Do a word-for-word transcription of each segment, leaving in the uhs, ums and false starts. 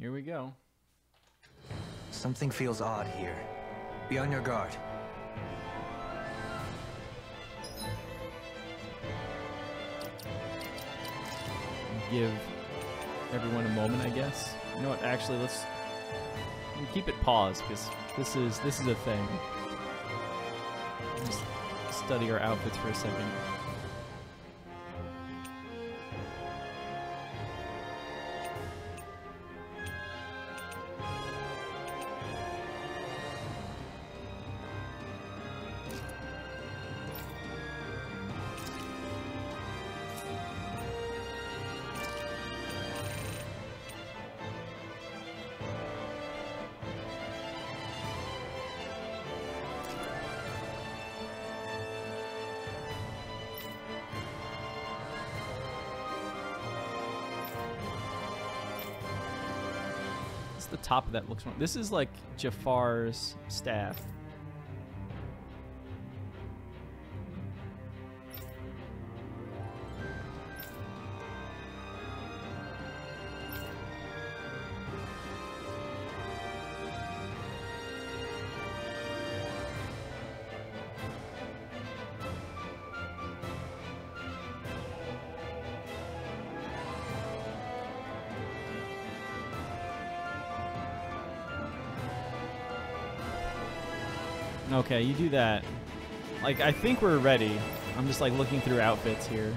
Here we go. Something feels odd here. Be on your guard. Give everyone a moment, I guess. You know what? Actually, let's keep it paused because this is this is a thing. Just study our outfits for a second. The top of that looks wrong. This is like Jafar's staff. Okay, you do that. Like, I think we're ready. I'm just, like, looking through outfits here.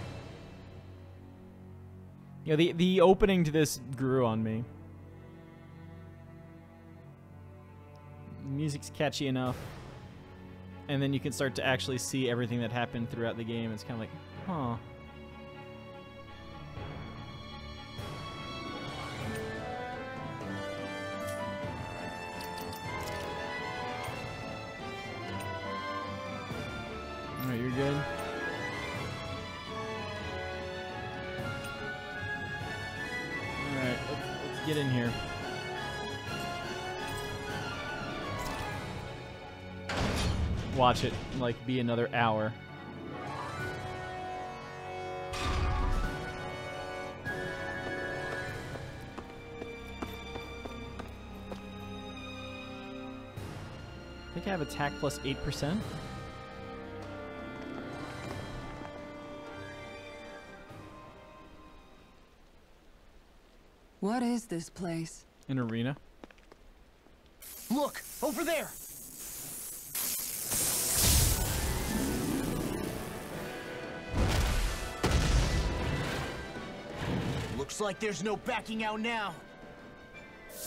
Yeah, the, the opening to this grew on me. The music's catchy enough. And then you can start to actually see everything that happened throughout the game. It's kind of like, huh. Watch it, like, be another hour. I think I have attack plus eight percent. What is this place? An arena. Look! Over there! Looks like there's no backing out now.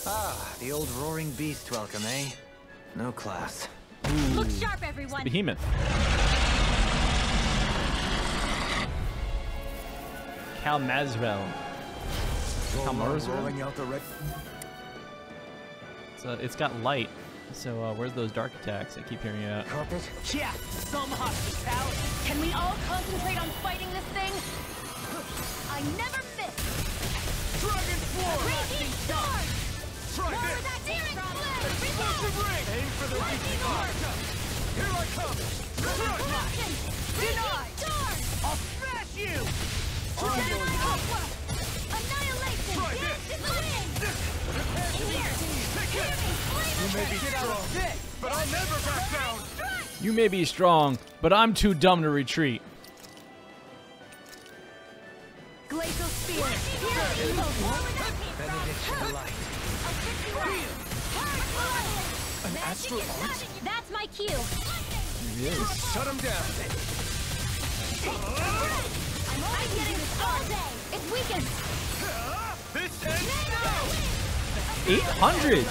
Ah, the old roaring beast welcome, eh? No class. Ooh. Look sharp, everyone. It's the Behemoth. Kalmazrel. Kalmazrel. So it's got light. So uh, where's those dark attacks? I keep hearing you out. Carpet? Yeah, some hospitality. Can we all concentrate on fighting this thing? I never miss. Dragon Floor! Lightning Charge! Try this! Aim for the Lightning Arc! Here I come! Corruption! Denied! I'll smash you! Ongoing Aqua! Annihilation! Try this! This! Here! Hear me! You may be strong, but I'll never back down! You may be strong, but I'm too dumb to retreat. Glacial Spear! An astral arc? That's my cue! Yes. Shut him down! I'm always getting this all day! It's weakened! This ends now! eight hundred!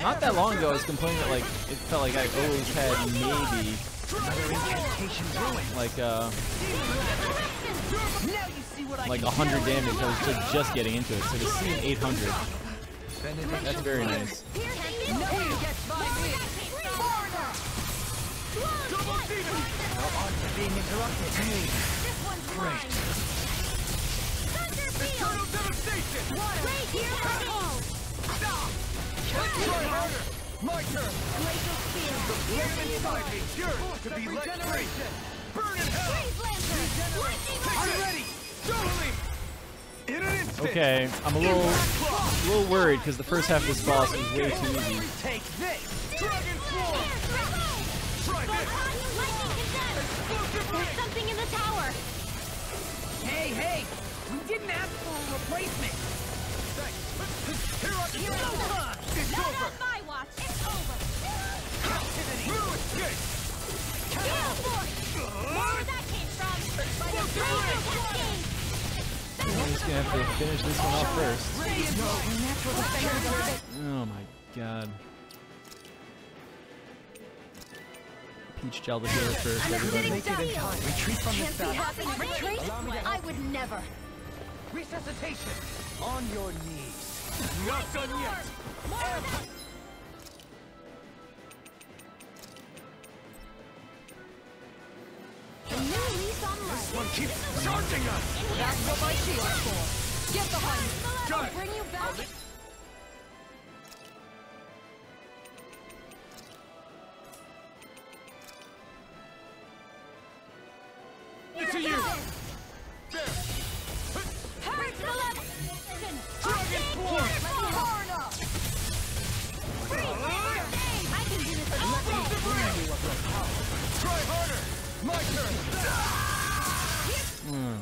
Not that long ago, I was complaining that, like, it felt like I always had maybe like uh like a hundred damage. I was just, just getting into it, so to see an eight hundred, that's very nice. Great. My turn! Glacial Spear! The flame inside me yearns to be let free! Burn in hell! Freeze Lantern! I'm ready. Okay, I'm a little, a little worried because the first half of this boss is way too easy. There's something in the tower. Hey, hey, we didn't ask for a replacement. Here I come. It's over. Not my watch. It's over. Blue escape. Where did that came from? By the power of I'm just gonna have to finish this one off first. Oh my god. Peach gel the hero first, everybody. Retreat from this battle. Retreat? I would never. Resuscitation. On your knees. Not done yet. This one keeps charging us! That's what my shield is for! Get behind me! I'll bring you back! It's a you! There! Break the level! Dragon force! Free fire! I can do this all day! Try harder! My turn! Hmm.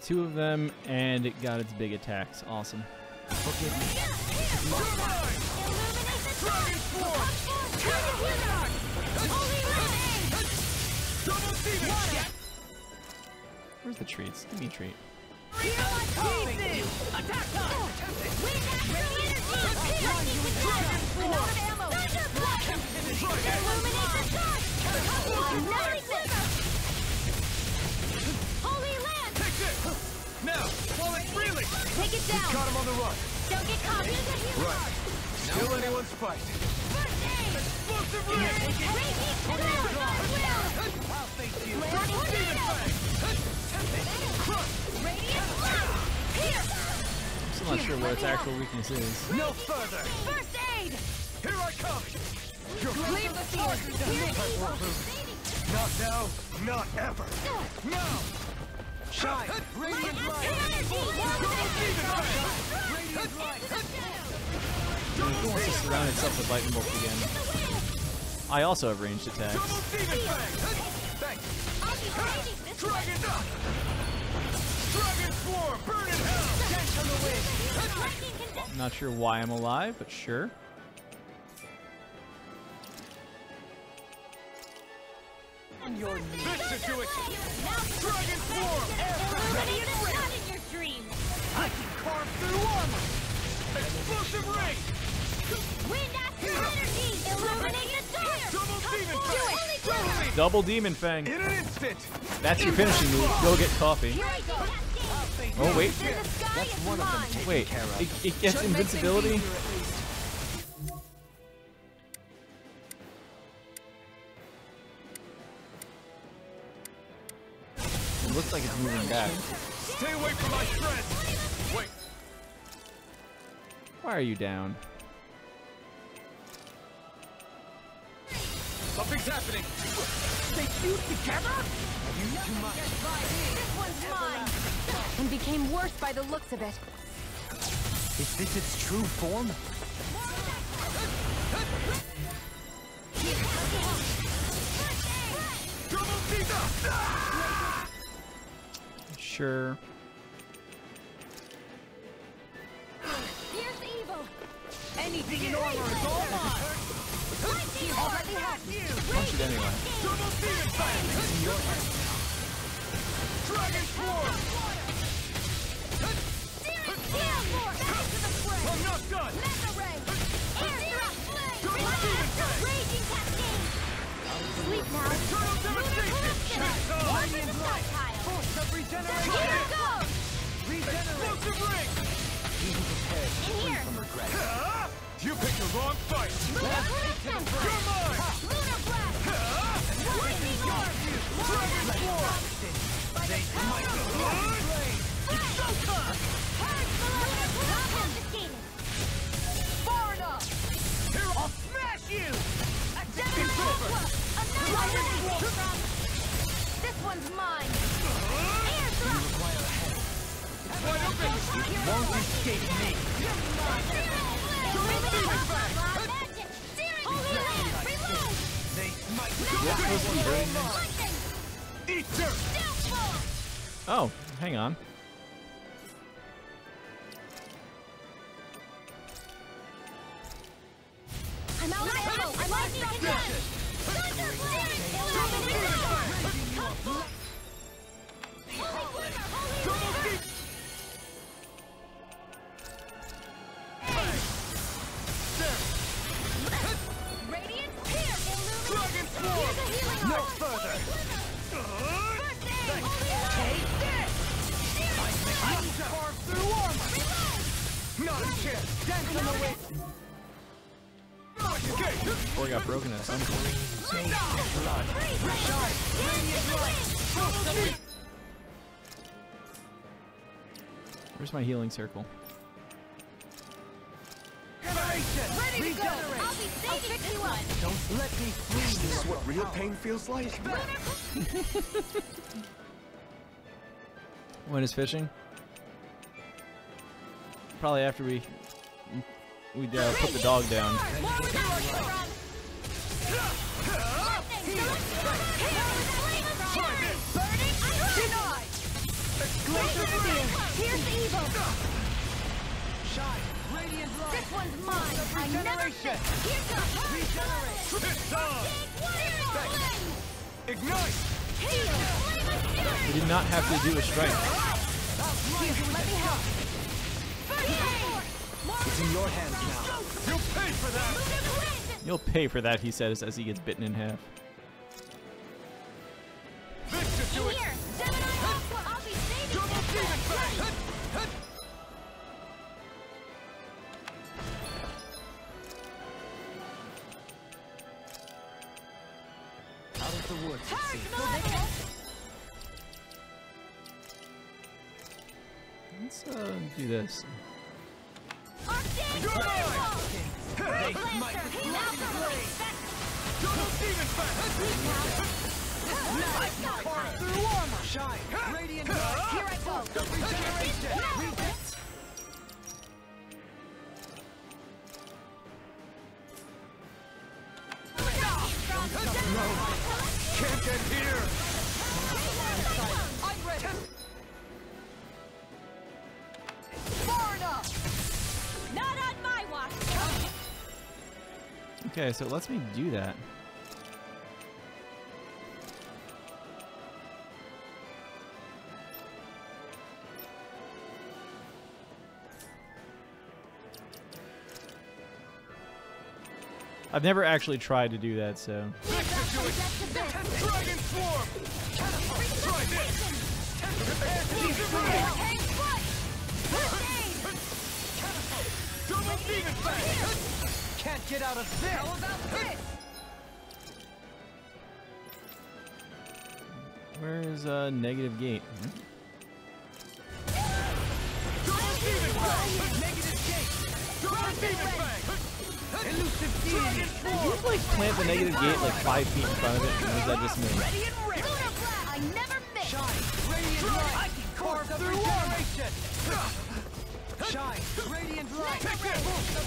Two of them, and it got its big attacks. Awesome. Forgive me. Where's the treats? Give me a treat. Now, fall it freely! Take it down! We caught him on the run! Don't get caught! Right. Still anyone's fight! First aid! Explosive rain! Reheat the ground! I'll face you! Demon Fang! Crush! Radiant blast! Pierce! I'm still not sure what its actual weakness is. No further! First aid! Here I come! Leave the field! We're evil! Not now, not ever! Now! Shine! Radiant light! Radiant light! It wants to surround itself with lightning bolts again. I also have ranged attacks. Dragon up! Dragon swarm! Burn in hell! Not sure why I'm alive, but sure. Your this situation. Dragon form. Illuminate the sun in your dreams. I can carve through armor. Explosive rain. Wind astral energy. Illuminate the fire. Double demon fang. Double demon fang. In an instant. That's your finishing move. Go get coffee. Oh wait. That's one of them. Wait. It, it gets invincibility. Looks like it's moving back. Stay away from my friends! Wait. Why are you down? Something's happening. They fused together? You too much. This one's mine. And became worse by the looks of it. Is this its true form? Double Pizza! Sure. Here's evil. Anything in order is all mine. You already had you. Punch it anyway. Double demon fire. Dragon force. Back to the fray. I'm not done. Mega ray. Air thrust. Double demon fire. Raging cascade. Sleep now. Eternal devastation. One in the stockpile. Regenerate! Here it goes! Regenerate! In here! Uh, you picked the wrong fight! Luna Blast! You're mine! Luna Blast! Lightning Orb! Dragon Sword! They might be blind! It's so tough! Hurts the Luna Blast! Confiscated! Far enough! Here, I'll smash you! A Demon Aqua! Another Dragon Sword! This one's mine. Air thrust. It won't escape me. Oh, hang on. I'm out of ammo. I'm lightning content. No further. Take this. I carve through armor. Not a chance. Dance on the wind. Or got broken at some point. Save the blood. Recharge. Bring it. Where's my healing circle? Ready to go. I'll be saving this one. Don't let me free. This is what real pain feels like. When is fishing? Probably after we... We uh, put the dog down. This one's mine. I never should. Regenerate. Ignite. You did not have to do a strike. Let me help. It's in your hands now. You'll pay for that. You'll pay for that, he says as he gets bitten in half. This should do it. I'll be saving Demon Fang. The woods, let's uh, do this. Can't get here! I'm ready! Far enough! Not on my watch! Okay, so it lets me do that. I've never actually tried to do that, so... Dragon swarm! Try this! Prepare to be free! Double demon fang! Can't get out of this! How about this? Where is uh, negative gate? Double demon fang! Negative gate! Double demon fang! You like plant the negative gate like five feet in front of it, and what does that just mean? I never miss. I can carve through regeneration. Shine, radiant light. Of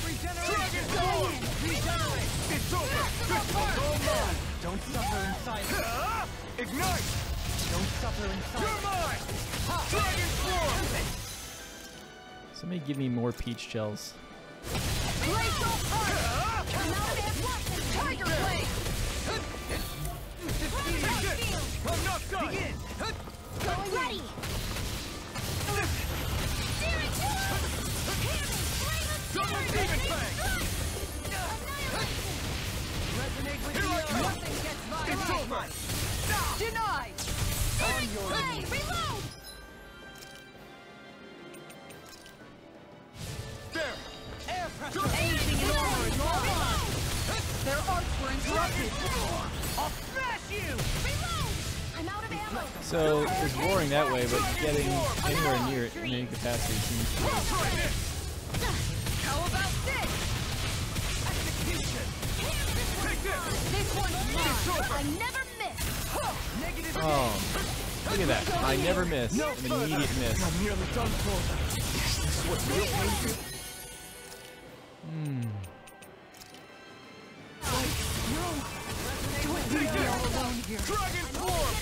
regeneration. Regenerate. It's over. Don't suffer in silence. Ignite. Don't suffer in silence. Dragon swarm. Somebody give me more peach gels. There! Anything in order in your mind! Their arts were interrupted! I'll smash you! Reload! I'm out of ammo! So, it's roaring that way, but getting anywhere near it in any capacity seems to be... How about this? Execution! Take this! This one's mine! I never miss! Negative! Oh. Look at that. I never miss. No an immediate miss. I'm nearly done for. Is this what real pain is? Hmm. You're all alone here. Dragon form!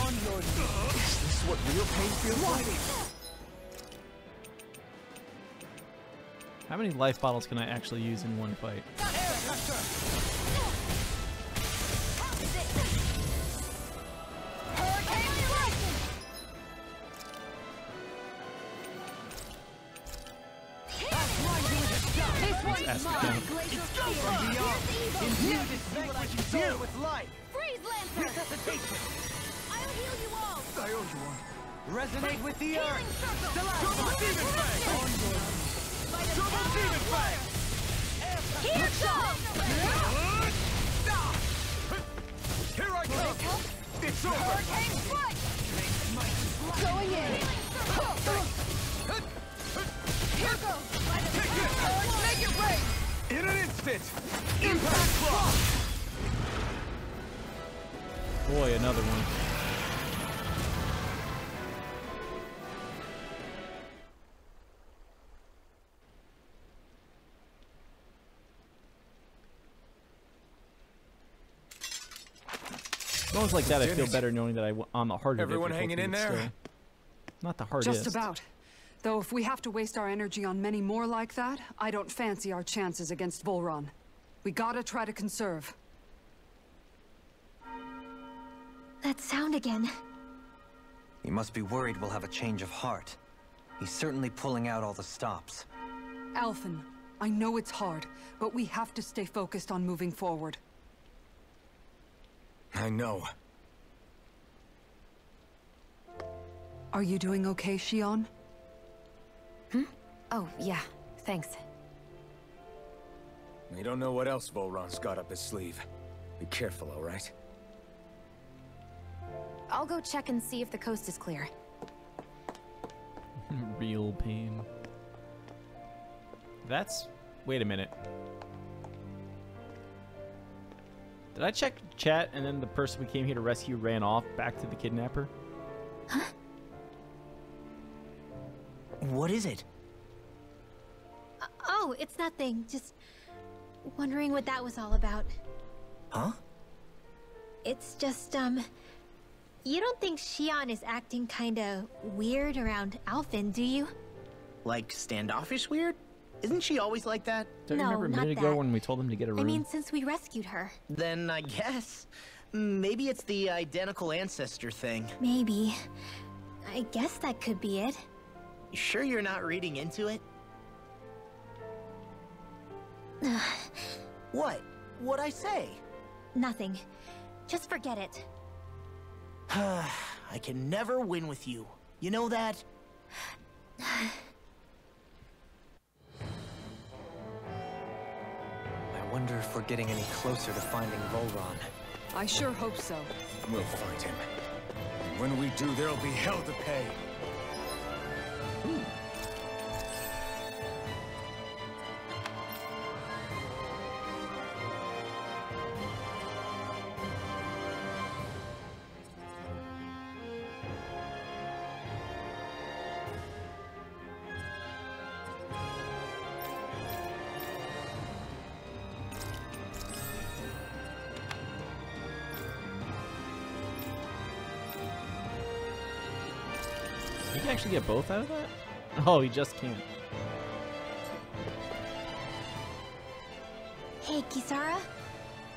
On your knees. Is this what real pain feels like? How many life bottles can I actually use in one fight? It's go beyond. Infuse this vanquishing soul with light. Freeze, Lancer. Resuscitation. I'll heal you all. I owe you one. Resonate with the earth. Double demon fang. Double demon fang. Here goes. Here I come. It's over. Hurricane strike. Going in. Here goes. Make it rain! In an instant! Impact block! Boy, another one. It's almost like that. I feel better knowing that I'm on the heart of it. Everyone hanging in there? Still. Not the hardest. Just about. Though if we have to waste our energy on many more like that, I don't fancy our chances against Vholran. We gotta try to conserve. That sound again. He must be worried we'll have a change of heart. He's certainly pulling out all the stops. Alphen, I know it's hard, but we have to stay focused on moving forward. I know. Are you doing okay, Shionne? Hmm? Oh, yeah. Thanks. We don't know what else Volron's got up his sleeve. Be careful, all right? I'll go check and see if the coast is clear. Real pain. That's... Wait a minute. Did I check chat and then the person we came here to rescue ran off back to the kidnapper? Huh? What is it? Uh, oh, it's nothing. Just wondering what that was all about. Huh? It's just, um... you don't think Shionne is acting kinda weird around Alphen, do you? Like standoffish weird? Isn't she always like that? Don't no, you remember a minute ago that. when we told him to get a room? I mean, since we rescued her. Then I guess... maybe it's the identical ancestor thing. Maybe. I guess that could be it. You sure you're not reading into it? What? What'd I say? Nothing. Just forget it. I can never win with you. You know that? I wonder if we're getting any closer to finding Vholran. I sure hope so. We'll find him. And when we do, there'll be hell to pay. Did you actually get both out of that? Oh, he just can't. Hey, Kisara.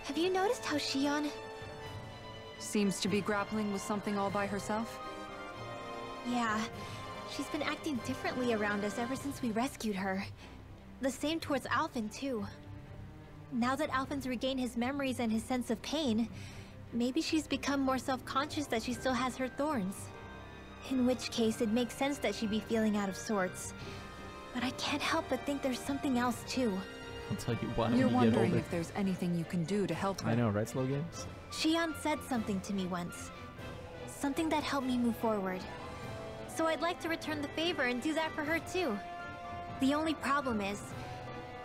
Have you noticed how Shionne... seems to be grappling with something all by herself? Yeah. She's been acting differently around us ever since we rescued her. The same towards Alphen, too. Now that Alphen's regained his memories and his sense of pain, maybe she's become more self-conscious that she still has her thorns. In which case, it makes sense that she'd be feeling out of sorts. But I can't help but think there's something else, too. I'll tell you why. You're wondering if there's anything you can do to help her. I know, right, Slow Games? Shionne said something to me once. Something that helped me move forward. So I'd like to return the favor and do that for her, too. The only problem is,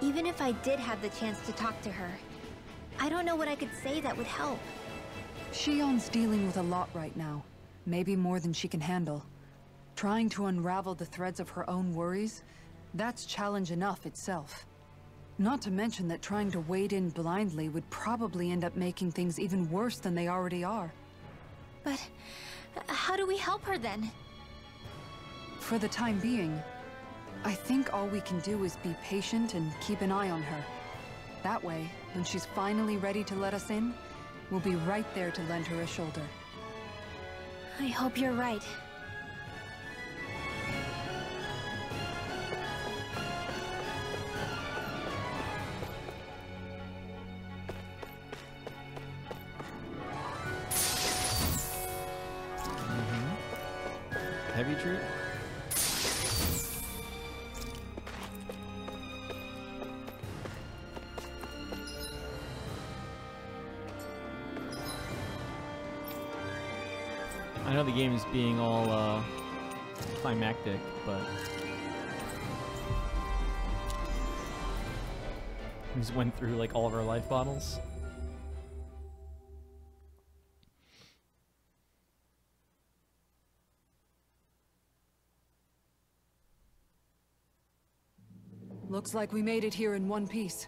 even if I did have the chance to talk to her, I don't know what I could say that would help. Shion's dealing with a lot right now. Maybe more than she can handle. Trying to unravel the threads of her own worries, that's challenge enough itself. Not to mention that trying to wade in blindly would probably end up making things even worse than they already are. But how do we help her then? For the time being, I think all we can do is be patient and keep an eye on her. That way, when she's finally ready to let us in, we'll be right there to lend her a shoulder. I hope you're right. Mm-hmm. Heavy treat? I know the game is being all uh, climactic, but we just went through like all of our life bottles. Looks like we made it here in one piece.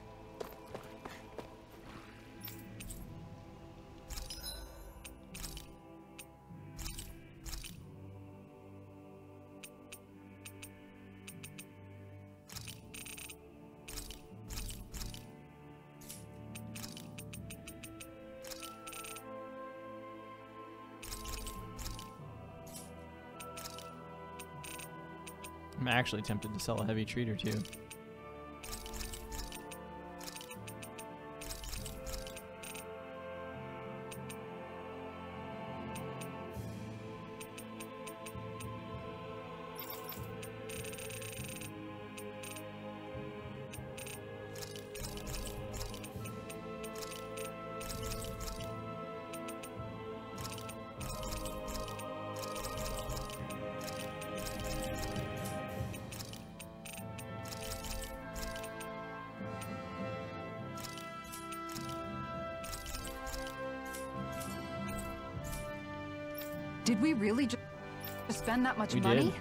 I'm actually tempted to sell a heavy treat or two. Did we really just spend that much we money? Did.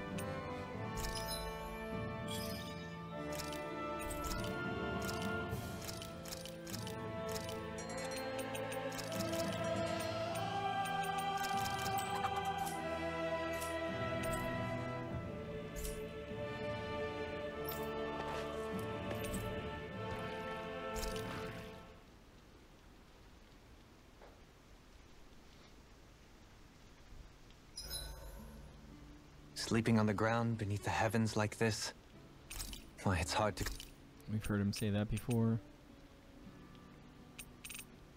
Sleeping on the ground beneath the heavens like this? Why, it's hard to... We've heard him say that before.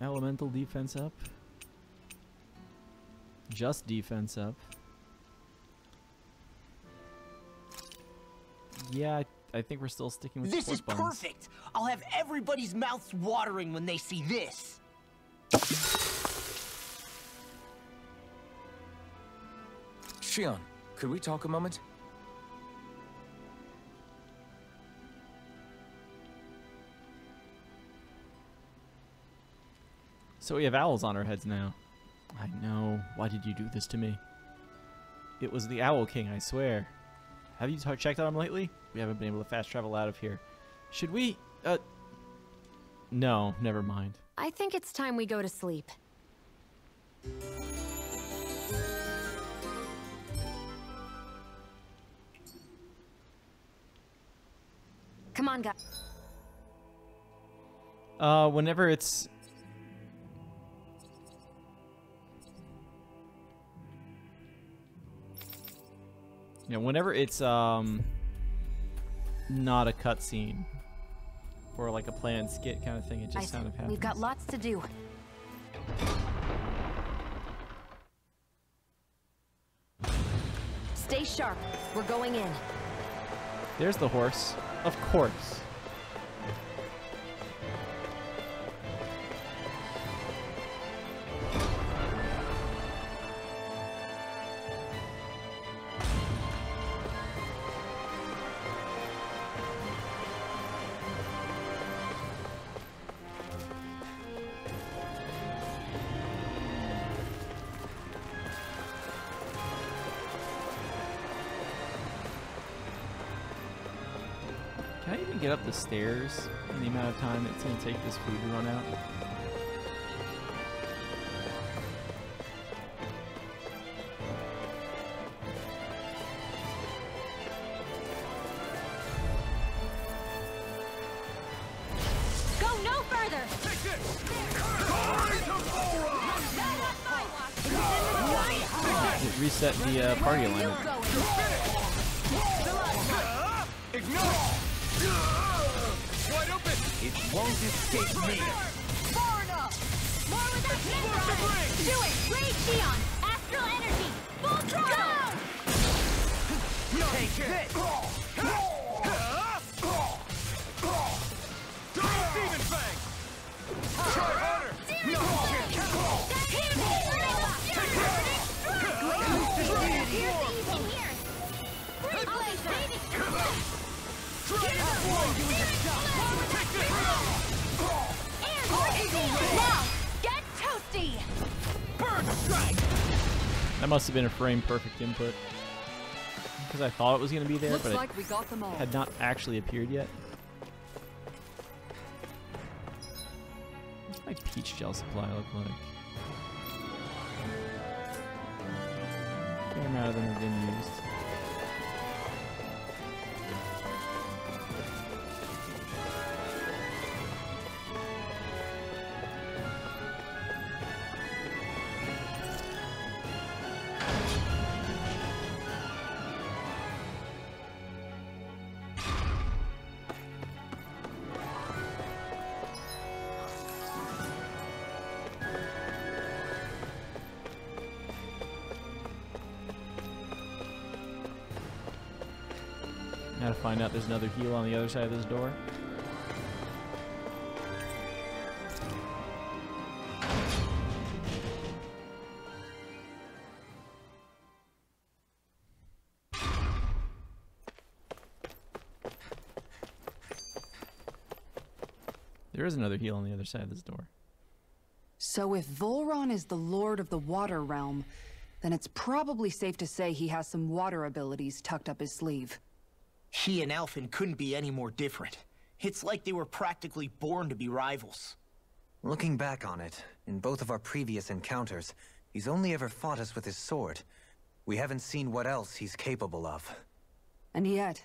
Elemental defense up. Just defense up. Yeah, I, I think we're still sticking with this. This is buns. Perfect! I'll have everybody's mouths watering when they see this! Shionne. Could we talk a moment? So we have owls on our heads now. I know. Why did you do this to me? It was the Owl King, I swear. Have you checked on him lately? We haven't been able to fast travel out of here. Should we? Uh. No, never mind. I think it's time we go to sleep. Come on, guys. Uh, whenever it's... Yeah, whenever it's, um... not a cutscene. Or like a planned skit kind of thing, it just kind of happens. We've got lots to do. Stay sharp. We're going in. There's the horse. Of course. Can I even get up the stairs in the amount of time it's going to take this food to run out? Reset the uh, party alignment. It won't escape me. Far enough. More with that paper. Do it. Rage Shionne. Astral energy. Full throttle. Take it. Demon Fang. Try harder. That must have been a frame perfect input, because I thought it was going to be there, but it had not actually appeared yet. What's my peach gel supply look like? A fair amount of them have been used. Gotta find out there's another heal on the other side of this door. There is another heal on the other side of this door. So if Vholran is the lord of the water realm, then it's probably safe to say he has some water abilities tucked up his sleeve. He and Alphen couldn't be any more different. It's like they were practically born to be rivals. Looking back on it, in both of our previous encounters, he's only ever fought us with his sword. We haven't seen what else he's capable of. And yet,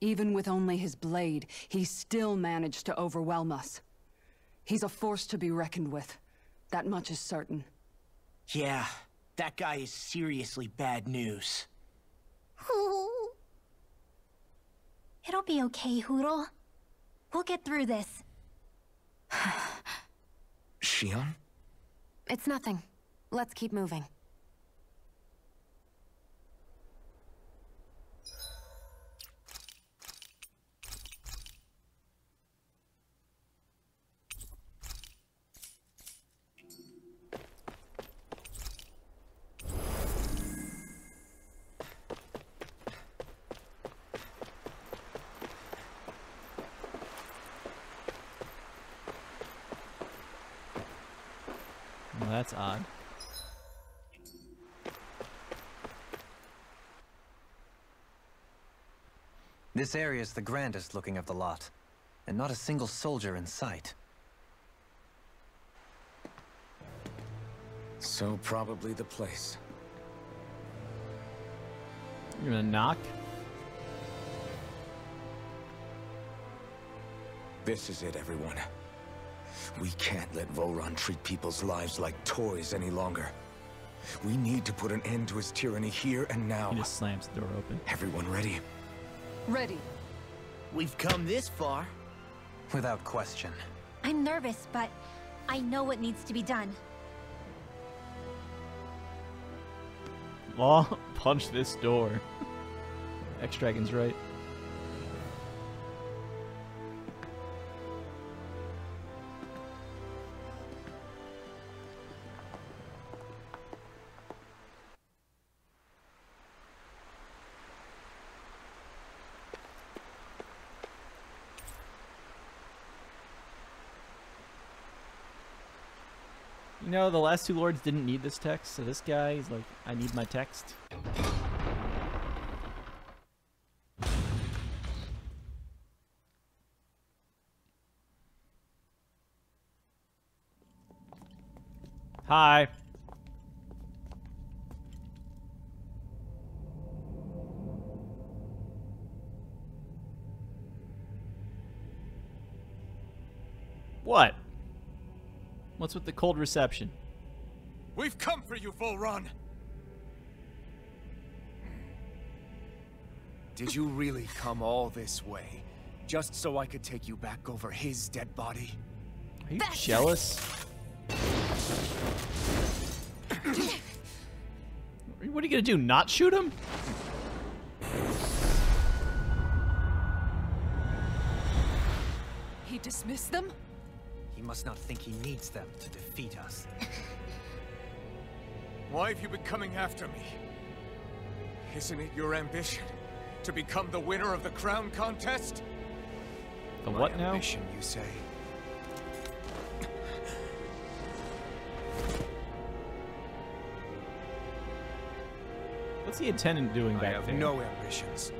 even with only his blade, he still managed to overwhelm us. He's a force to be reckoned with. That much is certain. Yeah, that guy is seriously bad news. It'll be okay, Hoodle. We'll get through this. Shionne? It's nothing. Let's keep moving. That's odd. This area is the grandest looking of the lot, and not a single soldier in sight. So probably the place. You're gonna knock? This is it, everyone. We can't let Vholran treat people's lives like toys any longer. We need to put an end to his tyranny here and now. He just slams the door open. Everyone ready? Ready. We've come this far. Without question. I'm nervous, but I know what needs to be done. Law, punch this door. X-Dragon's right. You know, the last two lords didn't need this text, so this guy is like, I need my text. Hi. What? What's with the cold reception? We've come for you, Vholran! Did you really come all this way, just so I could take you back over his dead body? Are you That's jealous? What are you gonna do, not shoot him? He dismissed them? He must not think he needs them to defeat us. Why have you been coming after me? Isn't it your ambition to become the winner of the crown contest? The what now? My ambition, you say? What's he intending doing back there? I have no ambitions.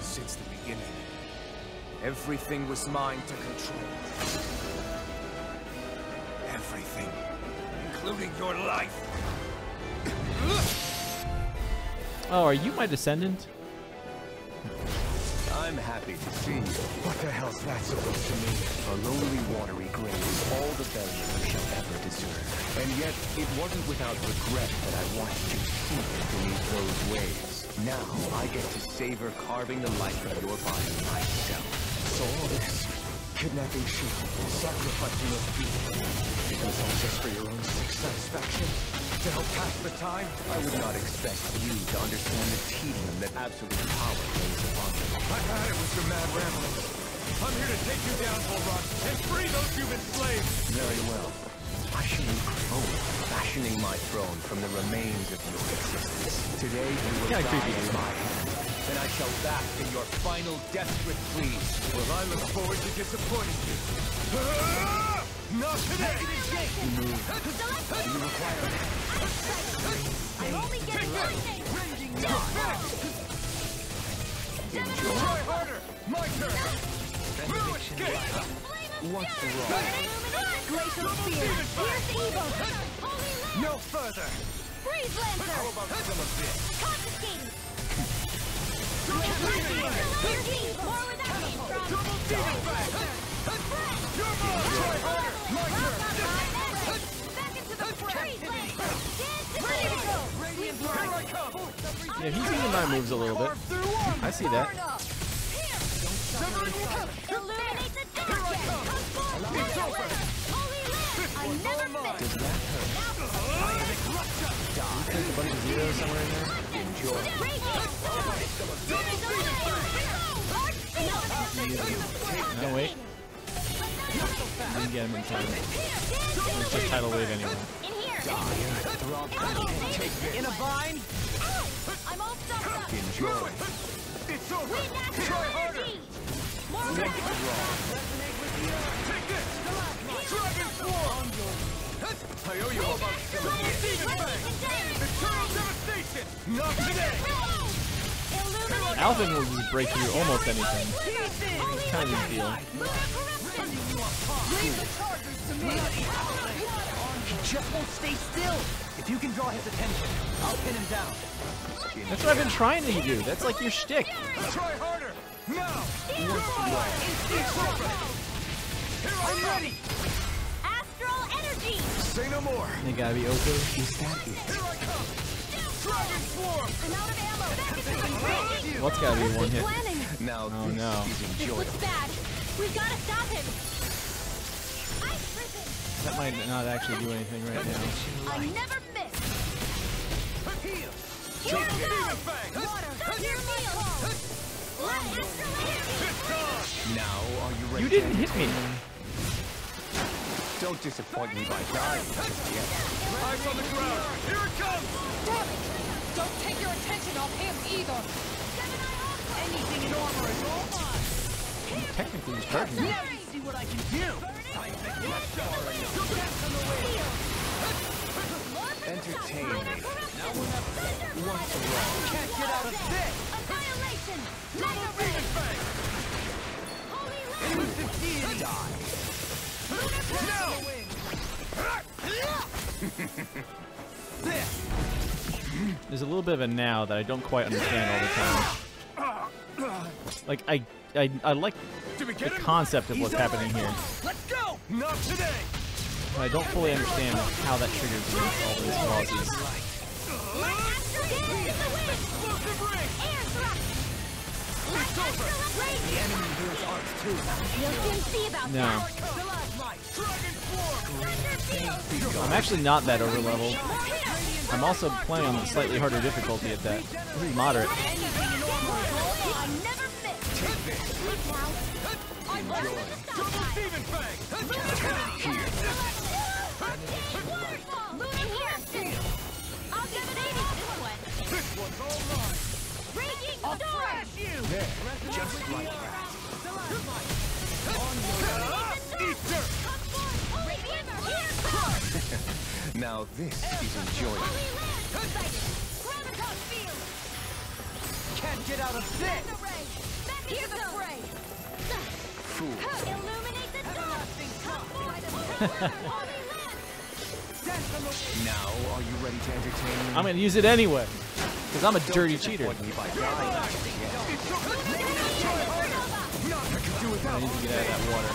Since the beginning, everything was mine to control. Everything, including your life. Oh, are you my descendant? I'm happy to see you. What the hell's that supposed to mean? A lonely, watery grave is all the Belgium shall ever deserve. And yet, it wasn't without regret that I wanted to sink beneath those waves. Now, I get to savor carving the life of your body myself. So all this kidnapping sheep, sacrificing your people, it was all just for your own satisfaction. To help pass the time, I would not expect you to understand the tedium that absolute power lays upon you. I thought it was your mad rambling. I'm here to take you down, Vholran, and free those you've enslaved. Very well. I shall grow, fashioning my throne from the remains of your existence. Today you will die in my hand, and I shall bask in your final desperate pleas. Well, I look forward to disappointing you. Ah! Not today! You move. You require it. I'm only getting lightning! Try harder! My turn! Move it! Get it! What's wrong? Glacial spear! Here's the evil! Holy land! No further! Freeze Lancer! How about some of this? Confiscating! More without Double demon fang! You're more! Try harder! My turn! Back into the trees! Ready to go! Radiant line! Yeah, he's using my moves a little bit. I see that. Illuminate the darkness! It's over! Holy land! I never finish! I am a clutcher! You think the buddy's zero somewhere in there? Enjoy. Double No, wait. I didn't get him in time. It's just tidal wave anyway. In here. In a vine. I'm all stuck up. Enjoy. It's over. Try harder. More than Take this. Dragon swarm. I owe you all about Demon Fang. Eternal devastation. Not today. Alphen will break through almost anything. Kind of deal. Leave the chargers to me! He just won't stay still! If you can draw his attention, I'll pin him down. That's what I've been trying to do. That's like your shtick. Try harder! Now! It's over! I'm ready! Astral energy! Say no more! They gotta be okay. Is that it? Here I come! Dragon swarm! I'm out of ammo! Back into the ring! What's gotta be one hit? Now, oh no. This looks bad. We've gotta stop him! That might not actually do anything right now. I never miss. Here I go! Water! Your meal! Now are you ready? You didn't hit me. Don't disappoint me by dying. Eyes on the ground! Here it comes! Stop it! Don't take your attention off him either! Anything in armor is all mine! Technically he's charging me. See what I can do! Entertain me. Now we're not. What's wrong? Can't get out of this. Destruction! Double Demon Fang! Holy Land! Elusive deity! Die! No! There's a little bit of a now that I don't quite understand all the time. Like, I I, I like the concept of what's happening here. Let's go! Not today! And I don't fully understand how that triggers all those causes. My astral hand is the wind! Explosive ring! Air thrust! My astral blade! The enemy does arts too. You'll soon see about that. No. I'm actually not that over level. I'm also playing on a slightly harder difficulty at that. This is moderate. Now this is enjoyable. Can't get out of this! Here's the fray! Fool. Illuminate the dark! Come forth! Now, are you ready to entertain me? I'm gonna use it anyway, because I'm a dirty cheater. I need to get out of that water.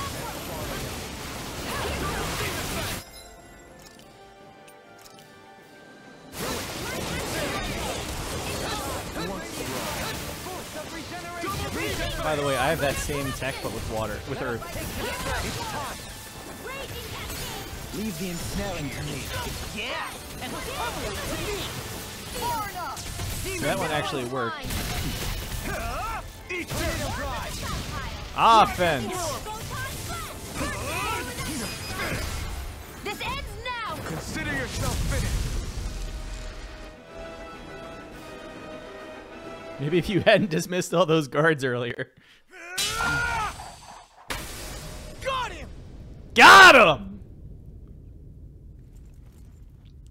By the way, I have that same tech, but with water, with earth. Leave the ensnaring to me. Yeah. So that one actually worked. Offense. This ends now. Consider yourself finished. Maybe if you hadn't dismissed all those guards earlier. Got him! Got him!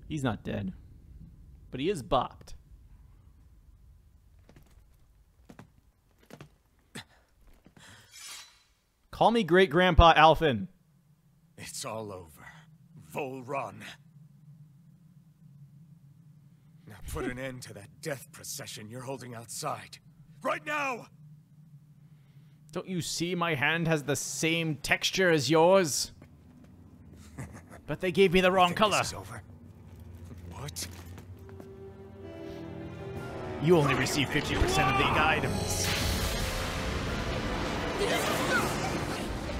He's not dead. But he is bopped. Call me Great Grandpa Alphen. It's all over. Vholran. Put an end to that death procession you're holding outside. Right now! Don't you see my hand has the same texture as yours? But they gave me the wrong color. This is over. What? You only receive fifty percent of the items.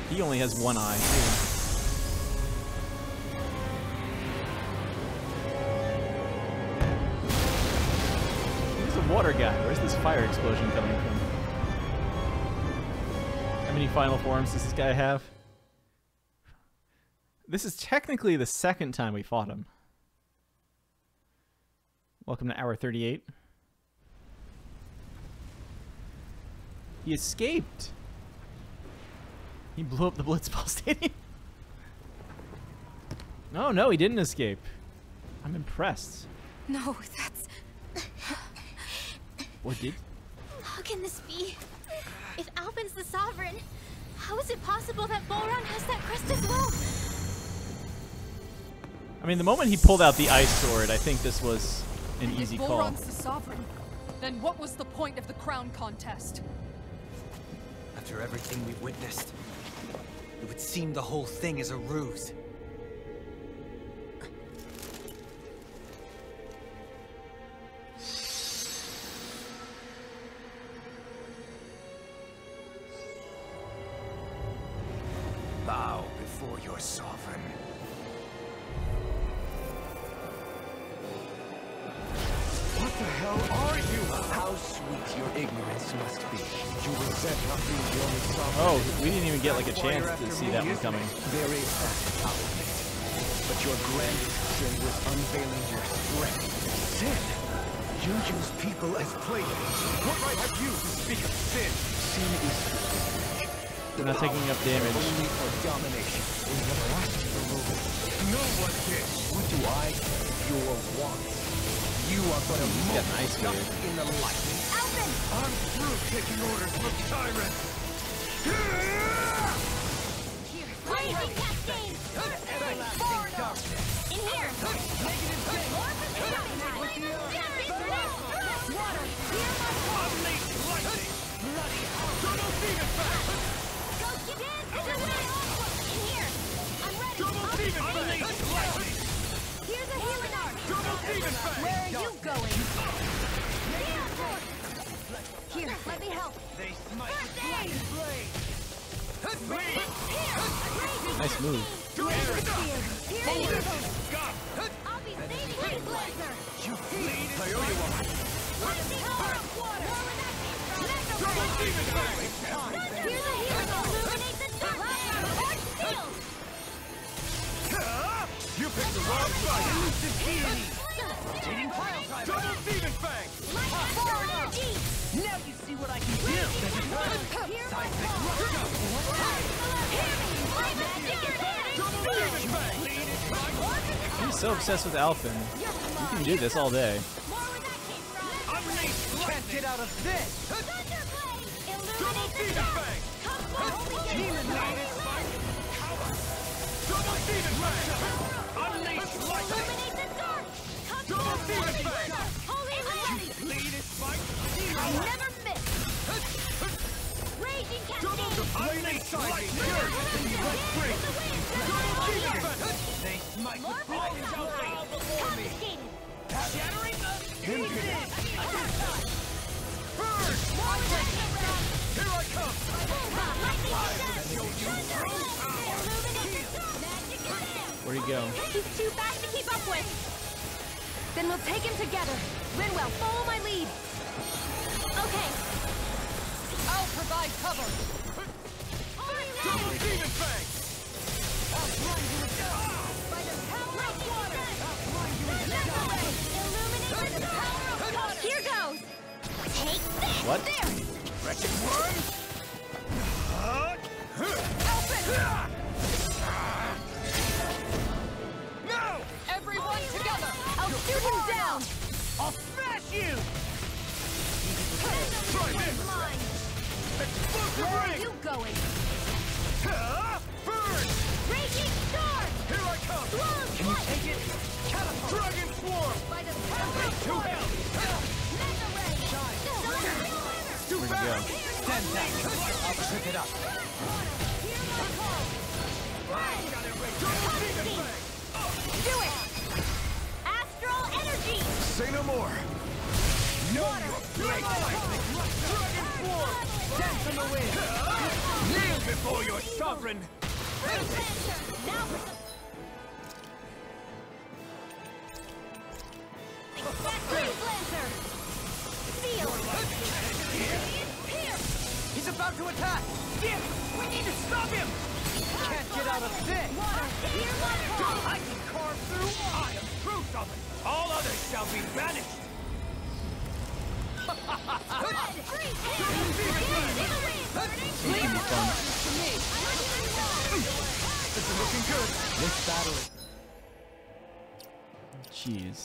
He only has one eye, too. Water guy, where's this fire explosion coming from? How many final forms does this guy have? This is technically the second time we fought him. Welcome to hour thirty-eight. He escaped! He blew up the Blitzball Stadium. No, no, he didn't escape. I'm impressed. No, that's... What did? How can this be? If Alphen's the sovereign, how is it possible that Vholran has that crest as well? I mean, the moment he pulled out the ice sword, I think this was an easy call. If Vholran's the sovereign, then what was the point of the crown contest? After everything we've witnessed, it would seem the whole thing is a ruse. Coming. There is that element. But your grandson was unveiling your strength. Sin! You use people as players. What right have you to speak of sin? Sin is the not taking up damage. Only for domination in the last removal. No one did. What do I your wants? You are but a moment in the light. Alphen! I'm through taking orders from tyrants. Blazing cascade! Foreign darkness! In here! Negative thing! Orphan Paradise! Water! Hear my call! Unleash lightning! Bloody hell! Double demon fang! Go get in! In here! I'm ready! Double demon fang! Unleash lightning! Here's a healing arm! Double demon fang! Where are you going? Here, let me help. They smite blade. Nice move. Hold it. I'll be saving his laser. You bleed. You picked the wrong side. Leading fire time! Double demon fang! Energy! Now you see what I can do! Seismic rush! Double demon fang! I'm so obsessed with Alphen. You can do this all day. Can't get out of this! Double demon fang! Demon lightning! Double demon fang! Unleash lightning! Holy lead is fight! I never miss! Raging cascade! Unleash lightning! They smite the flames out before me! Shattering the impudence! Burn! Here I come! Where'd he go? He's too fast to keep up with! Then we'll take him together. Rinwell, follow my lead. Okay. I'll provide cover. Double demon fang! I'll blind you with death! By the power of water! I'll blind you with death! Illuminate by the power of water! Here goes! Take this! What? There! Wretched worm! Open! No! Everyone together! Shoot him down! I'll smash you! Try this! Explosive ring! Where are you going? Burn! Raging star! Here I come! Can you take it? Catapult! Dragon swarm! By the power of two hell! Mega ray! Too fast! Stand back! I'll trip it up! Hear my call! Do it! Energy. Say no more. No great fight. Dragon swarm. Dance in the wind. Kneel before your sovereign. Now. He's about to attack. Skip. We need to stop him. Can't get out of this. I can carve through. I am true sovereign. All others shall be banished! Good! Freeze! Leave your arms to me! This is looking good! This battle is... Jeez.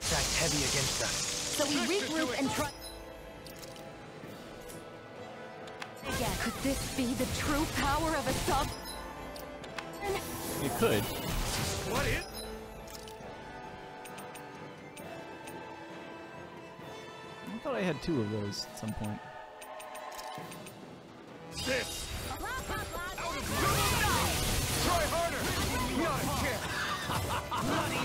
That's heavy against us. So we regroup and try... Again, could this be the true power of a sub... It could. What is? I thought I had two of those at some point. This. Out of try harder. Not care. Bloody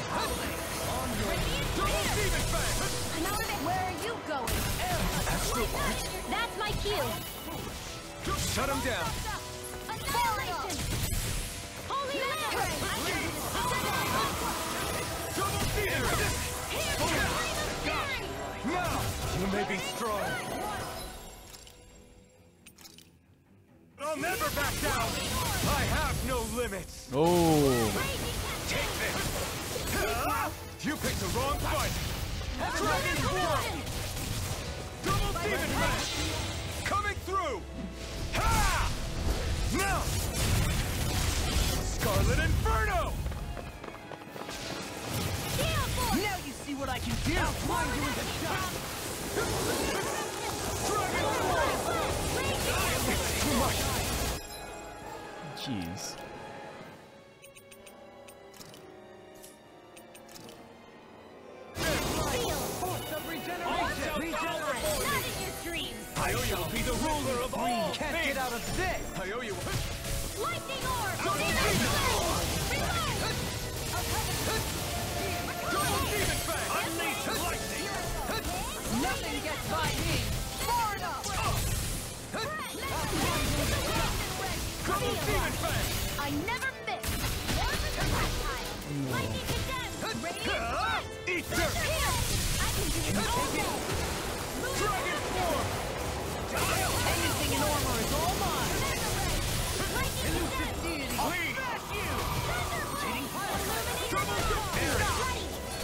on your double demon fang. Another bit. Where are you going? That's the one. That's my cue. Shut him down. Annihilation. Now you may be strong. I'll never back down. I have no limits. Oh. Take this. You picked the wrong fight. Dragon War. Double demon match. Coming through. Ha! Now. Scarlet Inferno! Now you see what I can do! Jeez. I never miss! What? Lightning condemned! Ready? Eat dirt! I can do it all day! Dragon form! Anything in armor is all mine! Elusive deity! I'll smash you!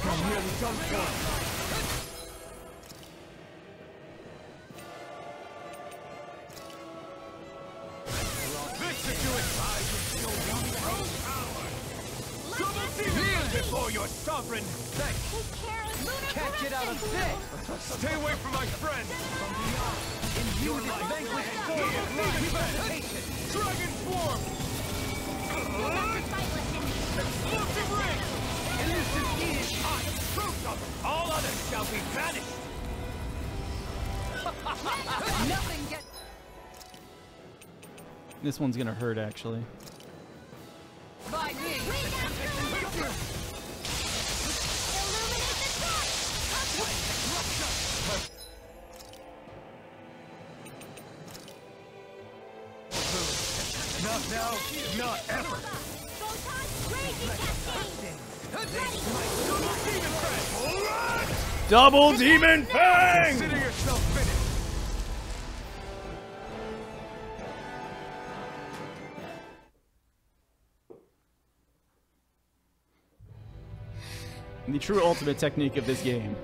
I'm nearly done for! Before your sovereign thanks! Take care of Luna. Can't get out of this! Stay away from my friends! From beyond! In you this vanquished soul of life! Dragon form! You'll have to fight with me! Explosive ring! Elusive is I, true sovereign! All others shall be banished! Nothing gets... This one's gonna hurt, actually. By me! Not now, not ever! Double Demon Fang! Consider yourself finished! The true ultimate technique of this game.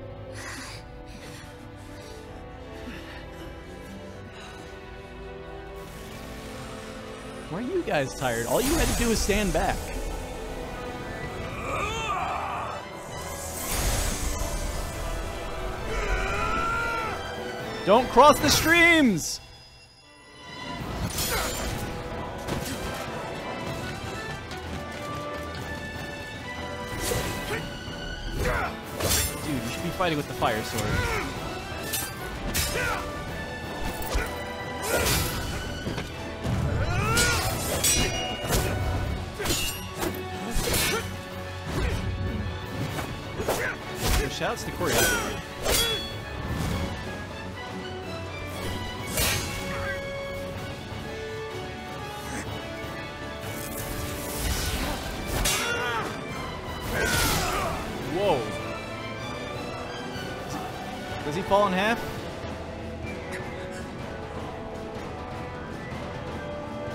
Why are you guys tired? All you had to do was stand back. Don't cross the streams! Dude, you should be fighting with the fire sword. Shouts to Corey. Whoa. Does he fall in half?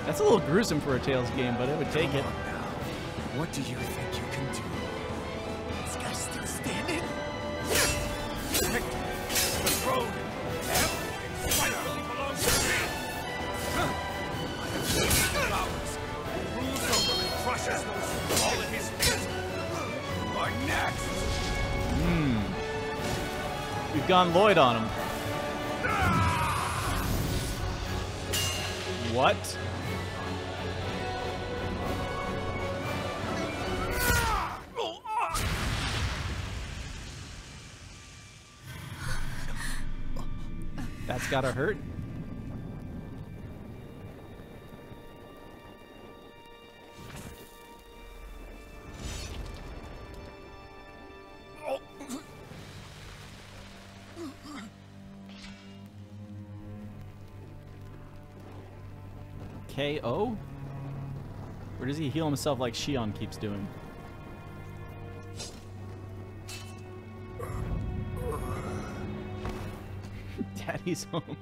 That's a little gruesome for a Tails game, but I would take it. What do you think you can do? This guy's still standing. Hmm. We've gone Lloyd on him. What? That's gotta hurt. K O? Or does he heal himself like Shionne keeps doing? Daddy's home.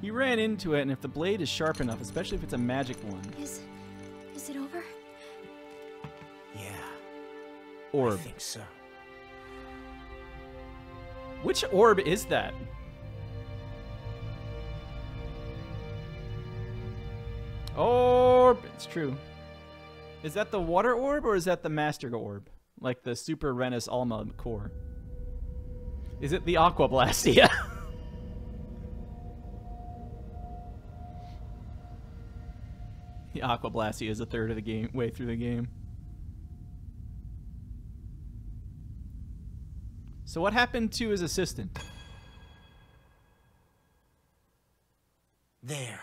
He ran into it, and if the blade is sharp enough, especially if it's a magic one. Is, is it over? Yeah. Orb. I think so. Which orb is that? Orb! It's true. Is that the water orb or is that the Master Orb? Like the Super Renas Alma core? Is it the Aquablastia? Aquablastia is a third of the game way through the game. So what happened to his assistant? There.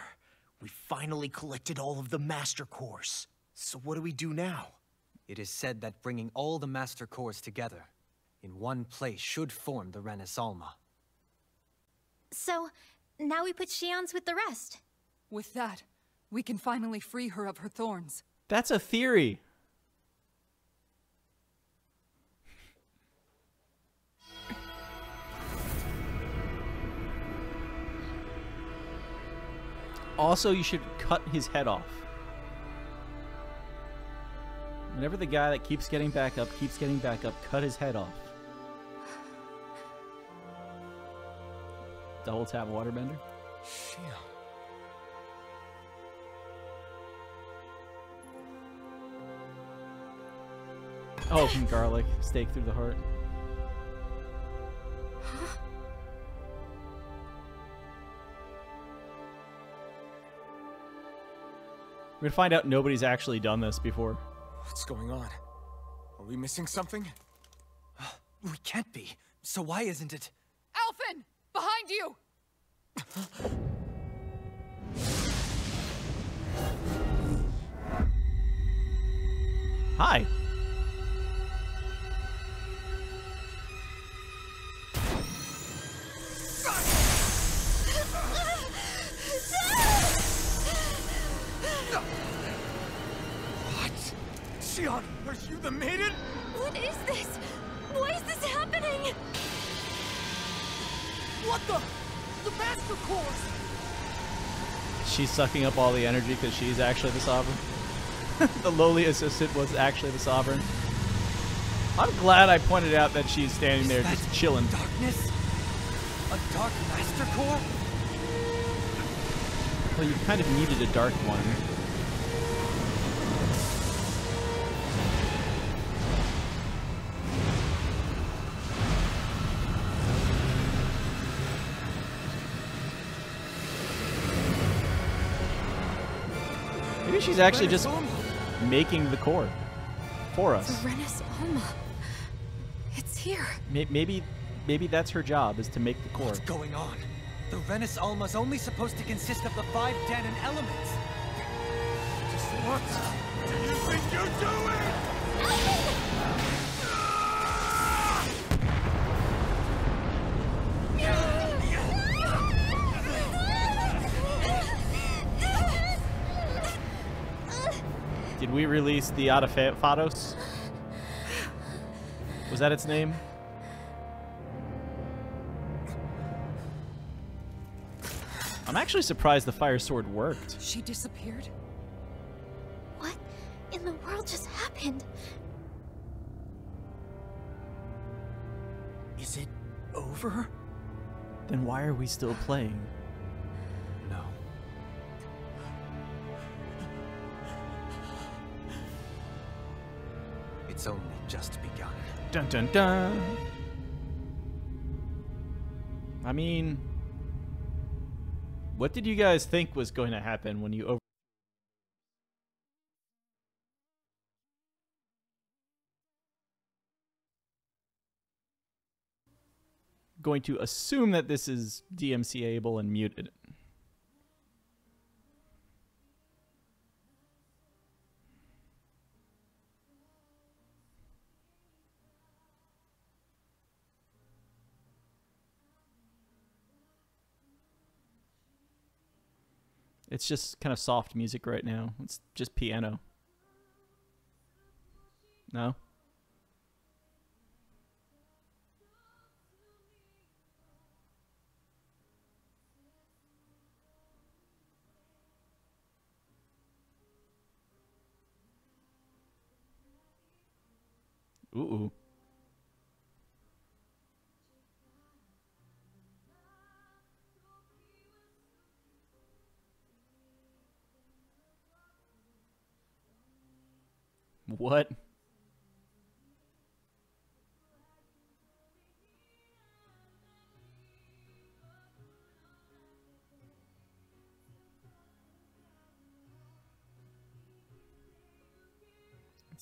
We finally collected all of the Master Cores. So what do we do now? It is said that bringing all the Master Cores together in one place should form the Renas Alma. So, now we put Shionne's with the rest. With that, we can finally free her of her thorns. That's a theory. Also, you should cut his head off. Whenever the guy that keeps getting back up, keeps getting back up, cut his head off. Double tap waterbender? Shit. Oh, from garlic. Stake through the heart. We're gonna find out nobody's actually done this before. What's going on? Are we missing something? We can't be. So why isn't it? Alphen! Behind you! Hi. Are you the maiden? What is this? Why is this happening? What the? The Master Course! She's sucking up all the energy because she's actually the Sovereign. The lowly assistant was actually the Sovereign. I'm glad I pointed out that she's standing is there just chilling. Darkness? A dark Master Core? Well, you kind of needed a dark one. She's actually just making the core for us. The Renas Alma. It's here. Maybe, maybe that's her job, is to make the core. What's going on? The Renas Alma is only supposed to consist of the five Danon elements. Just what do you think you're doing? No! Did we release the Artefatos? Was that its name? I'm actually surprised the fire sword worked. She disappeared? What in the world just happened? Is it over? Then why are we still playing? It's only just begun. Dun dun dun. I mean, what did you guys think was going to happen when you over? Going to assume that this is D M C-able and muted. It's just kind of soft music right now. It's just piano. No? Ooh. What?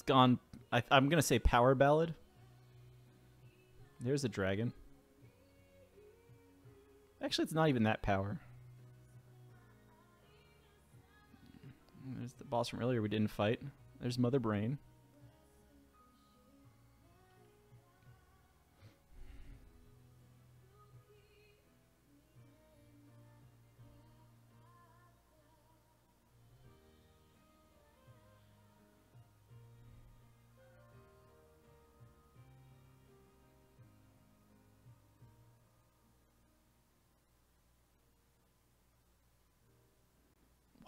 gone. I, I'm gonna say power ballad. There's a dragon. Actually, it's not even that power. There's the boss from earlier we didn't fight. There's Mother Brain.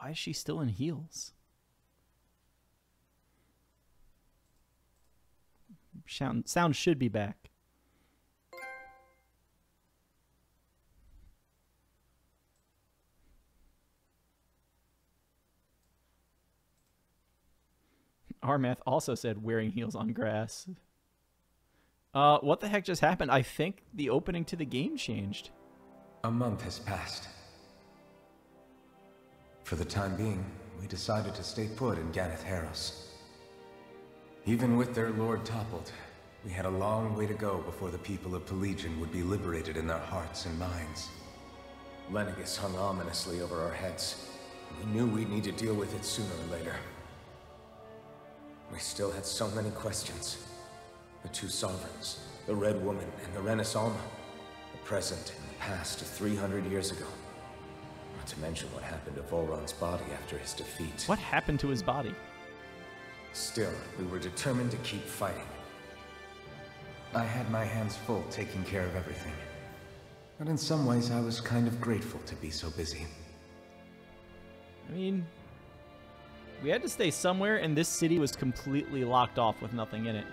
Why is she still in heels? Sound, sound should be back. Armath also said wearing heels on grass. Uh, what the heck just happened? I think the opening to the game changed. A month has passed. For the time being, we decided to stay put in Ganath Haros. Even with their lord toppled, we had a long way to go before the people of Pelegion would be liberated in their hearts and minds. Lenegis hung ominously over our heads. We knew we'd need to deal with it sooner or later. We still had so many questions. The two sovereigns, the Red Woman and the Renas Alma, the present and the past of three hundred years ago. Not to mention what happened to Vholran's body after his defeat. What happened to his body? Still, we were determined to keep fighting. I had my hands full taking care of everything. But in some ways, I was kind of grateful to be so busy. I mean, we had to stay somewhere, and this city was completely locked off with nothing in it.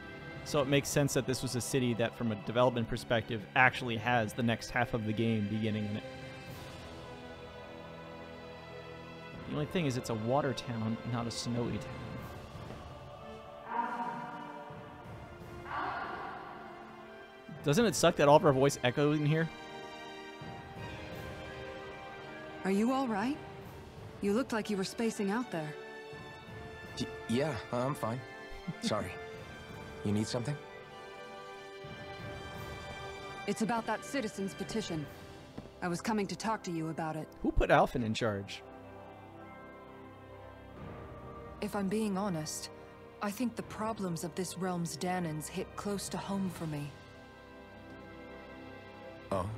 So it makes sense that this was a city that, from a development perspective, actually has the next half of the game beginning in it. The only thing is it's a water town, not a snowy town. Doesn't it suck that all of our voice echoes in here? Are you all right? You looked like you were spacing out there. D- yeah, I'm fine. Sorry. You need something? It's about that citizen's petition. I was coming to talk to you about it. Who put Alphen in charge? If I'm being honest, I think the problems of this realm's Danans hit close to home for me. Oh?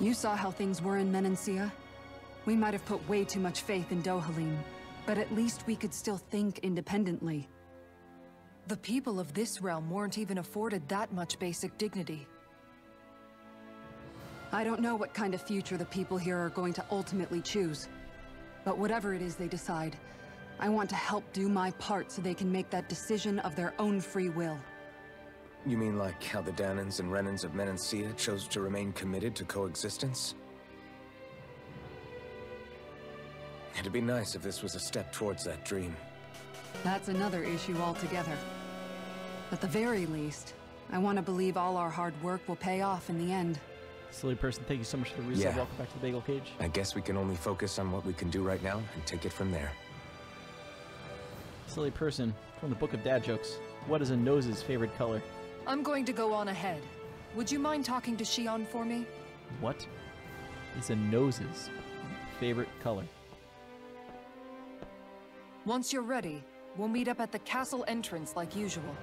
You saw how things were in Menancia. We might have put way too much faith in Dohalim, but at least we could still think independently. The people of this realm weren't even afforded that much basic dignity. I don't know what kind of future the people here are going to ultimately choose. But whatever it is they decide, I want to help do my part so they can make that decision of their own free will. You mean like how the Danans and Renans of Menancia chose to remain committed to coexistence? It'd be nice if this was a step towards that dream. That's another issue altogether. At the very least, I want to believe all our hard work will pay off in the end. Silly person, thank you so much for the reset. Yeah. Welcome back to the Bagel Cage. I guess we can only focus on what we can do right now and take it from there. Silly person, from the Book of Dad Jokes. What is a nose's favorite color? I'm going to go on ahead. Would you mind talking to Shionne for me? What is a nose's favorite color? Once you're ready, we'll meet up at the castle entrance like usual.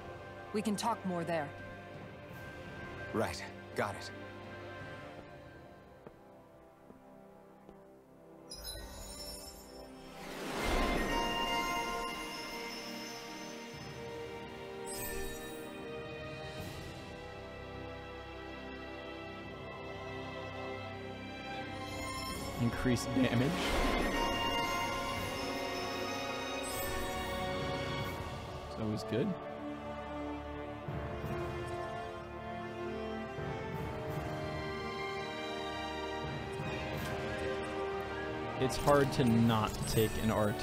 We can talk more there. Right, got it. Increased damage. It's always good. It's hard to not take an art.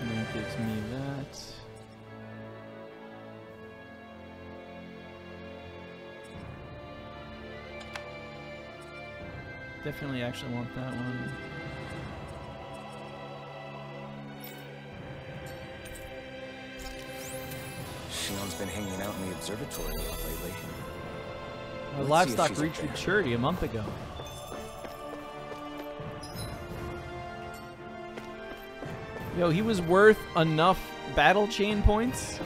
And then it gives me that. Definitely actually want that one. Shion's been hanging out in the observatory a lot lately. Our livestock reached maturity a month ago. Yo, he was worth enough battle chain points.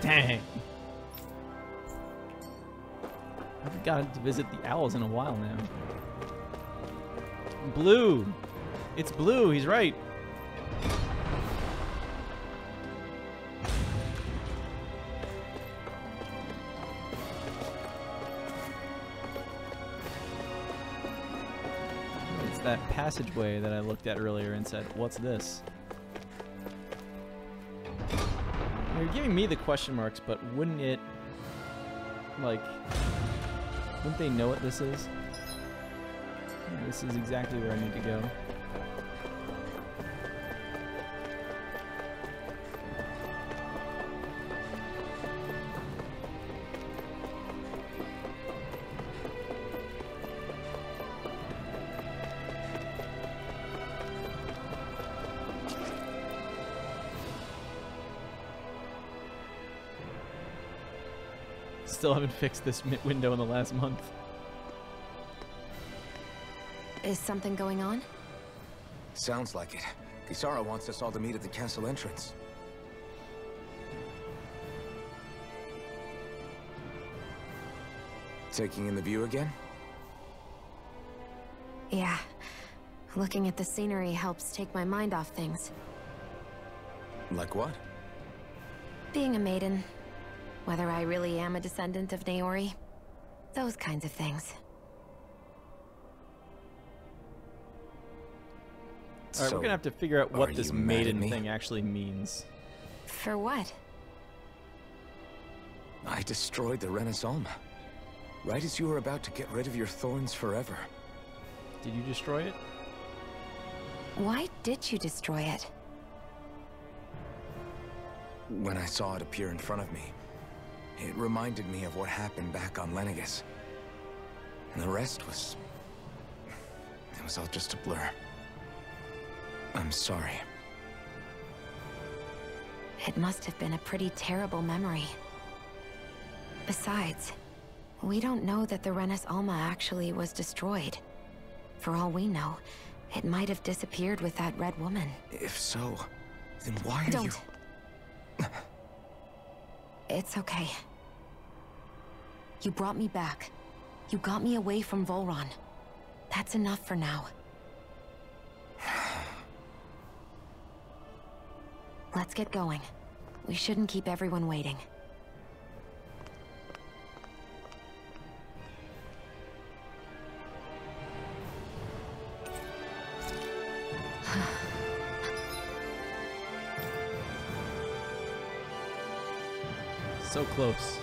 Dang. I haven't gotten to visit the owls in a while now. Blue. It's blue. He's right. It's that passageway that I looked at earlier and said, what's this? You're giving me the question marks, but wouldn't it, like, wouldn't they know what this is? Yeah, this is exactly where I need to go. Still haven't fixed this window in the last month. Is something going on? Sounds like it. Kisara wants us all to meet at the castle entrance. Taking in the view again? Yeah. Looking at the scenery helps take my mind off things. Like what? Being a maiden. Whether I really am a descendant of Naori. Those kinds of things. Alright, so we're gonna have to figure out what this maiden thing actually means. For what? I destroyed the Renas Alma. Right as you were about to get rid of your thorns forever. Did you destroy it? Why did you destroy it? When I saw it appear in front of me, it reminded me of what happened back on Lenegis. And the rest was... it was all just a blur. I'm sorry. It must have been a pretty terrible memory. Besides, we don't know that the Renas Alma actually was destroyed. For all we know, it might have disappeared with that red woman. If so, then why are don't. you... It's okay. You brought me back. You got me away from Vholran. That's enough for now. Let's get going. We shouldn't keep everyone waiting. So close.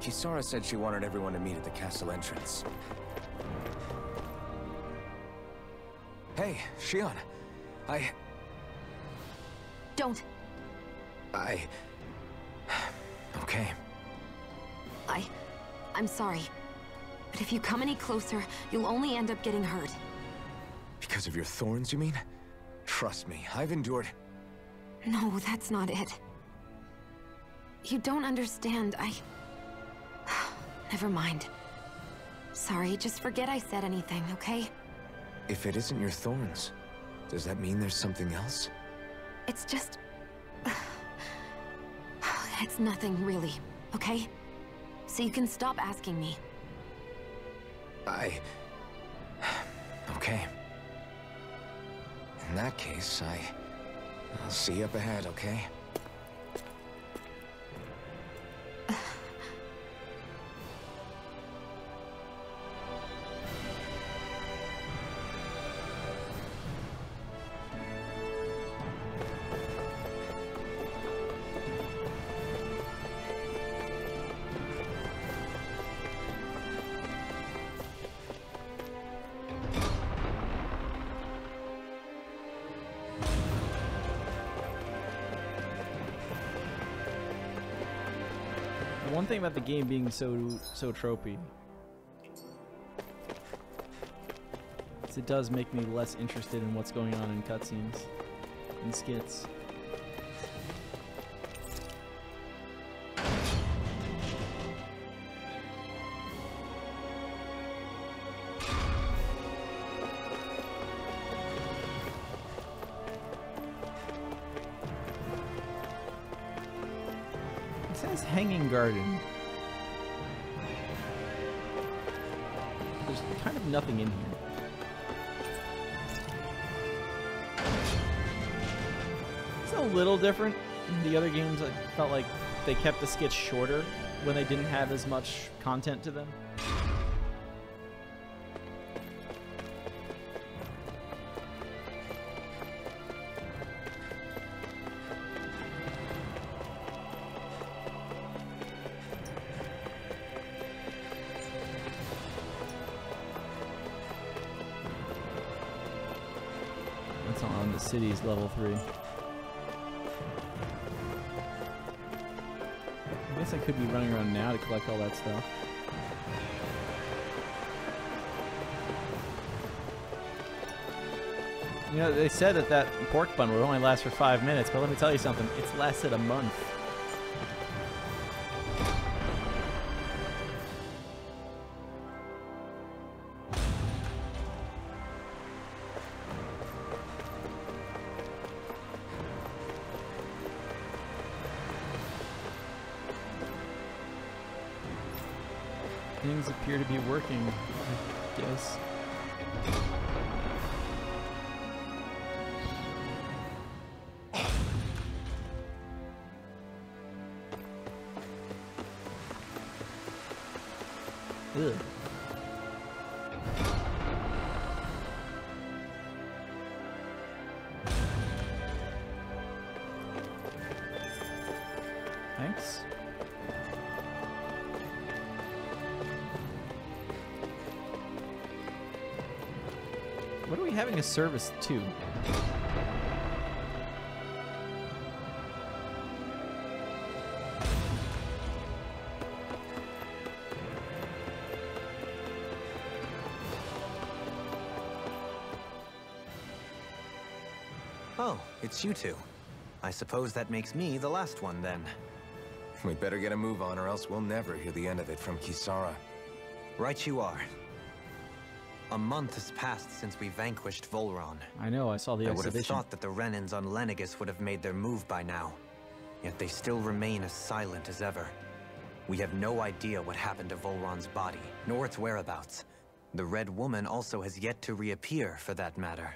Kisara said she wanted everyone to meet at the castle entrance. Hey, Shionne. I... Don't. I... Okay. I... I'm sorry. But if you come any closer, you'll only end up getting hurt. Because of your thorns, you mean? Trust me, I've endured... No, that's not it. You don't understand. I... Never mind. Sorry, just forget I said anything, okay? If it isn't your thorns, does that mean there's something else? It's just... It's nothing, really, okay? So you can stop asking me. I... Okay. In that case, I... I'll see you up ahead, okay? one thing about the game being so so tropey. Is it does make me less interested in what's going on in cutscenes and skits. Hanging garden. There's kind of nothing in here. It's a little different. The other games, I felt like they kept the skits shorter when they didn't have as much content to them. City's level three. I guess I could be running around now to collect all that stuff. You know, they said that that pork bun would only last for five minutes, but let me tell you something, it's lasted a month. Appear to be working, I guess. Ugh. Thanks. Having a service too. Oh, it's you two. I suppose that makes me the last one then. We'd better get a move on or else we'll never hear the end of it from Kisara. Right you are. A month has passed since we vanquished Vholran. I know, I saw the exhibition. I would have thought that the Renans on Lenegis would have made their move by now. Yet they still remain as silent as ever. We have no idea what happened to Volron's body, nor its whereabouts. The Red Woman also has yet to reappear, for that matter.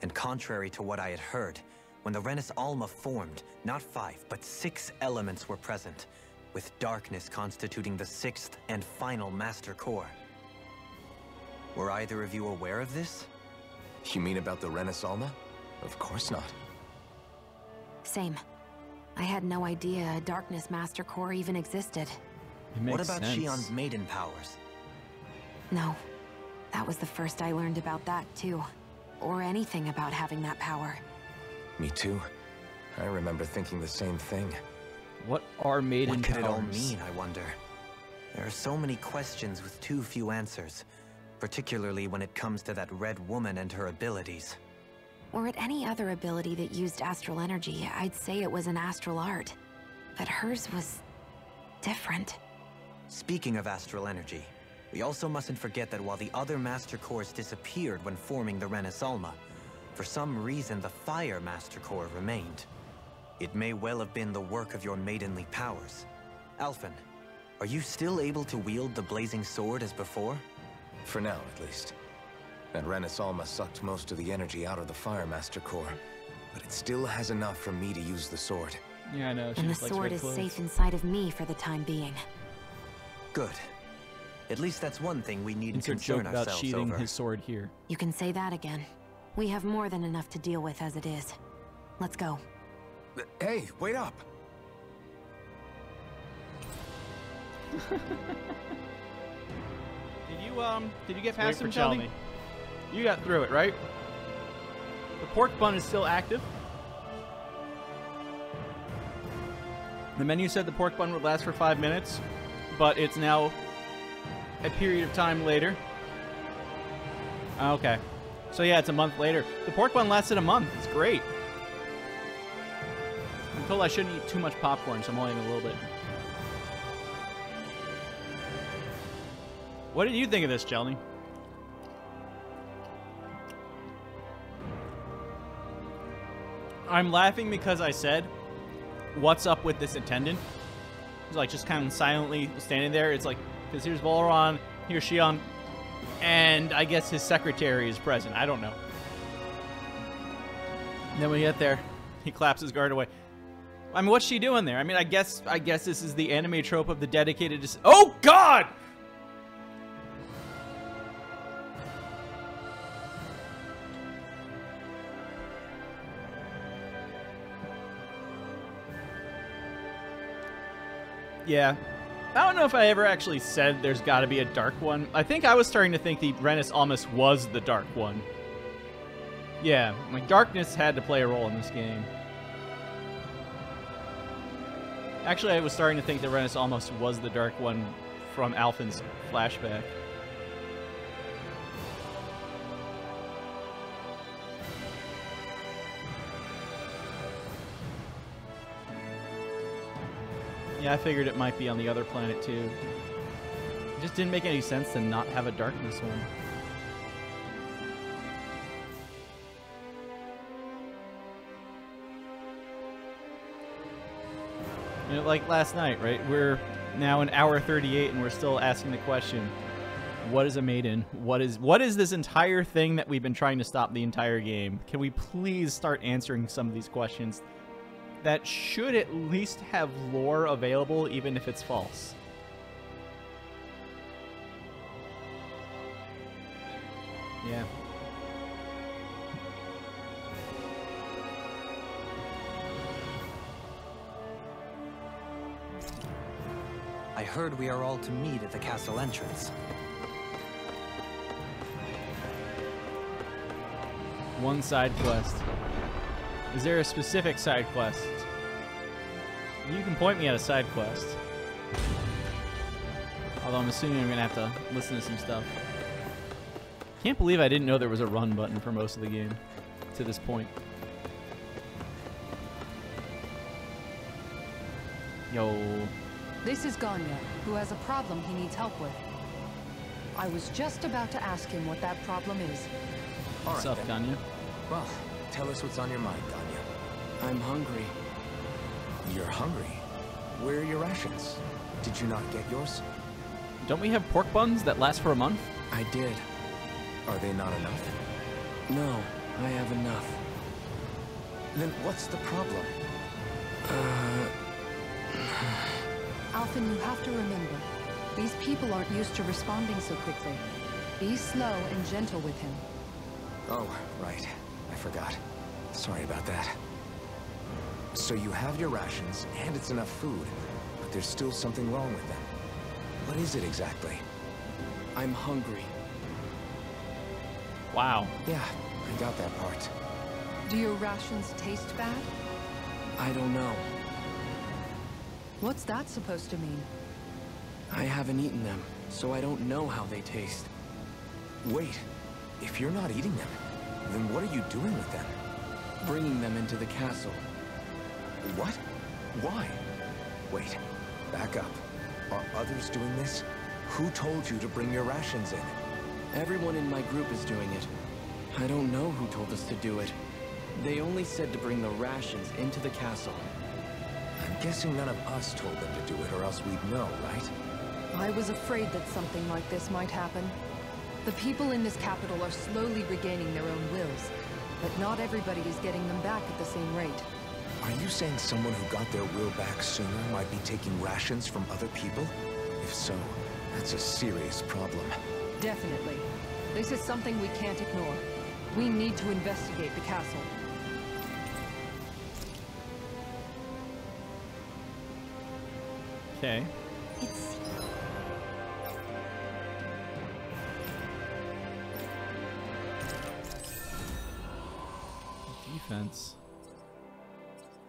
And contrary to what I had heard, when the Renas Alma formed, not five, but six elements were present, with darkness constituting the sixth and final Master Core. Were either of you aware of this? You mean about the Renas Alma? Of course not. Same. I had no idea a Darkness Master Core even existed. It makes sense. What about Shionne's maiden powers? No. That was the first I learned about that, too. Or anything about having that power. Me too. I remember thinking the same thing. What are maiden powers? What could it all mean, I wonder? There are so many questions with too few answers. Particularly when it comes to that Red Woman and her abilities. Or at any other ability that used astral energy, I'd say it was an astral art. But hers was different. Speaking of astral energy, we also mustn't forget that while the other Master Cores disappeared when forming the Renas Alma, for some reason the Fire Master Core remained. It may well have been the work of your maidenly powers. Alphen, are you still able to wield the blazing sword as before? For now, at least. That Renas Alma sucked most of the energy out of the Fire Master Core, but it still has enough for me to use the sword. Yeah, I know. She and the sword is safe inside of me for the time being. Good. At least that's one thing we need to concern ourselves about sheathing his sword here. You can say that again. We have more than enough to deal with as it is. Let's go. Hey, wait up! Did you, um, did you get past him, Shionne? You got through it, right? The pork bun is still active. The menu said the pork bun would last for five minutes, but it's now a period of time later. Okay. So yeah, it's a month later. The pork bun lasted a month. It's great. I'm told I shouldn't eat too much popcorn, so I'm only in a little bit. What did you think of this, Shionne? I'm laughing because I said, what's up with this attendant? He's like just kind of silently standing there. It's like, because here's Vholran, here's Shionne, and I guess his secretary is present. I don't know. And then when we get there, he claps his guard away. I mean, what's she doing there? I mean, I guess I guess this is the anime trope of the dedicated... Oh, God! Yeah. I don't know if I ever actually said there's got to be a dark one. I think I was starting to think the Renas Alma was the dark one. Yeah, like darkness had to play a role in this game. Actually, I was starting to think that Renas Alma was the dark one from Alphen's flashback. Yeah, I figured it might be on the other planet, too. It just didn't make any sense to not have a darkness one. You know, like last night, right? We're now an hour thirty-eight and we're still asking the question, what is a maiden? What is, what is this entire thing that we've been trying to stop the entire game? Can we please start answering some of these questions? That should at least have lore available, even if it's false. Yeah. I heard we are all to meet at the castle entrance. One side quest. Is there a specific side quest? You can point me at a side quest. Although I'm assuming I'm gonna have to listen to some stuff. Can't believe I didn't know there was a run button for most of the game to this point. Yo. This is Ganya, who has a problem he needs help with. I was just about to ask him what that problem is. All right, what's up, Ganya? Well, tell us what's on your mind, Ganya. I'm hungry. You're hungry? Where are your rations? Did you not get yours? Don't we have pork buns that last for a month? I did. Are they not enough? No, I have enough. Then what's the problem? Uh... Alphen, you have to remember, these people aren't used to responding so quickly. Be slow and gentle with him. Oh, right. I forgot. Sorry about that. So you have your rations, and it's enough food, but there's still something wrong with them. What is it exactly? I'm hungry. Wow. Yeah, I got that part. Do your rations taste bad? I don't know. What's that supposed to mean? I haven't eaten them, so I don't know how they taste. Wait, if you're not eating them, then what are you doing with them? Bringing them into the castle. What? Why? Wait, back up. Are others doing this? Who told you to bring your rations in? Everyone in my group is doing it. I don't know who told us to do it. They only said to bring the rations into the castle. I'm guessing none of us told them to do it, or else we'd know, right? I was afraid that something like this might happen. The people in this capital are slowly regaining their own wills, but not everybody is getting them back at the same rate. Are you saying someone who got their will back sooner might be taking rations from other people? If so, that's a serious problem. Definitely. This is something we can't ignore. We need to investigate the castle. Okay. It's... Defense.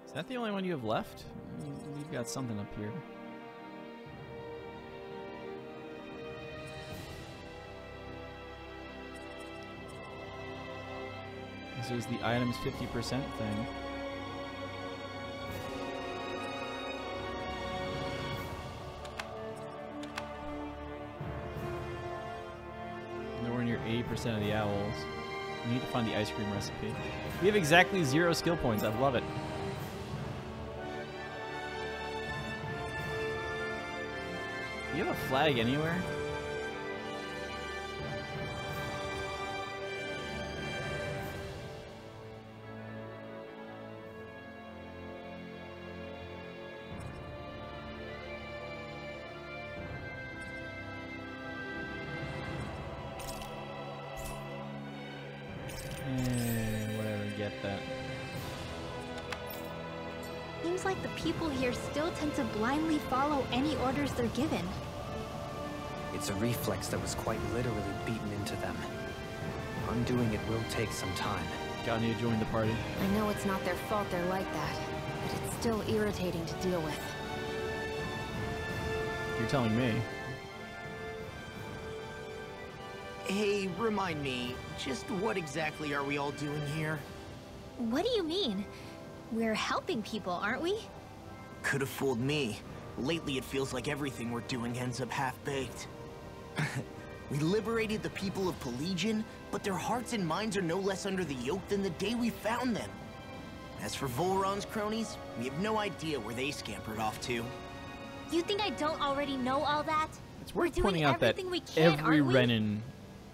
Is that the only one you have left? we got something up here. This is the items fifty percent thing. Nowhere near eighty percent of the owls. We need to find the ice cream recipe. We have exactly zero skill points. I love it. Do you have a flag anywhere? And whatever, get that. Seems like the people here still tend to blindly follow any orders they're given. It's a reflex that was quite literally beaten into them. Undoing it will take some time. Ganya joined the party. I know it's not their fault they're like that, but it's still irritating to deal with. You're telling me. Hey, remind me, just what exactly are we all doing here? What do you mean? We're helping people, aren't we? Could have fooled me. Lately it feels like everything we're doing ends up half-baked. We liberated the people of Pelegion, but their hearts and minds are no less under the yoke than the day we found them. As for Vholran's cronies, we have no idea where they scampered off to. You think I don't already know all that? It's worth pointing out that we can, every Renan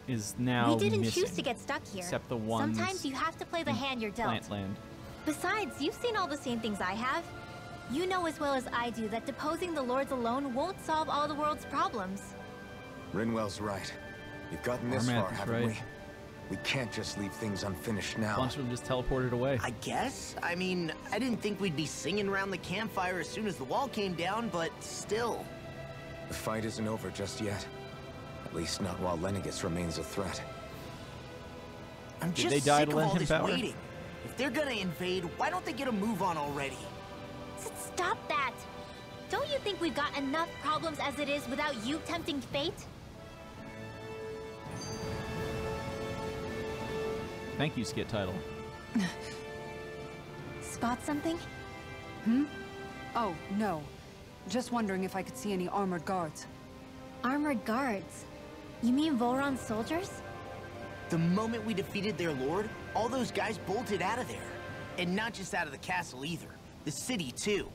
is now we didn't missing, choose to get stuck here. Except the ones sometimes you have to play the hand you're dealt. Plantland. Besides, you've seen all the same things I have. You know as well as I do that deposing the lords alone won't solve all the world's problems. Rinwell's right. We've gotten this far, haven't we? We can't just leave things unfinished now. A bunch of them just teleported away. I guess? I mean, I didn't think we'd be singing around the campfire as soon as the wall came down, but still. The fight isn't over just yet. At least not while Lenegis remains a threat. I'm just sick of all this waiting. If they're gonna invade, why don't they get a move on already? Stop that! Don't you think we've got enough problems as it is without you tempting fate? Thank you, Skit Title. Spot something? Hmm? Oh, no. Just wondering if I could see any armored guards. Armored guards? You mean Vholran's soldiers? The moment we defeated their lord, all those guys bolted out of there. And not just out of the castle either. The city, too.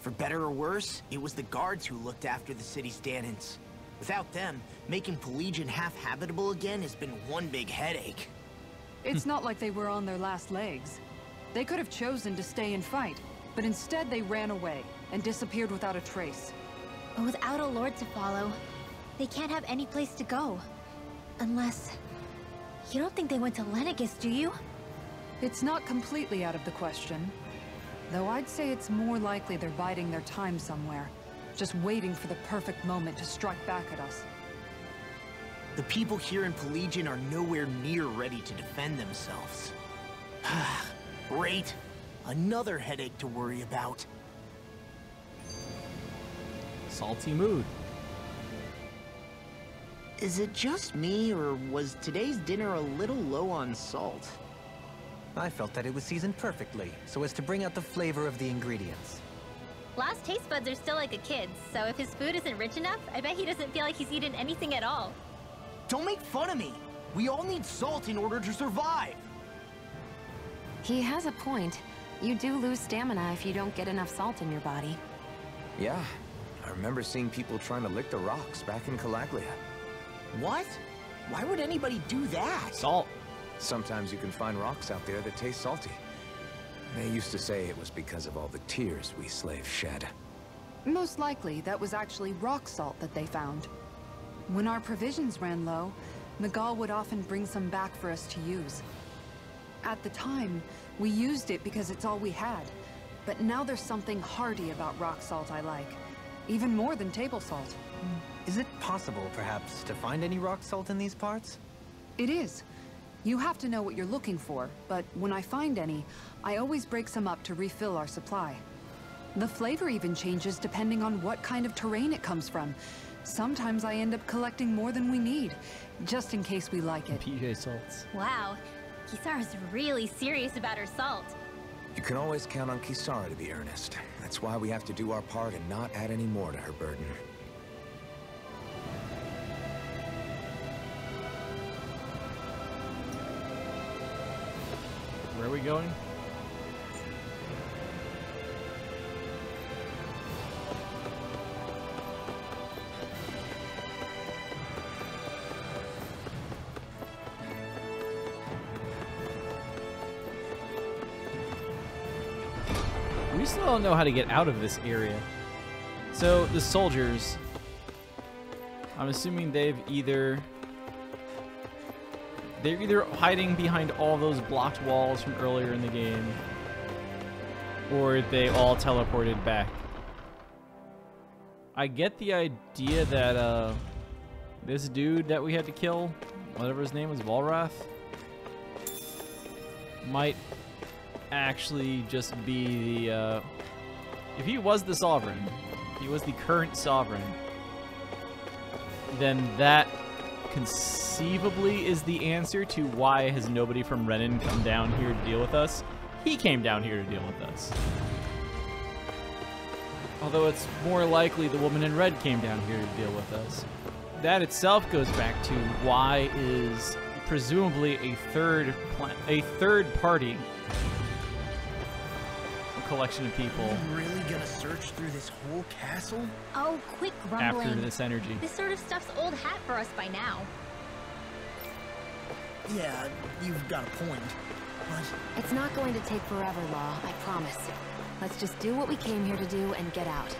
For better or worse, it was the guards who looked after the city's denizens. Without them, making Pelegion half-habitable again has been one big headache. It's not like they were on their last legs. They could have chosen to stay and fight, but instead they ran away and disappeared without a trace. But without a lord to follow, they can't have any place to go. Unless... you don't think they went to Lenegis, do you? It's not completely out of the question. Though I'd say it's more likely they're biding their time somewhere, just waiting for the perfect moment to strike back at us. The people here in Pelegion are nowhere near ready to defend themselves. Great. Another headache to worry about. Salty mood. Is it just me, or was today's dinner a little low on salt? I felt that it was seasoned perfectly, so as to bring out the flavor of the ingredients. Last taste buds are still like a kid's, so if his food isn't rich enough, I bet he doesn't feel like he's eaten anything at all. Don't make fun of me! We all need salt in order to survive! He has a point. You do lose stamina if you don't get enough salt in your body. Yeah, I remember seeing people trying to lick the rocks back in Calaglia. What? Why would anybody do that? Salt. Sometimes you can find rocks out there that taste salty. They used to say it was because of all the tears we slaves shed. Most likely, that was actually rock salt that they found. When our provisions ran low, Magal would often bring some back for us to use. At the time, we used it because it's all we had. But now there's something hearty about rock salt I like. Even more than table salt. Is it possible, perhaps, to find any rock salt in these parts? It is. You have to know what you're looking for, but when I find any, I always break some up to refill our supply. The flavor even changes depending on what kind of terrain it comes from. Sometimes I end up collecting more than we need, just in case we like it. P J salts. Wow, Kisara's really serious about her salt. You can always count on Kisara to be earnest. That's why we have to do our part and not add any more to her burden. Where are we going? We still don't know how to get out of this area. So the soldiers, I'm assuming they've either they're either hiding behind all those blocked walls from earlier in the game, or they all teleported back. I get the idea that uh, this dude that we had to kill, whatever his name was, Vholran, might actually just be the uh, if he was the sovereign, if he was the current sovereign, then that conceivably is the answer to why has nobody from Renan come down here to deal with us. He came down here to deal with us. Although it's more likely the woman in red came down here to deal with us. That itself goes back to why is presumably a third a third party collection of people. Are you really gonna search through this whole castle? Oh, quick grumbling. After this energy. This sort of stuff's old hat for us by now. Yeah, you've got a point. But it's not going to take forever, Law, I promise. Let's just do what we came here to do and get out.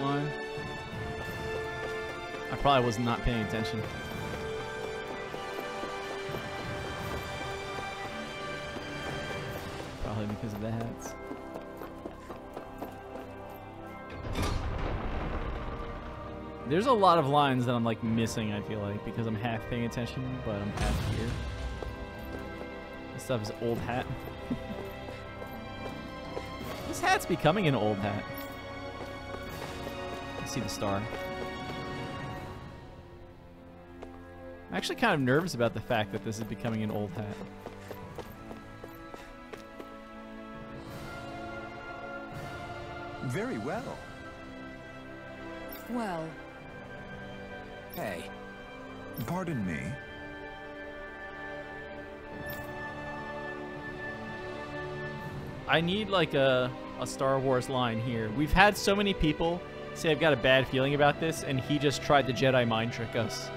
Line. I probably was not paying attention. Probably because of the hats. There's a lot of lines that I'm like missing, I feel like, because I'm half paying attention, but I'm half here. This stuff is old hat. This hat's becoming an old hat. See the star. I'm actually kind of nervous about the fact that this is becoming an old hat. Very well. Well. Hey, pardon me. I need like a, a Star Wars line here. We've had so many people say I've got a bad feeling about this, and he just tried the Jedi mind trick us.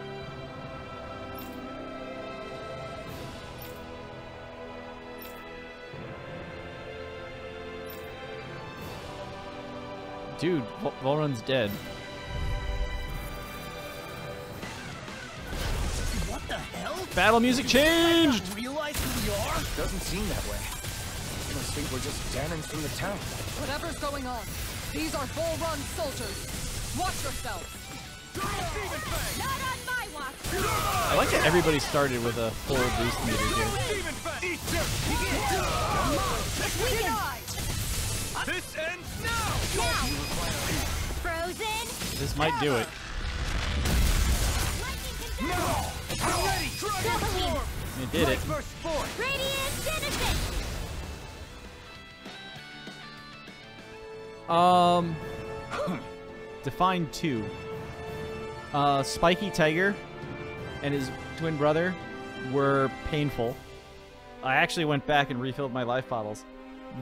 Dude, Vholran's dead. What the hell? Battle music changed! I realize who we are? Doesn't seem that way. You must think we're just denning from the town. Whatever's going on, these are Vholran soldiers. Watch yourselves. Not on my watch. I like that everybody started with a full boost meter here. This ends now. Now. Frozen. This might do it. I'm ready. Dragon. It did it. Radiant. Um, define two. Uh, Spiky Tiger and his twin brother were painful. I actually went back and refilled my life bottles.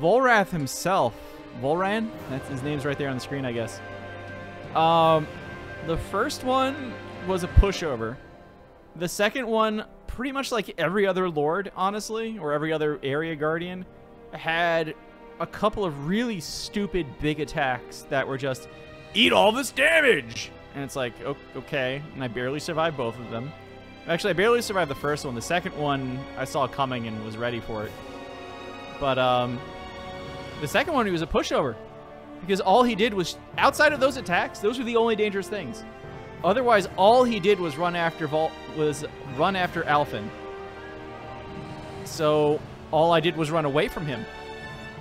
Vholran himself, Vholran, that's his name's right there on the screen, I guess. Um, the first one was a pushover. The second one, pretty much like every other lord, honestly, or every other area guardian, had a couple of really stupid big attacks that were just eat all this damage, and it's like, okay, and I barely survived both of them. Actually, I barely survived the first one. The second one I saw coming and was ready for it. But um, the second one, he was a pushover. Because all he did was, outside of those attacks, those were the only dangerous things. Otherwise, all he did was run after Vault, was run after Alphen. So all I did was run away from him.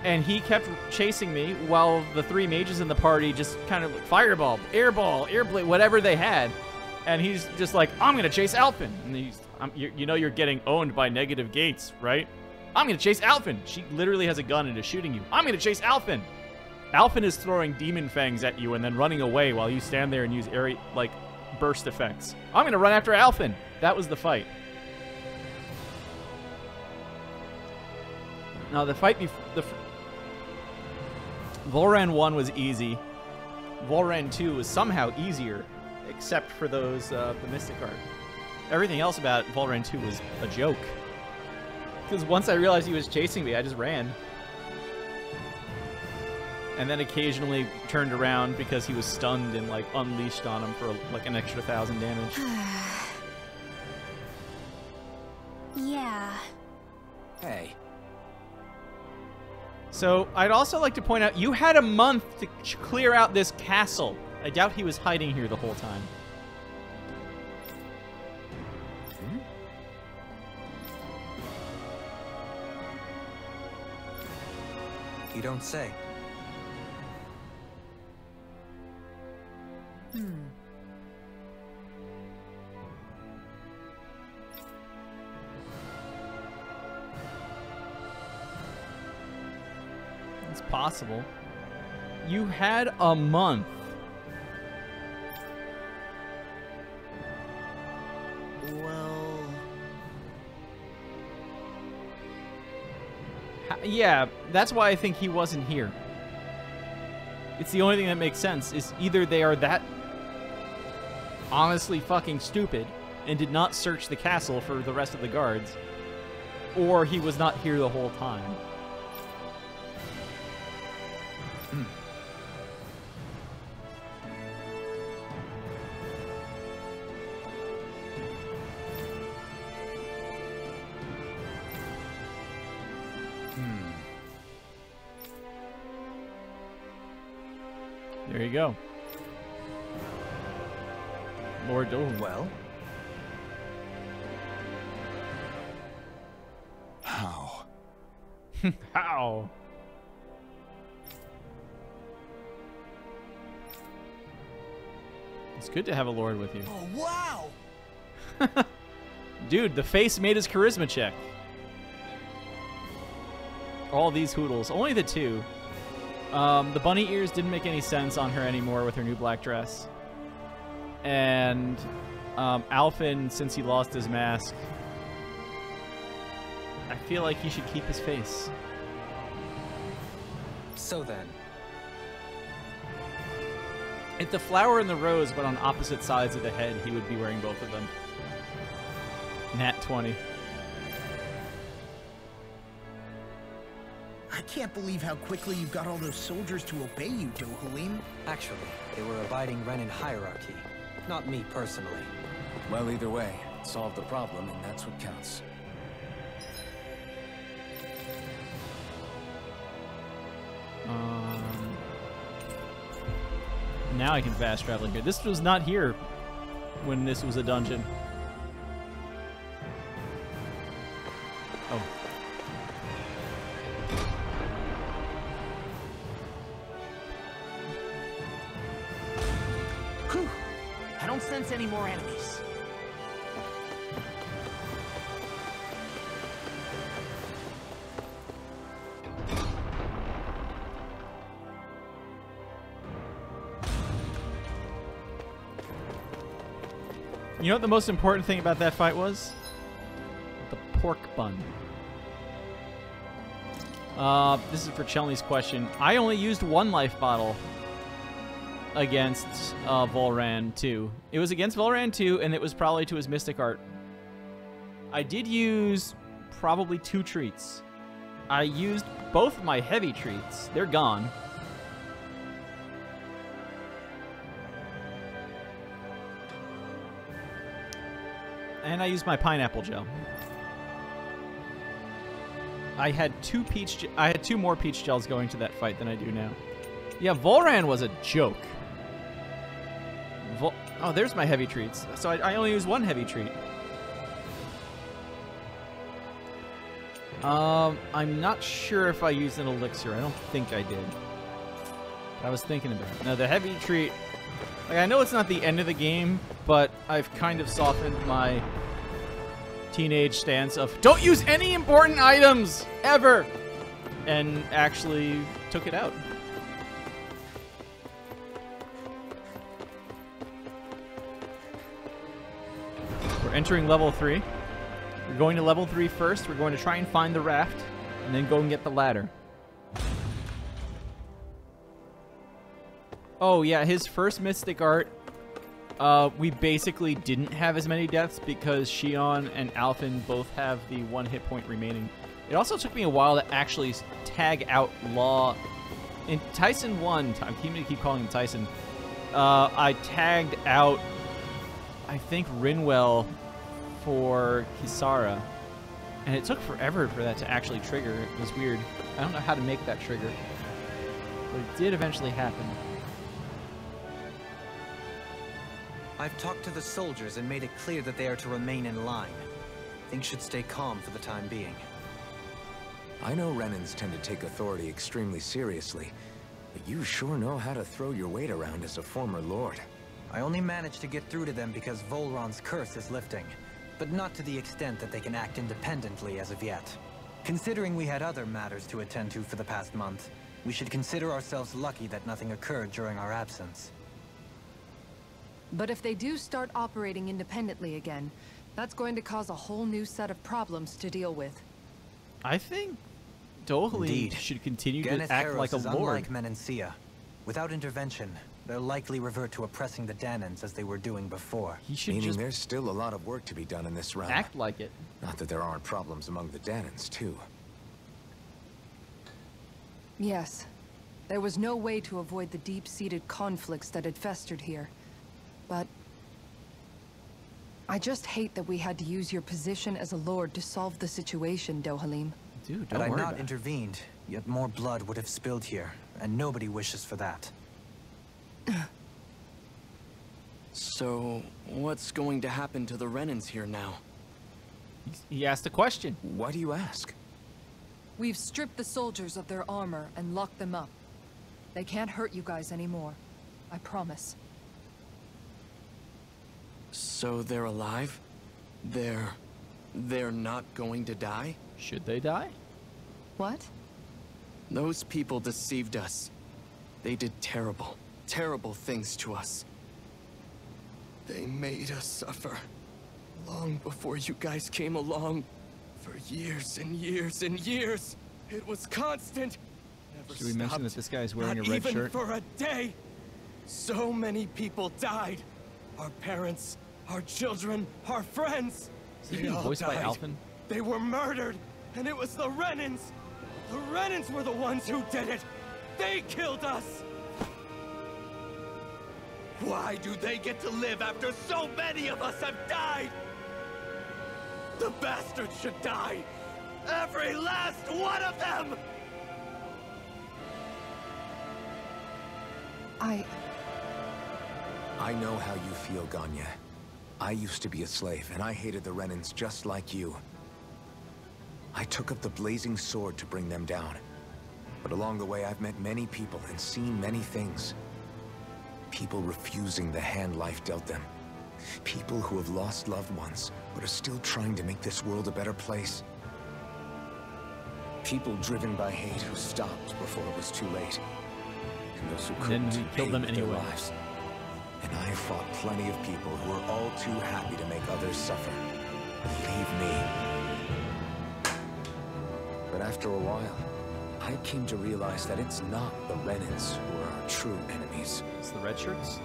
And he kept chasing me while the three mages in the party just kind of like fireball, airball, airblade, whatever they had. And he's just like, I'm going to chase Alphen. And he's, I'm, you, you know you're getting owned by negative gates, right? I'm going to chase Alphen. She literally has a gun and is shooting you. I'm going to chase Alphen. Alphen is throwing demon fangs at you and then running away while you stand there and use airy, like, burst effects. I'm going to run after Alphen. That was the fight. Now, the fight before... The Vholran one was easy. Vholran two was somehow easier, except for those, uh, the Mystic Art. Everything else about Vholran two was a joke. Because once I realized he was chasing me, I just ran. And then occasionally turned around because he was stunned and, like, unleashed on him for, like, an extra thousand damage. Yeah. Hey. So, I'd also like to point out, you had a month to clear out this castle. I doubt he was hiding here the whole time. Hmm? You don't say. Hmm. It's possible. You had a month. Well... Yeah, that's why I think he wasn't here. It's the only thing that makes sense, is either they are that... honestly fucking stupid and did not search the castle for the rest of the guards, or he was not here the whole time. Hmm. There you go. Lord Dohalim. Well? How? How? It's good to have a lord with you. Oh, wow! Dude, the face made his charisma check. All these hoodles. Only the two. Um, the bunny ears didn't make any sense on her anymore with her new black dress. And um, Alphen, since he lost his mask, I feel like he should keep his face. So then. If the flower and the rose went on opposite sides of the head, he would be wearing both of them. nat twenty. I can't believe how quickly you got all those soldiers to obey you, Dohalim. Actually, they were abiding Renan hierarchy. Not me, personally. Well, either way, it solved the problem, and that's what counts. Um, now I can fast travel here. This was not here when this was a dungeon. Oh. Sense any more enemies. You know what the most important thing about that fight was? The pork bun. Uh, this is for Chelney's question. I only used one life bottle against uh, Vholran two. It was against Vholran two, and it was probably to his Mystic Art. I did use probably two treats. I used both my heavy treats. They're gone. And I used my pineapple gel. I had two peach ge I had two more peach gels going to that fight than I do now. Yeah, Vholran was a joke. Vol oh, there's my heavy treats. So I, I only use one heavy treat. Um, I'm not sure if I used an elixir. I don't think I did. I was thinking about it. Now, the heavy treat... Like, I know it's not the end of the game, but I've kind of softened my teenage stance of don't use any important items ever, and actually took it out. We're entering level three. We're going to level three first. We're going to try and find the raft, and then go and get the ladder. Oh, yeah, his first Mystic Art, uh, we basically didn't have as many deaths because Shionne and Alphen both have the one hit point remaining. It also took me a while to actually tag out Law. In Tyson one, I'm going to keep calling him Tyson, uh, I tagged out, I think, Rinwell for Kisara. And it took forever for that to actually trigger. It was weird. I don't know how to make that trigger. But it did eventually happen. I've talked to the soldiers and made it clear that they are to remain in line. Things should stay calm for the time being. I know Renans tend to take authority extremely seriously, but you sure know how to throw your weight around as a former lord. I only managed to get through to them because Volron's curse is lifting, but not to the extent that they can act independently as of yet. Considering we had other matters to attend to for the past month, we should consider ourselves lucky that nothing occurred during our absence. But if they do start operating independently again, that's going to cause a whole new set of problems to deal with. I think Dohalim should continue Ganath to act Haros like a lord. Unlike Menancia, without intervention, they'll likely revert to oppressing the Danans as they were doing before. He should Meaning just there's still a lot of work to be done in this realm. Act like it. Not that there aren't problems among the Danans, too. Yes. There was no way to avoid the deep-seated conflicts that had festered here. But I just hate that we had to use your position as a lord to solve the situation, Dohalim. Dude, don't worry about it. Had I not intervened, yet more blood would have spilled here, and nobody wishes for that. So, what's going to happen to the Renans here now? He asked a question. Why do you ask? We've stripped the soldiers of their armor and locked them up. They can't hurt you guys anymore. I promise. So they're alive? They're... they're not going to die? Should they die? What? Those people deceived us. They did terrible, terrible things to us. They made us suffer. Long before you guys came along. For years and years and years. It was constant. Never Should we stopped. mention that this guy's wearing not a red even shirt? For a day. So many people died. Our parents, our children, our friends. Is he being voiced by Alphen? They were murdered, and it was the Renans. The Renans were the ones who did it. They killed us. Why do they get to live after so many of us have died? The bastards should die. Every last one of them. I... I know how you feel, Ganya. I used to be a slave, and I hated the Renans just like you. I took up the blazing sword to bring them down. But along the way, I've met many people and seen many things. People refusing the hand life dealt them. People who have lost loved ones, but are still trying to make this world a better place. People driven by hate who stopped before it was too late. And those who couldn't killed them anyway. And I fought plenty of people who are all too happy to make others suffer. Believe me. But after a while, I came to realize that it's not the Renans who are our true enemies. It's the red shirts?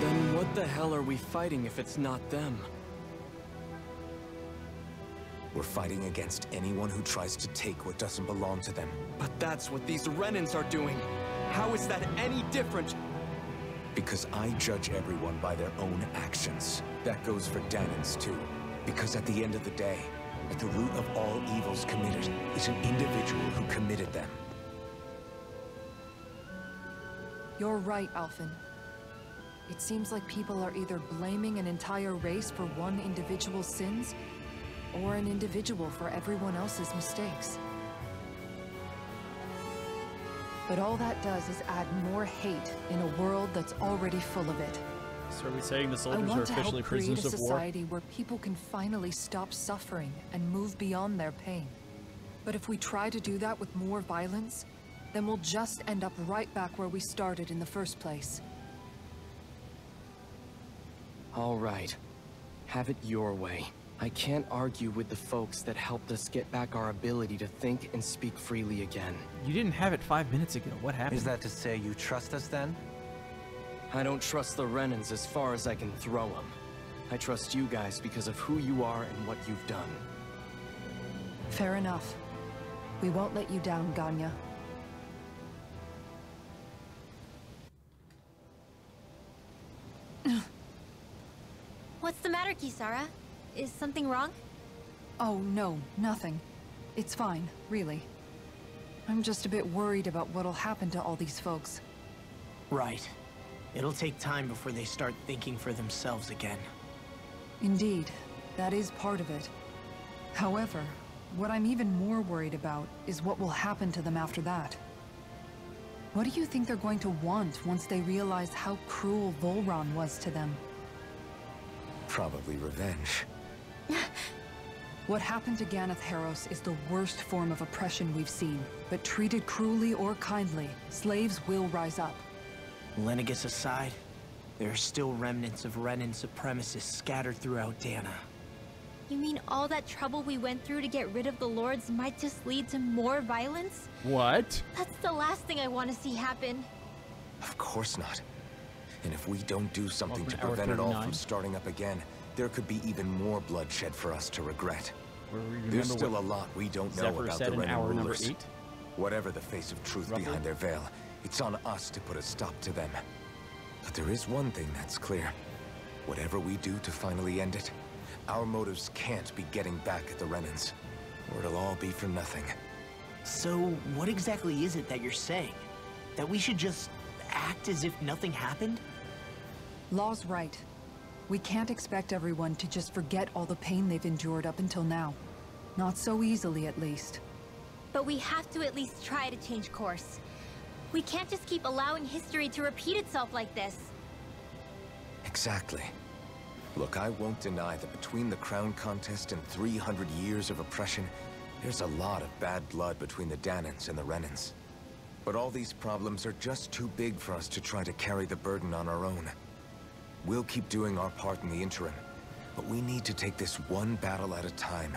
Then what the hell are we fighting if it's not them? We're fighting against anyone who tries to take what doesn't belong to them. But that's what these Renans are doing. How is that any different? Because I judge everyone by their own actions. That goes for Danans too. Because at the end of the day, at the root of all evils committed is an individual who committed them. You're right, Alphen. It seems like people are either blaming an entire race for one individual's sins, or an individual for everyone else's mistakes. But all that does is add more hate in a world that's already full of it. So are we saying the soldiers are officially prisoners of war? I want to help create a society where people can finally stop suffering and move beyond their pain. But if we try to do that with more violence, then we'll just end up right back where we started in the first place. All right. Have it your way. I can't argue with the folks that helped us get back our ability to think and speak freely again. You didn't have it five minutes ago. What happened? Is that to say you trust us then? I don't trust the Renans as far as I can throw them. I trust you guys because of who you are and what you've done. Fair enough. We won't let you down, Ganya. What's the matter, Kisara? Is something wrong? Oh, no, nothing. It's fine, really. I'm just a bit worried about what'll happen to all these folks. Right. It'll take time before they start thinking for themselves again. Indeed, that is part of it. However, what I'm even more worried about is what will happen to them after that. What do you think they're going to want once they realize how cruel Vholran was to them? Probably revenge. What happened to Ganath Haros is the worst form of oppression we've seen, but treated cruelly or kindly, slaves will rise up. Lenegis aside, there are still remnants of Renan supremacists scattered throughout Dana. You mean all that trouble we went through to get rid of the lords might just lead to more violence? What? That's the last thing I want to see happen. Of course not. And if we don't do something to prevent it all from starting up again, there could be even more bloodshed for us to regret. There's still a lot we don't know about the Renan rulers. Whatever the face of truth behind their veil, it's on us to put a stop to them. But there is one thing that's clear. Whatever we do to finally end it, our motives can't be getting back at the Renans, or it'll all be for nothing. So what exactly is it that you're saying? That we should just act as if nothing happened? Law's right. We can't expect everyone to just forget all the pain they've endured up until now. Not so easily, at least. But we have to at least try to change course. We can't just keep allowing history to repeat itself like this. Exactly. Look, I won't deny that between the crown contest and three hundred years of oppression, there's a lot of bad blood between the Danans and the Renans. But all these problems are just too big for us to try to carry the burden on our own. We'll keep doing our part in the interim, but we need to take this one battle at a time.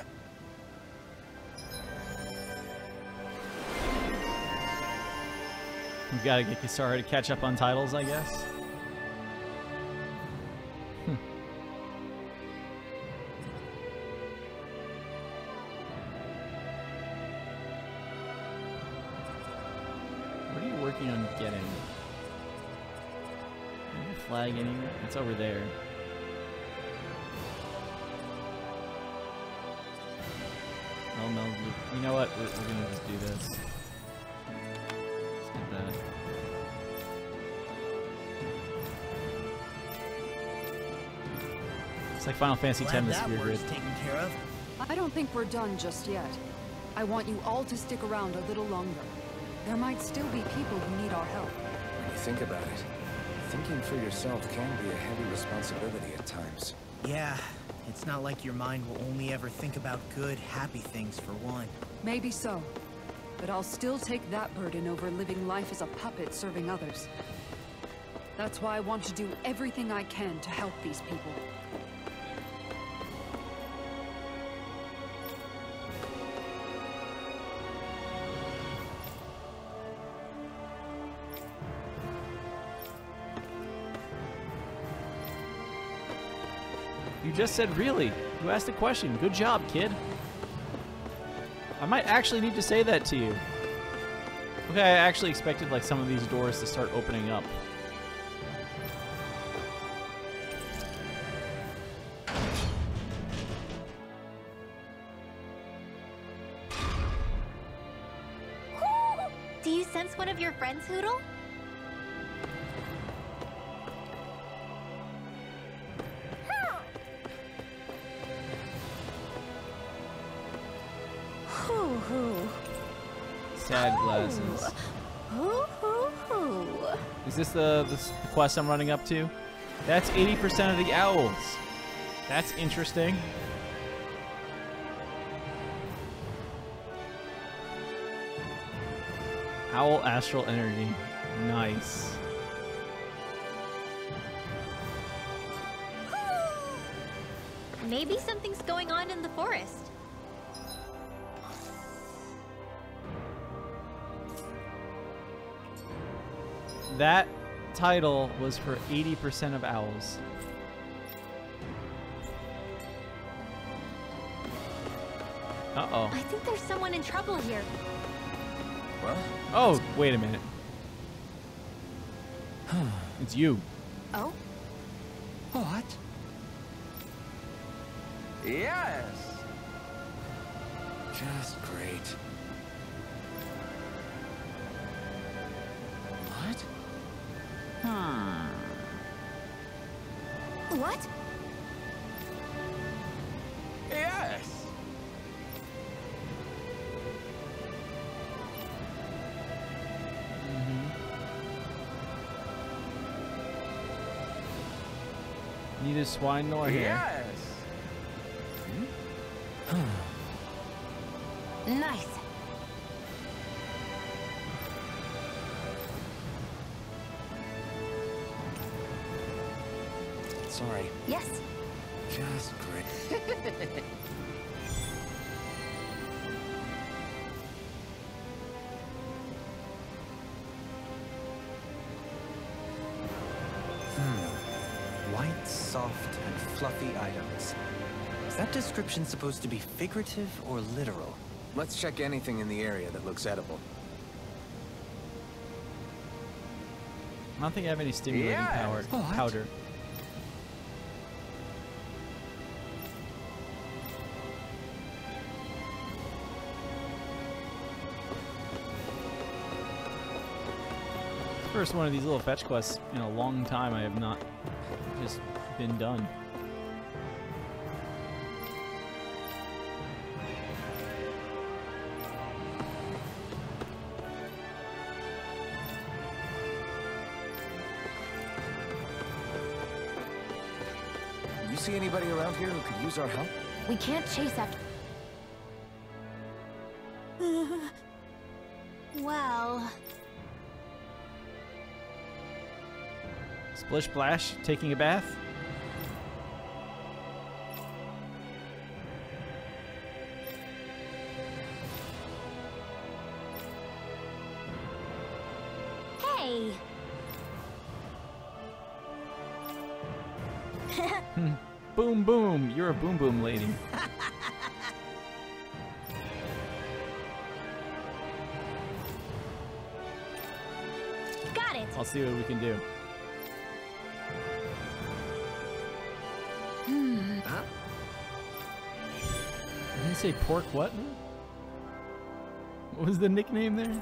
We've got to get Kisara to catch up on titles, I guess. Hm. What are you working on getting? Is the flag anywhere? It's over there. Oh no! You know what? We're, we're gonna just do this. It's like Final Fantasy ten this year, grid. I don't think we're done just yet. I want you all to stick around a little longer. There might still be people who need our help. When you think about it, thinking for yourself can be a heavy responsibility at times. Yeah, it's not like your mind will only ever think about good, happy things for one. Maybe so. But I'll still take that burden over living life as a puppet serving others. That's why I want to do everything I can to help these people. You just said really. You asked the question. Good job, kid. I might actually need to say that to you. Okay, I actually expected like some of these doors to start opening up. sense one of your friends, Hoodle? Sad glasses. Is this the, the quest I'm running up to? That's eighty percent of the owls. That's interesting. Owl astral energy. Nice. Maybe something's going on in the forest. That title was for eighty percent of owls. Uh-oh. I think there's someone in trouble here. What? Oh, wait a minute. It's you. Oh? What? Yes! Just great. Hmm. What? Yes. Mm-hmm. Neither swine nor hare. Yes. Hmm? Nice. Sorry. Yes. Just great. Hmm. White, soft, and fluffy items. Is that description supposed to be figurative or literal? Let's check anything in the area that looks edible. I don't think I have any stimulating yes. power oh, powder. First one of these little fetch quests in a long time I have not just been done. You see anybody around here who could use our help? We can't chase after. Well. Splish splash, taking a bath. Hey. Boom boom, you're a boom boom lady. Got it. I'll see what we can do. Say pork what? What was the nickname there?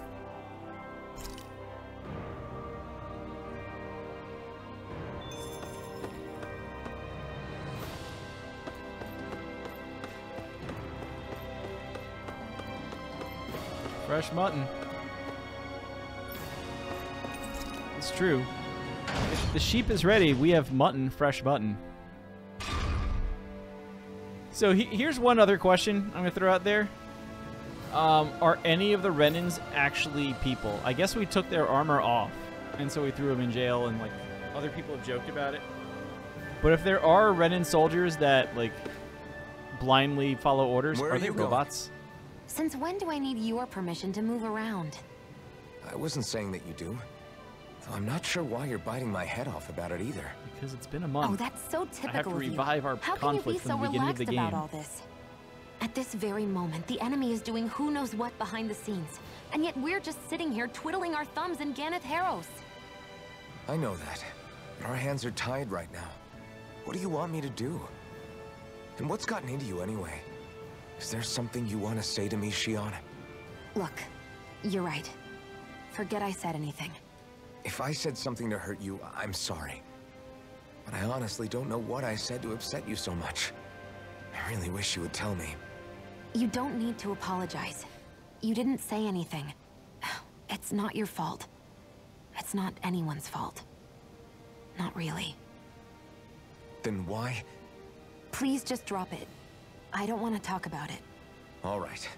Fresh mutton. It's true. If the sheep is ready, we have mutton, fresh mutton. So he, here's one other question I'm gonna throw out there. Um, are any of the Renans actually people? I guess we took their armor off, and so we threw them in jail, and like other people have joked about it. But if there are Renan soldiers that like blindly follow orders, are, are they robots? Going? Since when do I need your permission to move around? I wasn't saying that you do. I'm not sure why you're biting my head off about it either. Because it's been a month. Oh, that's so typical. I have to revive our conflict from the beginning of the game. How can you be so relaxed about all this? At this very moment, the enemy is doing who knows what behind the scenes, and yet we're just sitting here twiddling our thumbs in Ganath Haros. I know that. Our hands are tied right now. What do you want me to do? And what's gotten into you anyway? Is there something you want to say to me, Shionne? Look, you're right. Forget I said anything. If I said something to hurt you, I'm sorry. But I honestly don't know what I said to upset you so much. I really wish you would tell me. You don't need to apologize. You didn't say anything. It's not your fault. It's not anyone's fault. Not really. Then why? Please just drop it. I don't want to talk about it. All right.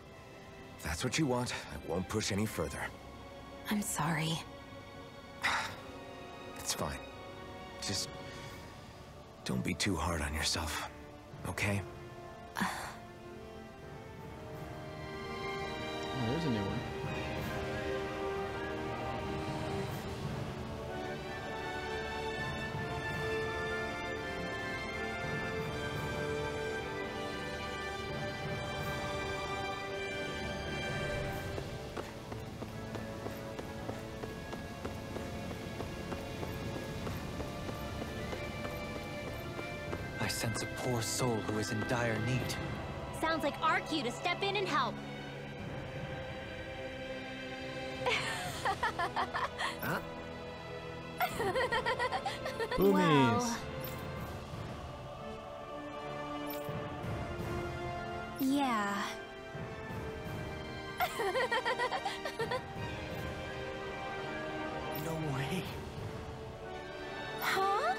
If that's what you want, I won't push any further. I'm sorry. It's fine. Just don't be too hard on yourself, okay? Uh... Oh, there's a new one. A poor soul who is in dire need. Sounds like our cue to step in and help. Huh? Wow. Yeah. No way. Huh?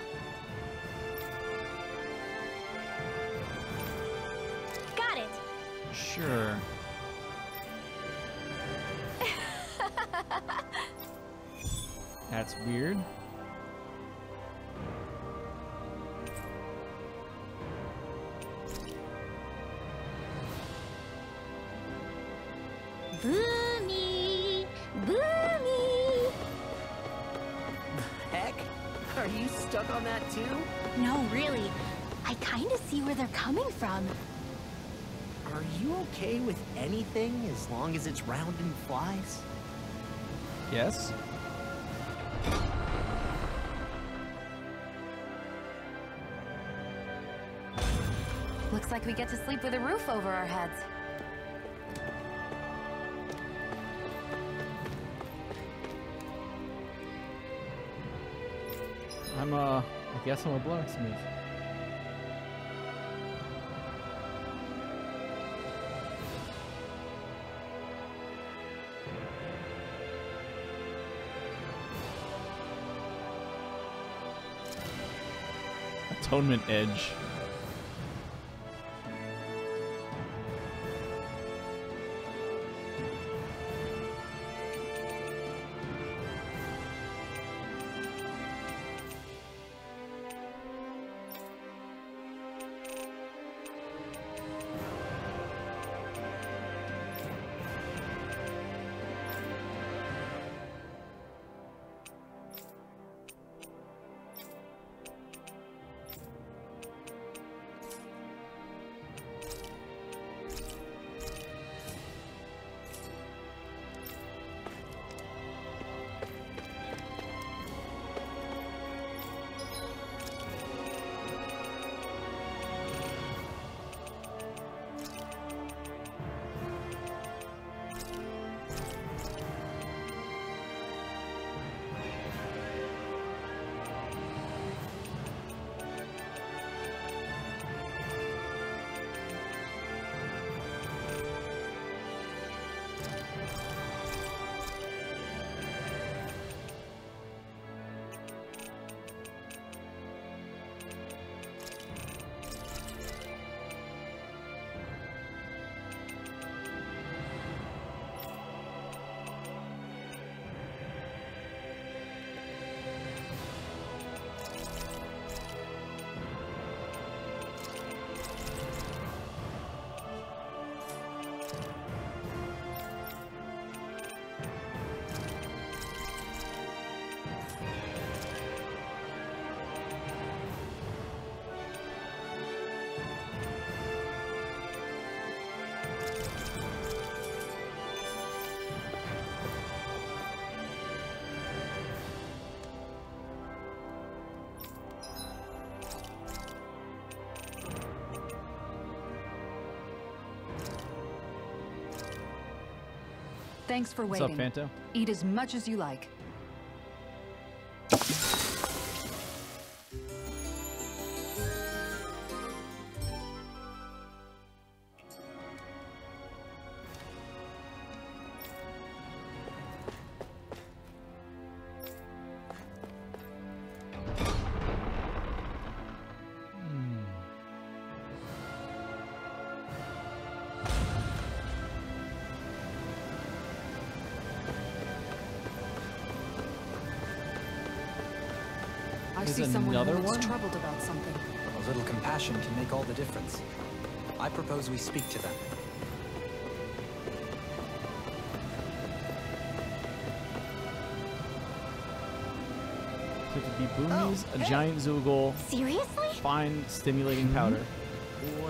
Sure. That's weird. Boomy! Boomy! Heck? Are you stuck on that too? No, really. I kinda see where they're coming from. Are you okay with anything as long as it's round and flies? Yes. Looks like we get to sleep with a roof over our heads. I'm, uh, I guess I'm a blacksmith. Atonement Edge. Thanks for waiting. What's up, Phanto? Eat as much as you like. Another one? Troubled about something. A little compassion can make all the difference. I propose we speak to them. fifty boomies, oh, a hey. giant Zoogle. Seriously? Fine, stimulating powder. Mm-hmm.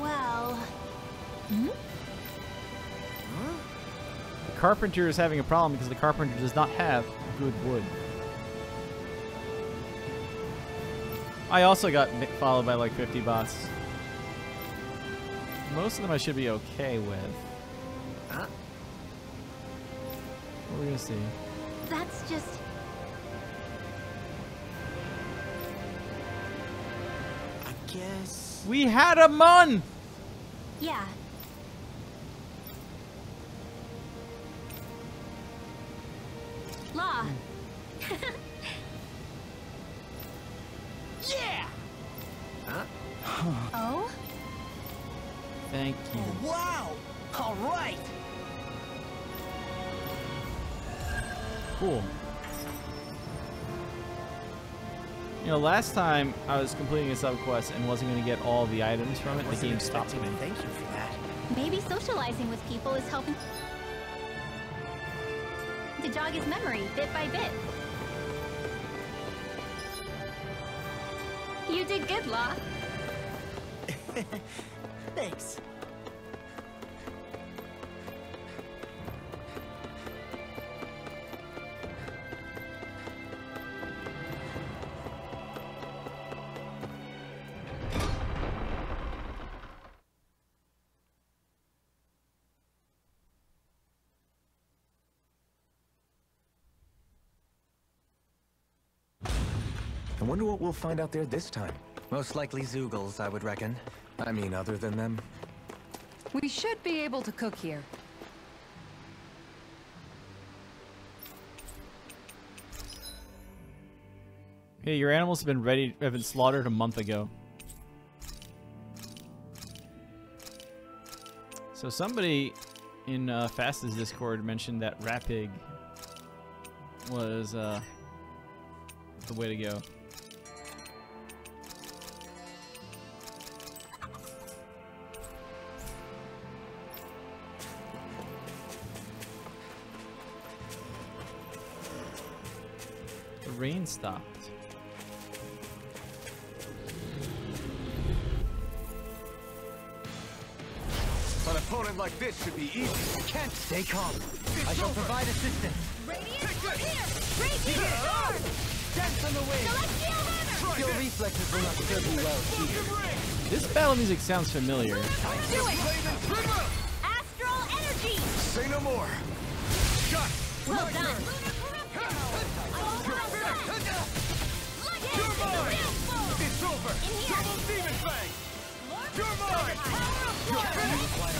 Well. Well. Hmm? Huh? The carpenter is having a problem because the carpenter does not have good wood. I also got followed by like fifty bots. Most of them I should be okay with. Huh? What are we gonna see? That's just. I guess. We had a month! Yeah. Law. Yeah. Huh? Oh. Thank you. Wow. All right. Cool. You know, last time I was completing a sub quest and wasn't going to get all the items from it. The game stopped me. Thank you for that. Maybe socializing with people is helping to jog his memory bit by bit. You did good, Law. Thanks. I wonder what we'll find out there this time. Most likely Zoogles, I would reckon. I mean, other than them. We should be able to cook here. Hey, your animals have been ready, have been slaughtered a month ago. So somebody in uh, Fasta's Discord mentioned that Rapig was uh, the way to go. Rain stopped. An opponent like this should be easy. Can't stay calm. It's I shall over. provide assistance. Radiant, up here! Radiant, guard! Dance on the wave! Celestial hammer! Your reflexes will not serve you well here. This battle music sounds familiar. I do it! Astral energy! Say no more! Shot! Well done!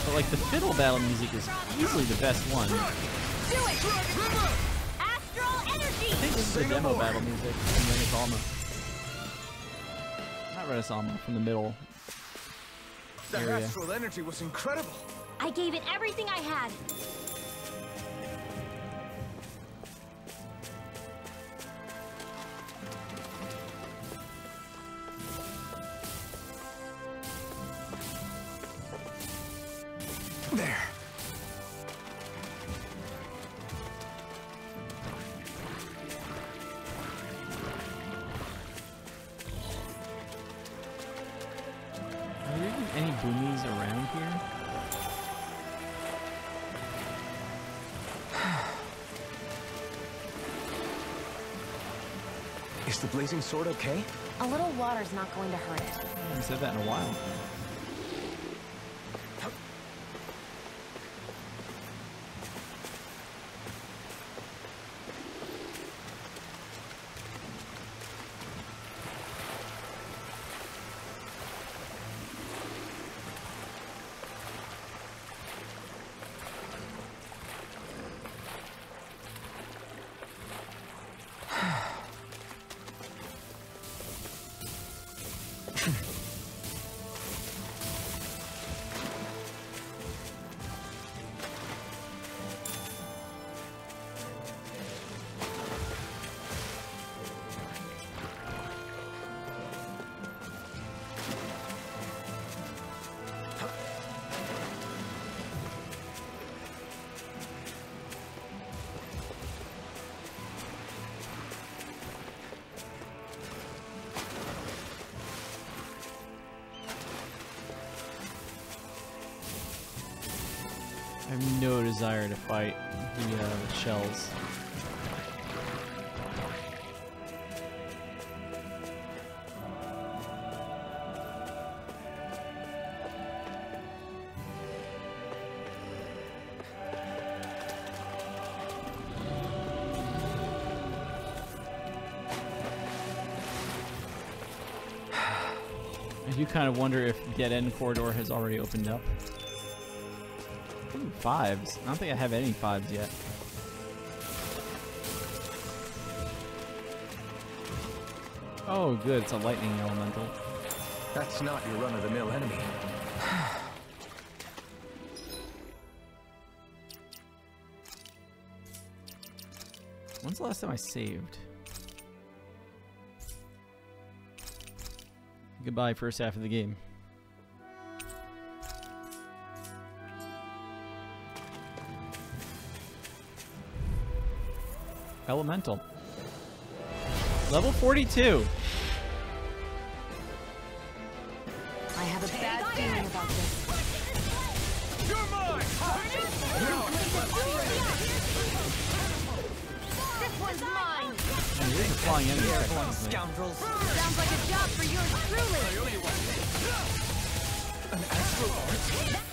But like the fiddle battle music is easily the best one. Do it. Astral energy. I think this is the demo battle music from Renas Alma. Not Renas Alma, from the middle area. That astral energy was incredible. I gave it everything I had. Blazing sword, okay? A little water's not going to hurt it. I haven't said that in a while. I have no desire to fight the uh, shells. I do kind of wonder if Dead End Corridor has already opened up. Ooh, fives. I don't think I have any fives yet. Oh, good. It's a lightning elemental. That's not your run-of-the-mill enemy. When's the last time I saved? Goodbye, first half of the game. Elemental. Level forty-two. I have a bad feeling about this. You're mine! This one's mine! And you're just flying in there. Scoundrels. Sounds like a job for yours truly. An actual art.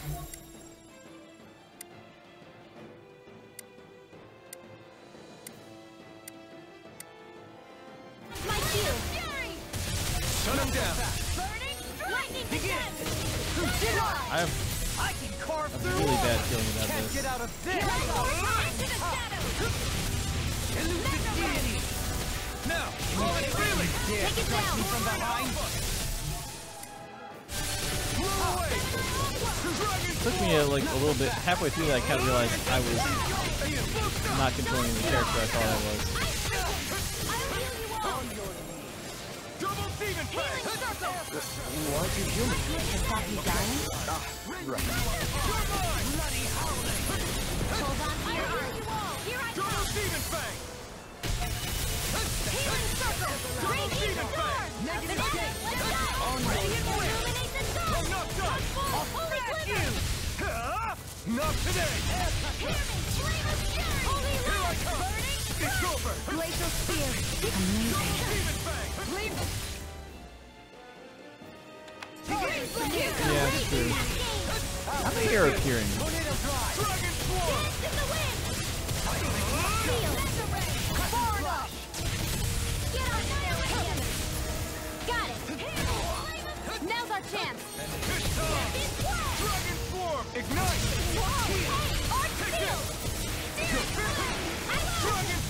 My shield. Shut him down. Burning lightning begin. I have I can carve through. Really bad feeling about Can't this. Get out of this. Into the shadows. Now, roll it freely! Take it down! From behind! Took me a, like a little bit, halfway through that I kind of realized I was not controlling the character I thought I was. Double demon fang! You are too human. Has that you dying? Ah, right. Bloody howling! Hold on, here are you all! Here I come! Double demon fang! Healing circle! Breaking the door! Negative state! Brilliant win! I'm not done! I'll crack you! Not today! Hear me! Flame of fury! Holy light! Burning! It's over! Glacial spear! Amazing! Yeah, it's true. How many are appearing? Dragon swarm! Dance in the wind! Now's our chance! Dragon Swarm! Ignite! Dragon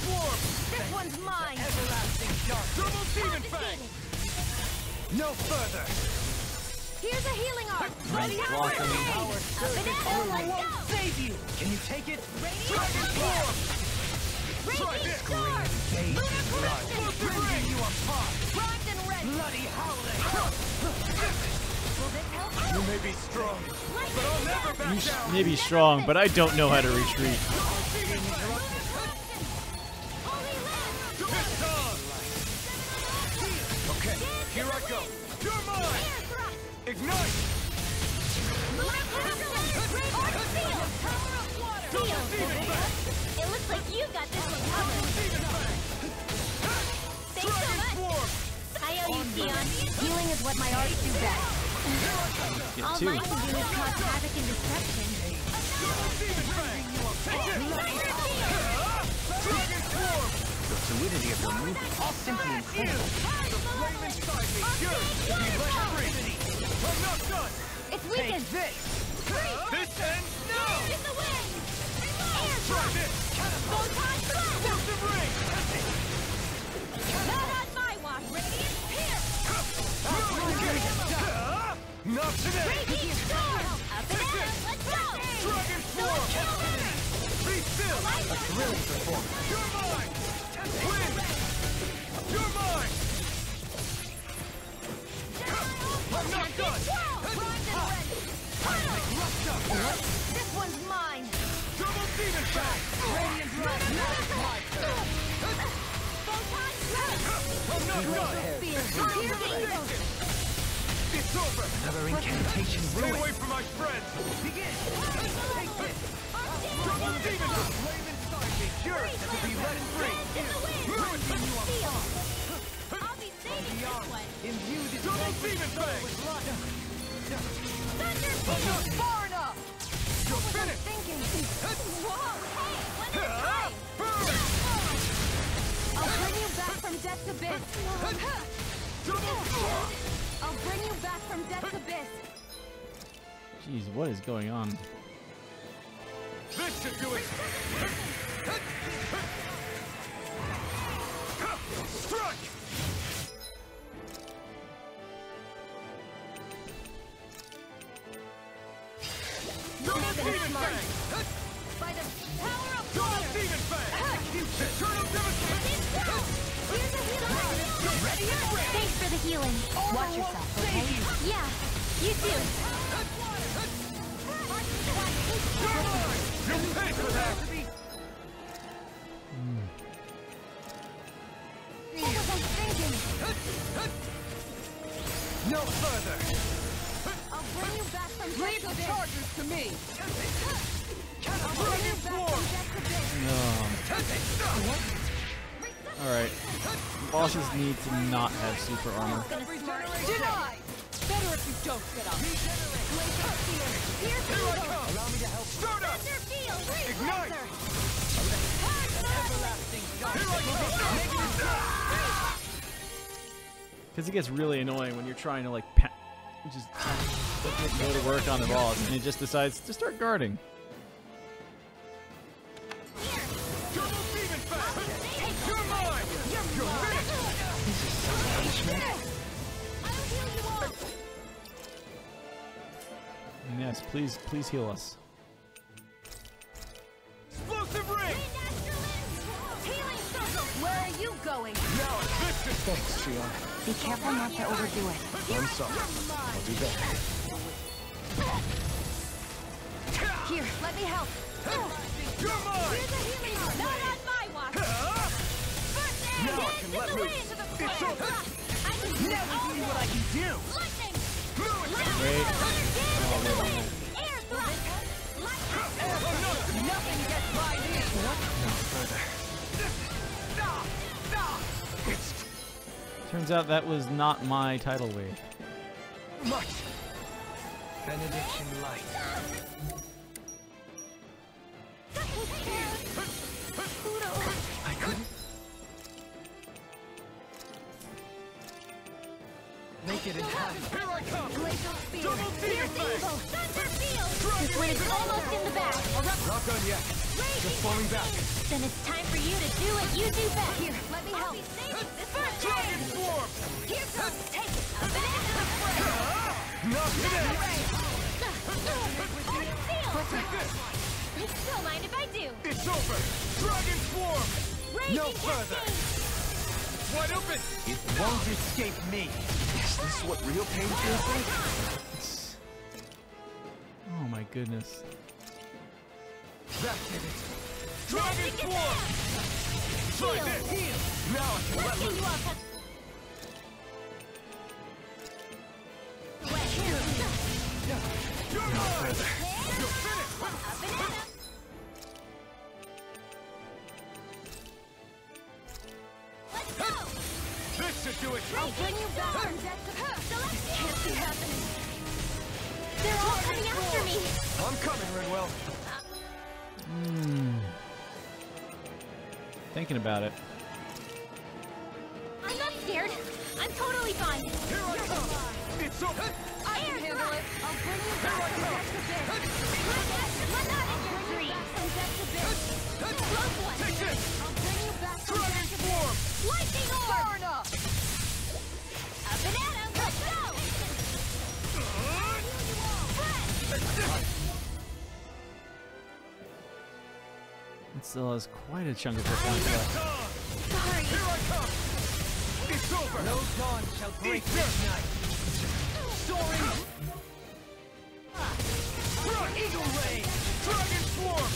Swarm! This one's mine! Everlasting dark! Double Demon Fang! No further! Here's a healing arc! Ready to power! Banana won't save you! Can you take it? Dragon Swarm! Raging Storm! Lunar Corruption! You apart! Bronze and red! Bloody howling! You may be strong, but I'll never back down. You may be strong, but I don't know how to retreat. Okay, here I go. You're mine. Ignite. It looks like you got this one covered. Thanks so much. I owe you, Shionne. Healing is what my arts do best. All mine can do is cause havoc and destruction. The fluidity of your movement is simply incredible. The flame inside me yours. I'm not done. It's weakened. This. This ends now. In the wind. Try this. Photon blast. Build the ring. Not today! Raging Storm! Up and out! Let's go! Dragon Swarm! Be still! A thrilling performance! You're mine! Win! You're mine! I'm not done! This one's mine! Double demon back! Radiant light! Photon blast! I'm not done! It's over. Another incantation. Stay away from my friends. Begin. Take this. Jeez, what is going on? This should do it! Strike! Demon Fang! By the power of water! Demon Fang! Eternal devastation! Ready and ready! Thanks for the healing. Watch yourself, okay? Yeah, you too. You pay for that! Mm. What was I thinking? No further! I'll bring you back from death. Leave the charges to me! I'll bring you back from death to death. No. Alright. Bosses need to not have super armor. Deny! Better if you don't get up. Allow me to help. Start up. Ignite. Because it gets really annoying when you're trying to like pat, just go to work on the boss, and it just decides to start guarding. Yes, please, please heal us. Explosive ring! Healing circle! Where are you going? Now it's this! Thanks, Shionne. Be careful not to overdo it. I'm sorry. I'll be back. Here, let me help. You're mine! Here's a healing circle! Not on my watch! First aid! Now I can let loose! It's over! I can never do what I can do! Lightning! Great! Nothing gets by me. No further. Turns out that was not my tidal wave. Much benediction light. I couldn't make it in time. Here I come. Double this one is almost in the bag. Not done yet. Just falling back. Then it's time for you to do what you do best. Here, let me help. Dragon swarm. Here comes. Take it. Not today. You still mind if I do? It's over. Dragon swarm. No further. Wide open. It won't escape me. Is this what real pain feels like? Oh my goodness. That did it. Dragon swarm. Try this. Heal. Now I can let loose. You're mine. You're finished. Do it. I'll bring you back from death to death. This can't be happening. They're all coming after me. I'm coming, Rinwell. Hmm. Thinking about it. I'm not scared. I'm totally fine. Here I come. It's over. I can handle it. I'll bring you back from death to death. Let that injury. Close one. Take this. I'll bring you back from death to death. Lightning orb. Far enough. Banana, let's go! It still has quite a chunk of her time left. Sorry. Here I come! It's over! No dawn shall break this night! Sorry! Eagle Ray! Dragon Swarm!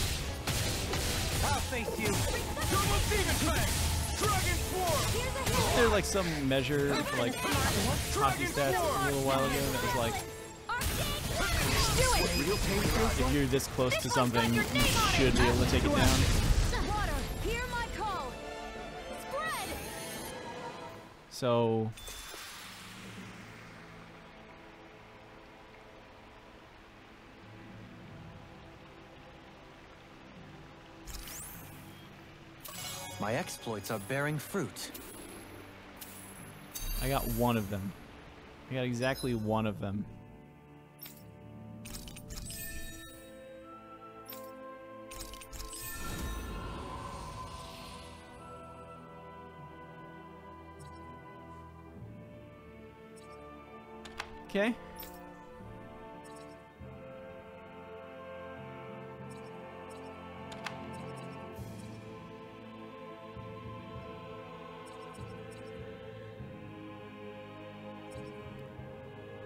I'll face you! Double Demon Fang! Dragon Swarm! There's like some measure like hockey stats a little while ago that was like If you're this close to something, you should be able to take it down. So... my exploits are bearing fruit. I got one of them. I got exactly one of them. Okay.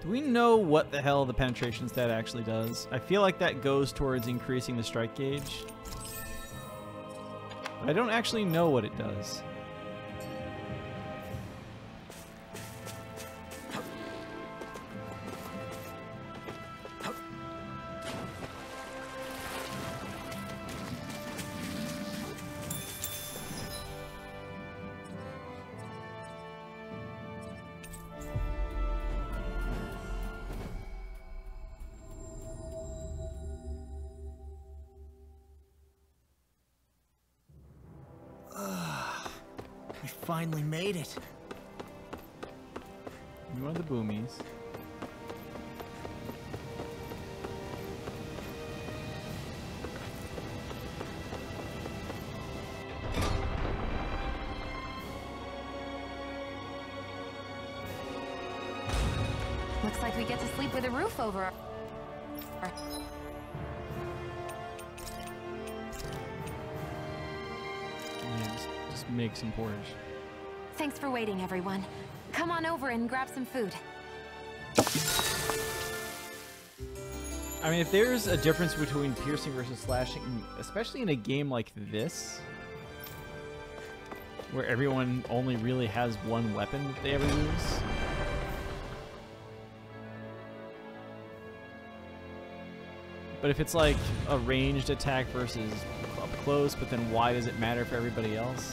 Do we know what the hell the penetration stat actually does? I feel like that goes towards increasing the strike gauge. I don't actually know what it does. Finally made it. You are the boomies. Looks like we get to sleep with a roof over our... Yeah, just, just make some porridge. Thanks for waiting, everyone. Come on over and grab some food. I mean, if there's a difference between piercing versus slashing, especially in a game like this, where everyone only really has one weapon that they ever use. But if it's like a ranged attack versus up close, but then why does it matter for everybody else?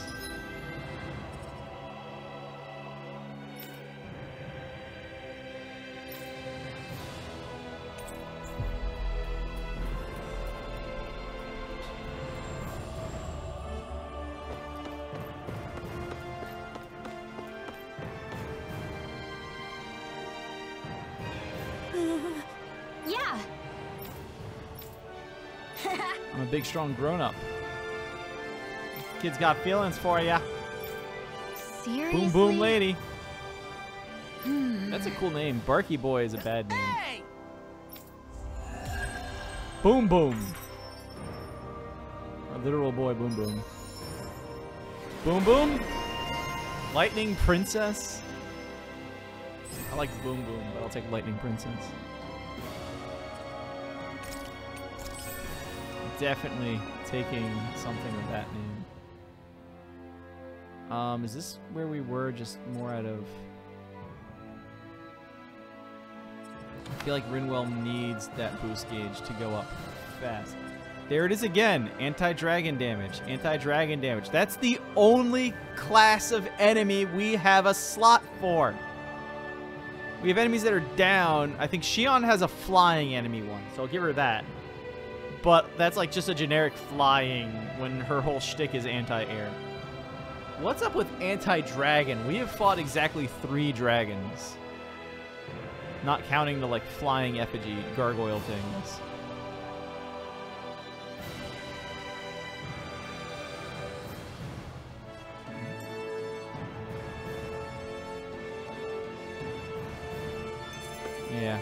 Big, strong grown-up. Kid's got feelings for ya. Seriously? Boom, boom, lady. Hmm. That's a cool name. Barky Boy is a bad name. Hey! Boom, boom. A literal boy, boom, boom. Boom, boom. Lightning Princess. I like boom, boom, but I'll take Lightning Princess. Definitely taking something of that name. Um, is this where we were, just more out of... I feel like Rinwell needs that boost gauge to go up fast. There it is again. Anti-dragon damage. Anti-dragon damage. That's the only class of enemy we have a slot for. We have enemies that are down. I think Shionne has a flying enemy one, so I'll give her that. But that's like just a generic flying when her whole shtick is anti-air. What's up with anti-dragon? We have fought exactly three dragons. Not counting the like flying effigy gargoyle things. Yeah.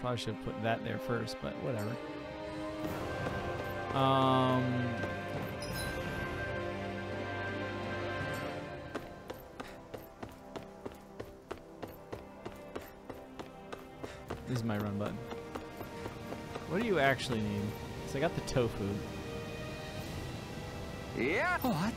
Probably should have put that there first, but whatever. Um, this is my run button. What do you actually need? So I got the tofu. Yeah. What?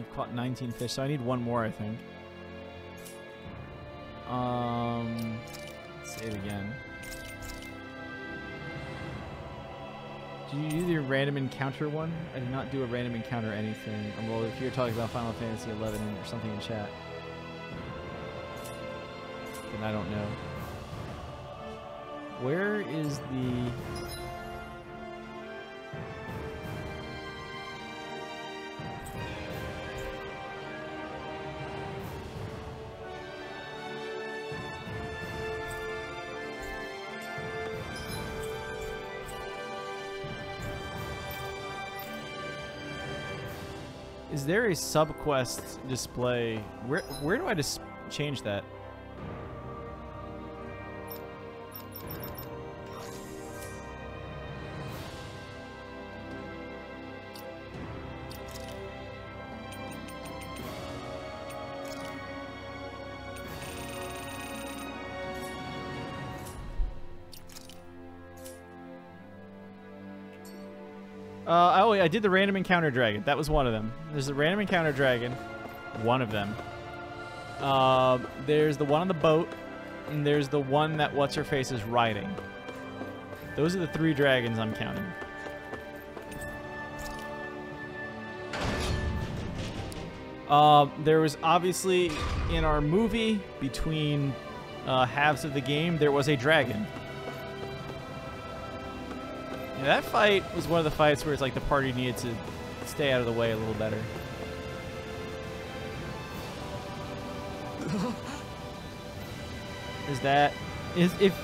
We've caught nineteen fish, so I need one more, I think. Um, save again. Did you do your random encounter one? I did not do a random encounter anything. Well, if you're talking about Final Fantasy eleven or something in chat, then I don't know. Where is the... Is there a subquest display? Where where do I just change that? Uh, oh, yeah, I did the random encounter dragon. That was one of them. There's the random encounter dragon. One of them. Uh, there's the one on the boat. And there's the one that What's-Her-Face is riding. Those are the three dragons I'm counting. Uh, there was obviously, in our movie, between uh, halves of the game, there was a dragon. That fight was one of the fights where it's like the party needed to stay out of the way a little better. Is that is if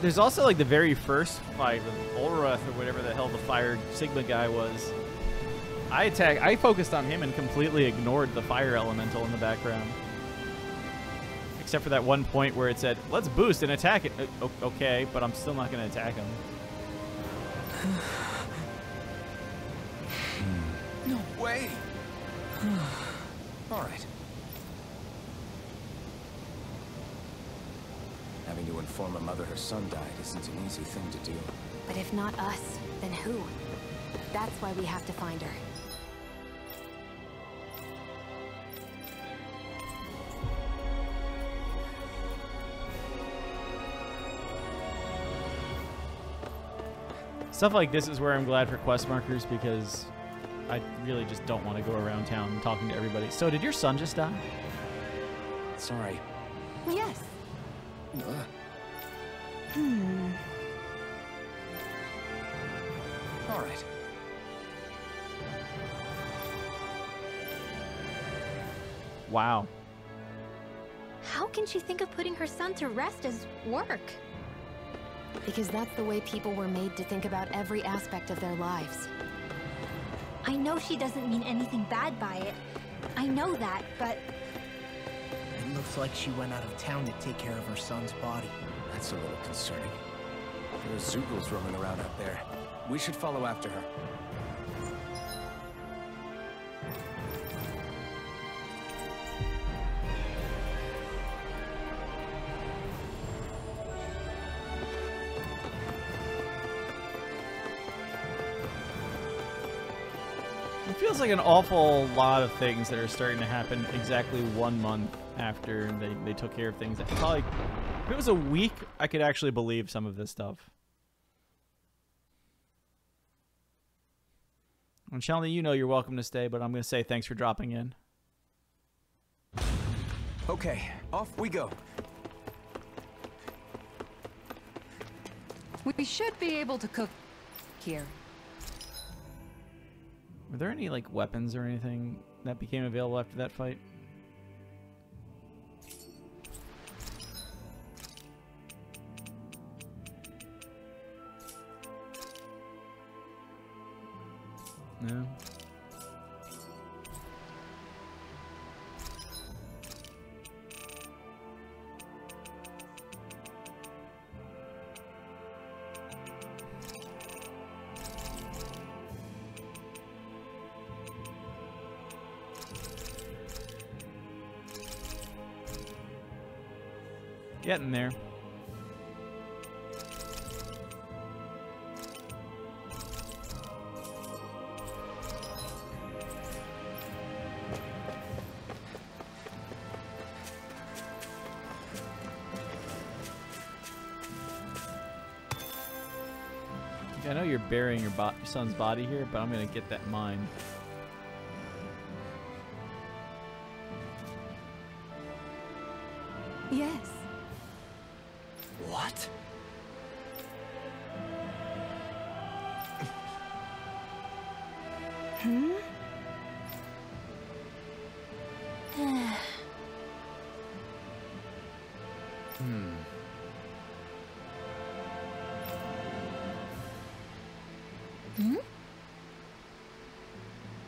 there's also like the very first fight with Olrath or whatever the hell the fire Sigma guy was. I attack I focused on him and completely ignored the fire elemental in the background. Except for that one point where it said, "Let's boost and attack it." Okay, but I'm still not going to attack him. No way. All right. Having to inform a mother her son died isn't an easy thing to do. But if not us, then who? That's why we have to find her. Stuff like this is where I'm glad for quest markers, because I really just don't want to go around town talking to everybody. So, did your son just die? Sorry. Yes. Uh. Hmm. All right. Wow. How can she think of putting her son to rest as work? Because that's the way people were made to think about every aspect of their lives. I know she doesn't mean anything bad by it. I know that, but... It looks like she went out of town to take care of her son's body. That's a little concerning. There are Zoogles roaming around out there. We should follow after her. Feels like an awful lot of things that are starting to happen exactly one month after they, they took care of things. That probably, if it was a week, I could actually believe some of this stuff. And Shionne, you know you're welcome to stay, but I'm going to say thanks for dropping in. Okay, off we go. We should be able to cook here. Were there any, like, weapons or anything that became available after that fight? No. Getting there. I know you're burying your, bo your son's body here, but I'm going to get that mine. Yes. What? Hmm? Hmm. Hmm?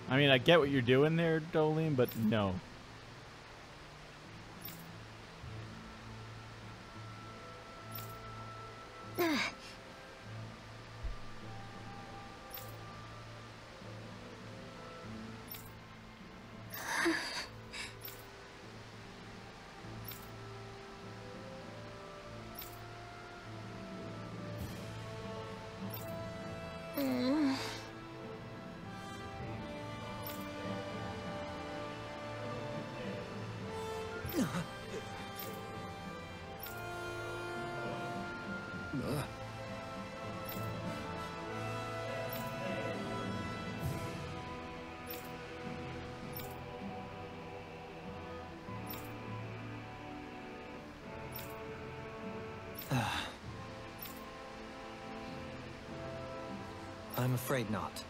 I mean, I get what you're doing there, Dohalim, but no. I'm afraid not.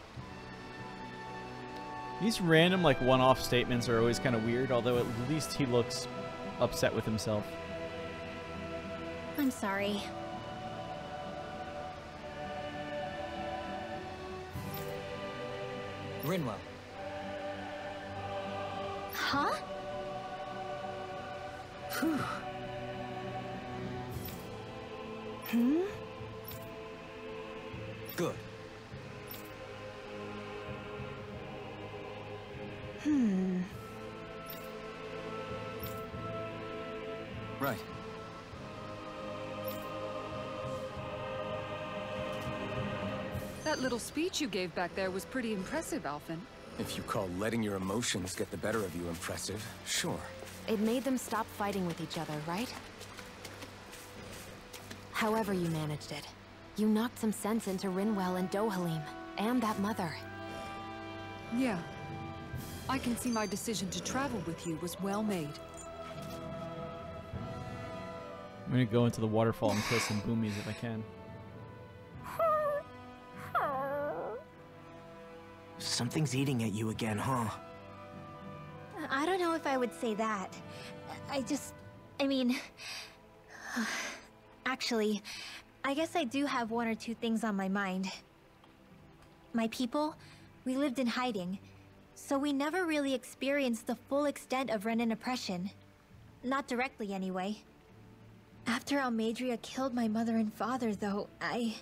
These random, like, one-off statements are always kind of weird, although at least he looks upset with himself. I'm sorry. Rinwell. Huh? Whew. Hmm? Good. Hmm. Right. That little speech you gave back there was pretty impressive, Alphen. If you call letting your emotions get the better of you impressive, sure. It made them stop fighting with each other, right? However you managed it, you knocked some sense into Rinwell and Dohalim, and that mother. Yeah. I can see my decision to travel with you was well made. I'm gonna go into the waterfall and kill some boomies if I can. Something's eating at you again, huh? I don't know if I would say that. I just... I mean... Actually, I guess I do have one or two things on my mind. My people, we lived in hiding. So we never really experienced the full extent of Renan oppression. Not directly, anyway. After Almeidrea killed my mother and father, though, I...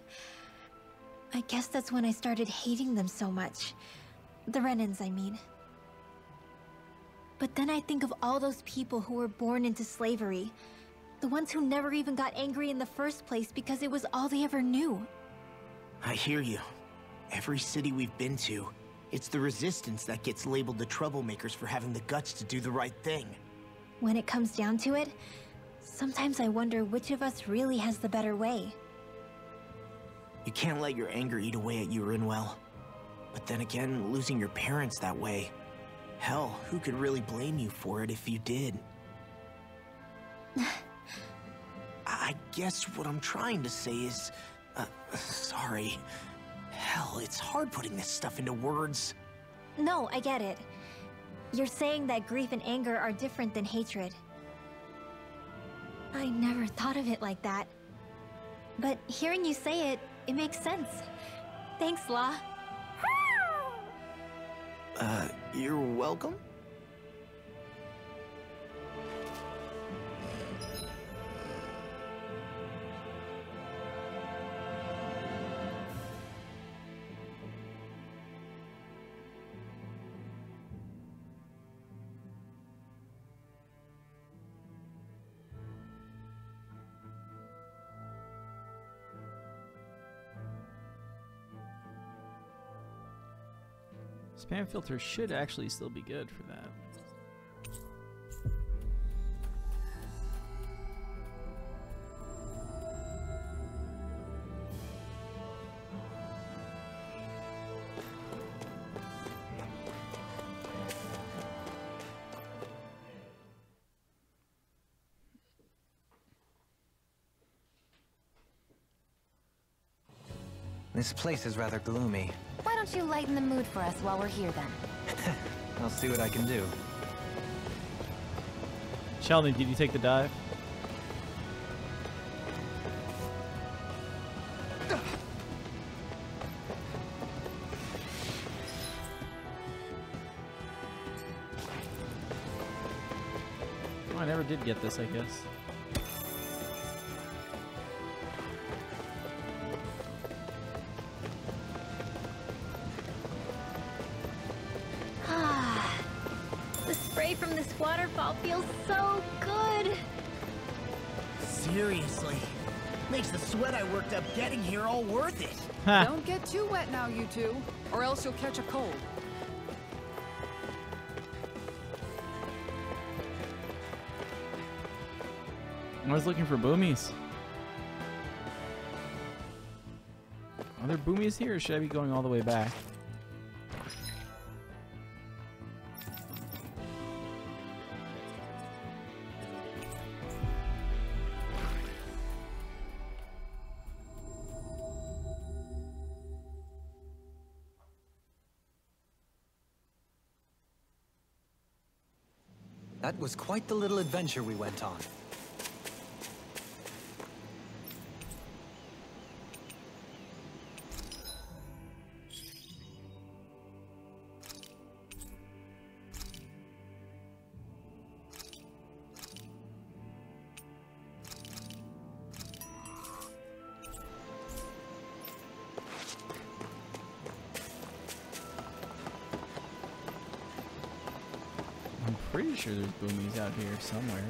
I guess that's when I started hating them so much. The Renans, I mean. But then I think of all those people who were born into slavery. The ones who never even got angry in the first place because it was all they ever knew. I hear you. Every city we've been to... It's the resistance that gets labeled the troublemakers for having the guts to do the right thing. When it comes down to it, sometimes I wonder which of us really has the better way. You can't let your anger eat away at you, Rinwell. But then again, losing your parents that way... Hell, who could really blame you for it if you did? I guess what I'm trying to say is... Uh, sorry. Hell, it's hard putting this stuff into words. No, I get it. You're saying that grief and anger are different than hatred. I never thought of it like that. But hearing you say it, it makes sense. Thanks, La. Uh, you're welcome? Spam filter should actually still be good for that. This place is rather gloomy. Why don't you lighten the mood for us while we're here, then? I'll see what I can do. Shionne, did you take the dive? Oh, I never did get this, I guess. Waterfall feels so good. Seriously, makes the sweat I worked up getting here all worth it. Huh. Don't get too wet now, you two, or else you'll catch a cold. I was looking for boomies. Are there boomies here, or should I be going all the way back? That was quite the little adventure we went on. Pretty sure there's boomies out here somewhere.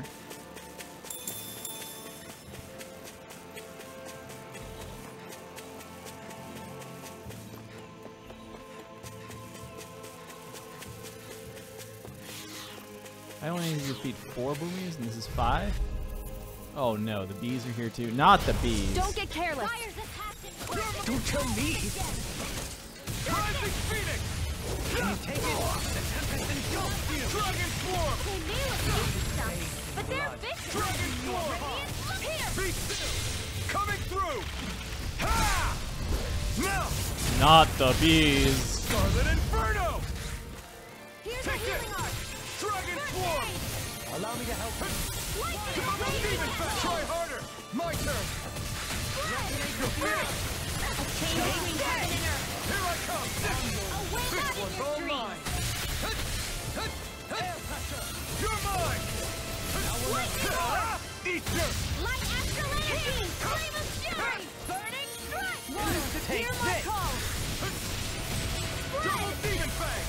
I only need to defeat four boomies, and this is five. Oh no, the bees are here too. Not the bees. Don't get careless. Don't tell me. Rising Phoenix. Can you take it? The Tempest and Gulfsteel! Dragon Swarm! They may look easy stuff, but they're vicious! Dragon Swarm! Here! Be still! Coming through! Ha! Melt! Not the bees! Scarlet Inferno! Here's take it! Dragon Swarm! Allow me to help him! Come on, Demon Fang! Try harder! My turn! Resonate your fear! A chain between heaven and earth! Here I come! This one's all mine! You're mine! Eat this! Light astrology! Flame of fury! Burning strike! Hear my call! Double demon fang!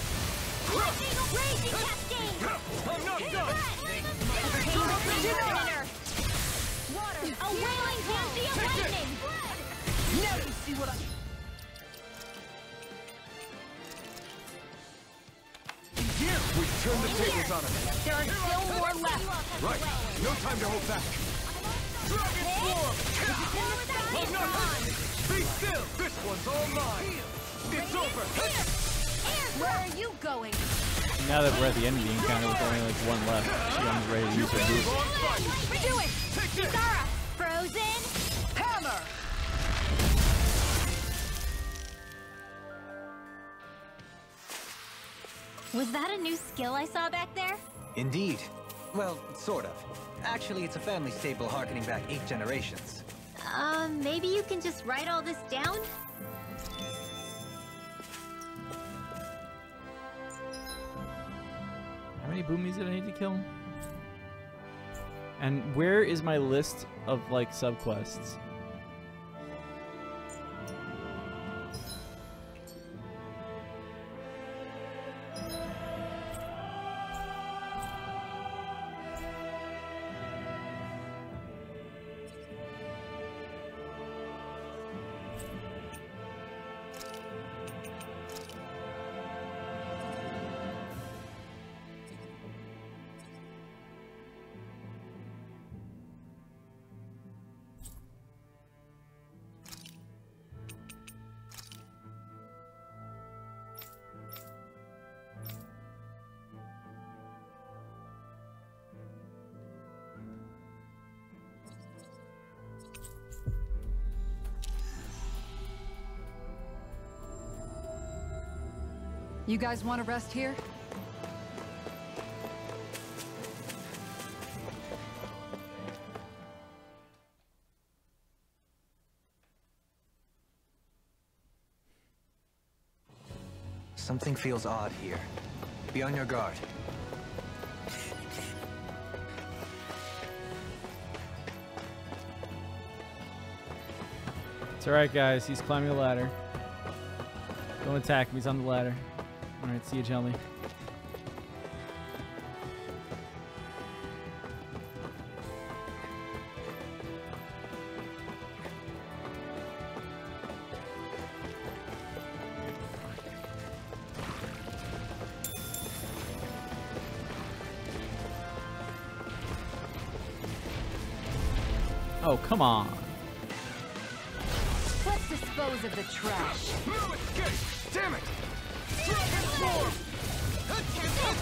Crashing a raging cascade! I'm not done! A chain between heaven and earth! Water! A wailing fancy of lightning! Now you see what I... Here, we turn the tables on him. There are still more left. Right, no time to hold back. Dragon Swarm! I'm not hurt! Be still! This one's all mine! It's over! Where are you going? Now that we're at the end game, kind of with only like one left, Shionne's ready to use her move. Do it! Kisara! Frozen! Hammer! Was that a new skill I saw back there? Indeed. Well, sort of. Actually, it's a family staple harkening back eight generations. Uh, maybe you can just write all this down? How many boomies did I need to kill? And where is my list of, like, subquests? You guys want to rest here? Something feels odd here. Be on your guard. It's alright, guys. He's climbing the ladder. Don't attack him. He's on the ladder. Alright, see you, Jelmy. Oh, come on. Let's dispose of the trash. No escape! Damn it! Dragon sword! Double demon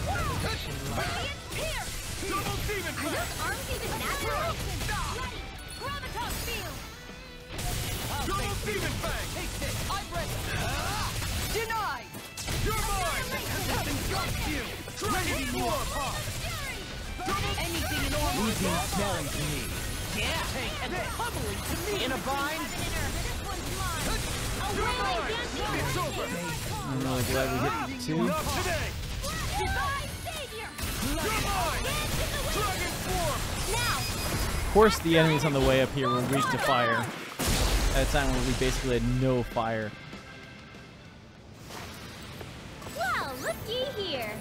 fang! Arms even natural? Ready! Gravitas field! Double demon fang! Take this! I'm ready! Denied! You're mine! Nothing got you! Ready to war apart! Anything in order! Losing is smelling to me! Yeah! Take and humbling to me! In a bind! You're mine! It's over! I'm really glad we hit two. Not today. Of course, the enemies on the way up here were weak to fire. At a time where we basically had no fire. Well, looky here.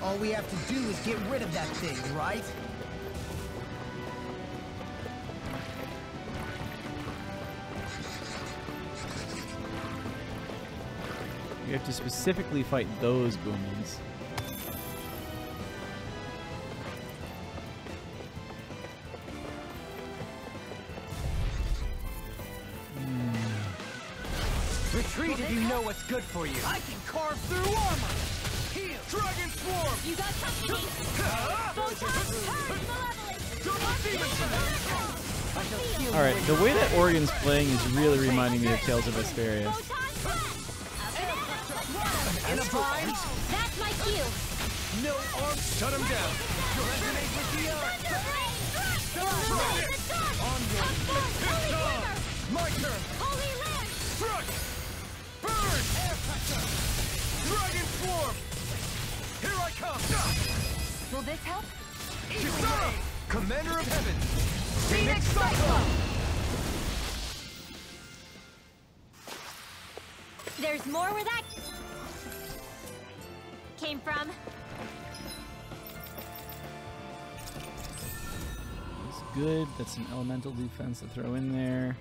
All we have to do is get rid of that thing, right? You have to specifically fight those boomings. Mm. Retreat if you know what's good for you. I can carve through armor. Dragon swarm! You got company! Alright, the way that Oregon's playing is really reminding me of Tales of Vesperia. That's my cue! No arms! Shut him down! Your enemy with the arm! My turn! Holy land! Struck! Burn! Dragon swarm! Here I come! Will this help? Kisara! Commander of Heaven! Phoenix Cyclone! There's more where that came from. That's good. That's an elemental defense to throw in there.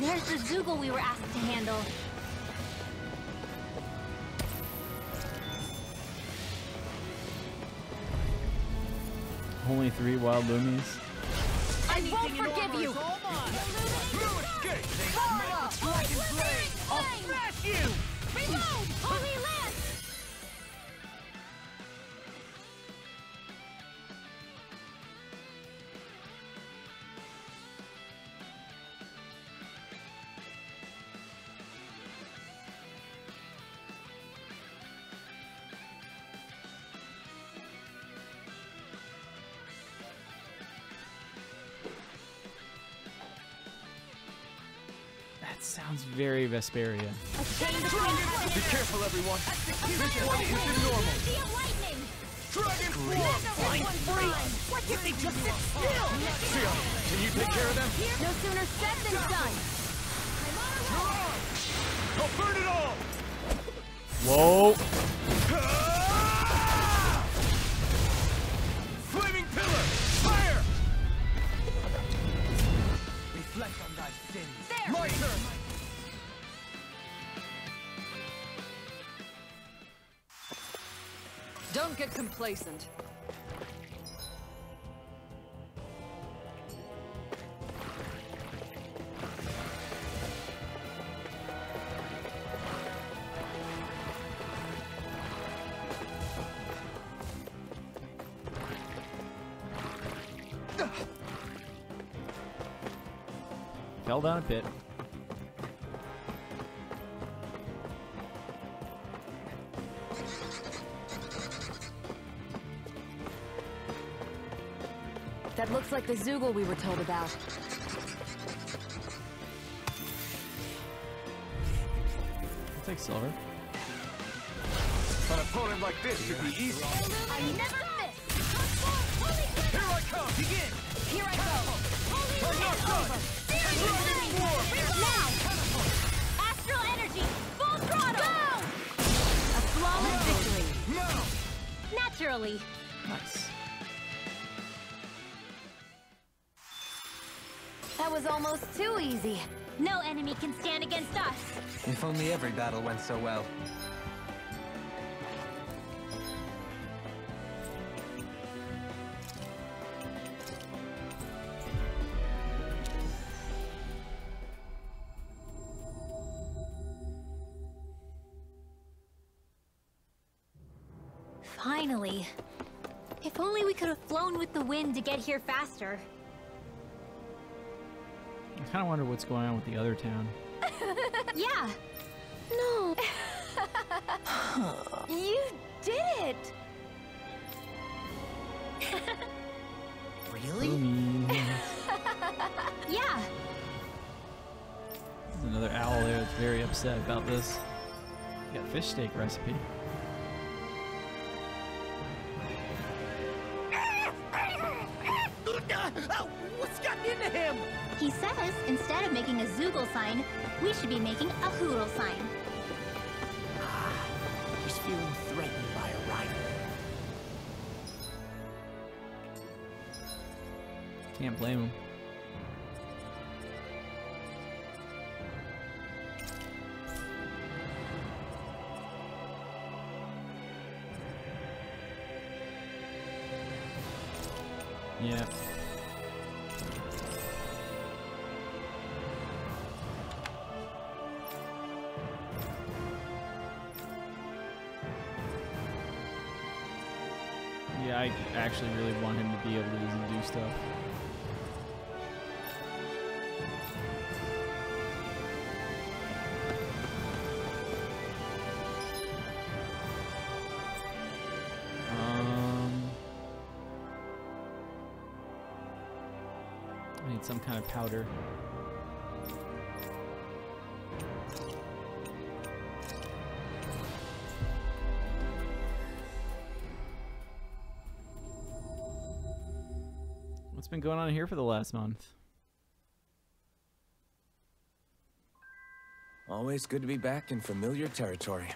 There's the Zoogle we were asked to handle. Only three wild loomies. I won't forgive you! Blue escape! Dragon flame! I'll smash you! Reload! Holy land! Sounds very Vesperia. Be careful, everyone. This one isn't normal. Dragon form! What if they just sit still? Can you take care of them? No sooner said than done. I'll burn it all. Whoa. Ah! Flaming pillar, fire! Reflect on thy sins. There. My turn. Don't get complacent. Fell down a pit. That looks like the Zoogle we were told about. I'll take silver. An opponent like this should be easy. I never miss! Here I come! Begin! Here I go! Holy not now! Astral energy! Full throttle! Go! A flawless no. victory! No! Naturally! Nice. That was almost too easy. No enemy can stand against us. If only every battle went so well. Finally. If only we could have flown with the wind to get here faster. I kind of wonder what's going on with the other town. Yeah. No. You did it. Really? Yeah. There's another owl there that's very upset about this. You got fish steak recipe. He says, instead of making a Zoogle sign, we should be making a Hoodle sign. Ah, he's feeling threatened by a rival. Can't blame him. Yeah. I actually really want him to be able to use and do stuff. Um, I need some kind of powder. What's been going on here for the last month? Always good to be back in familiar territory.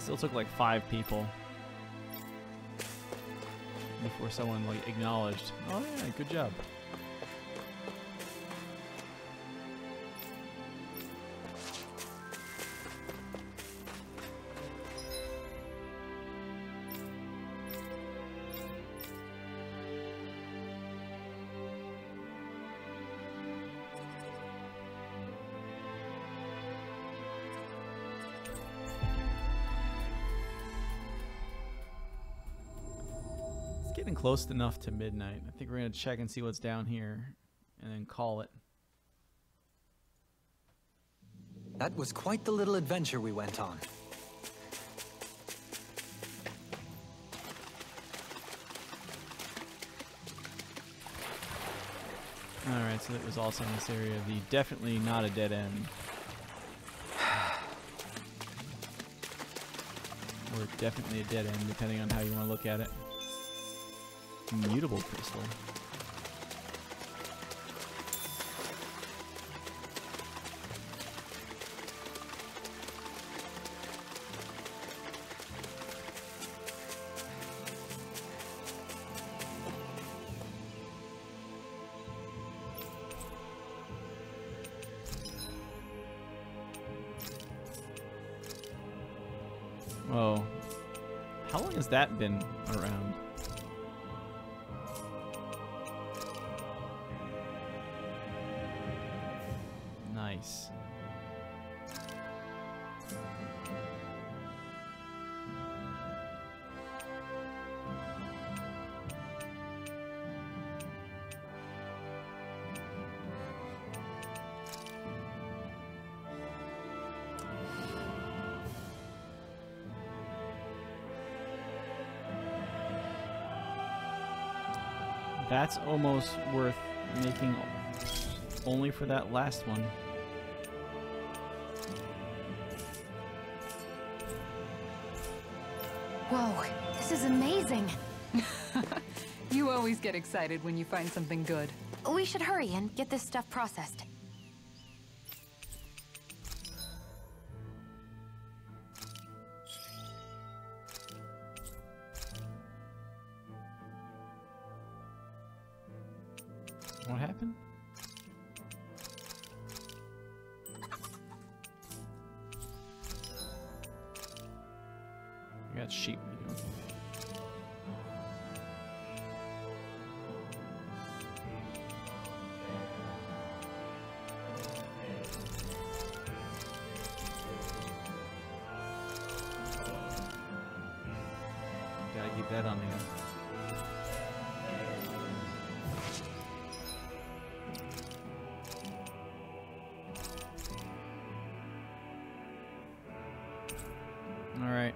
Still took like five people before someone like acknowledged, oh yeah, good job. getting close enough to midnight. I think we're going to check and see what's down here and then call it. That was quite the little adventure we went on. Alright, so that was also in this area. The definitely not a dead end. Or definitely a dead end, depending on how you want to look at it. Mutable crystal. Whoa. How long has that been around? Nice. That's almost worth making only for that last one. Whoa, this is amazing. You always get excited when you find something good. We should hurry and get this stuff processed. What happened? I got sheep. Gotta keep that on there. All right.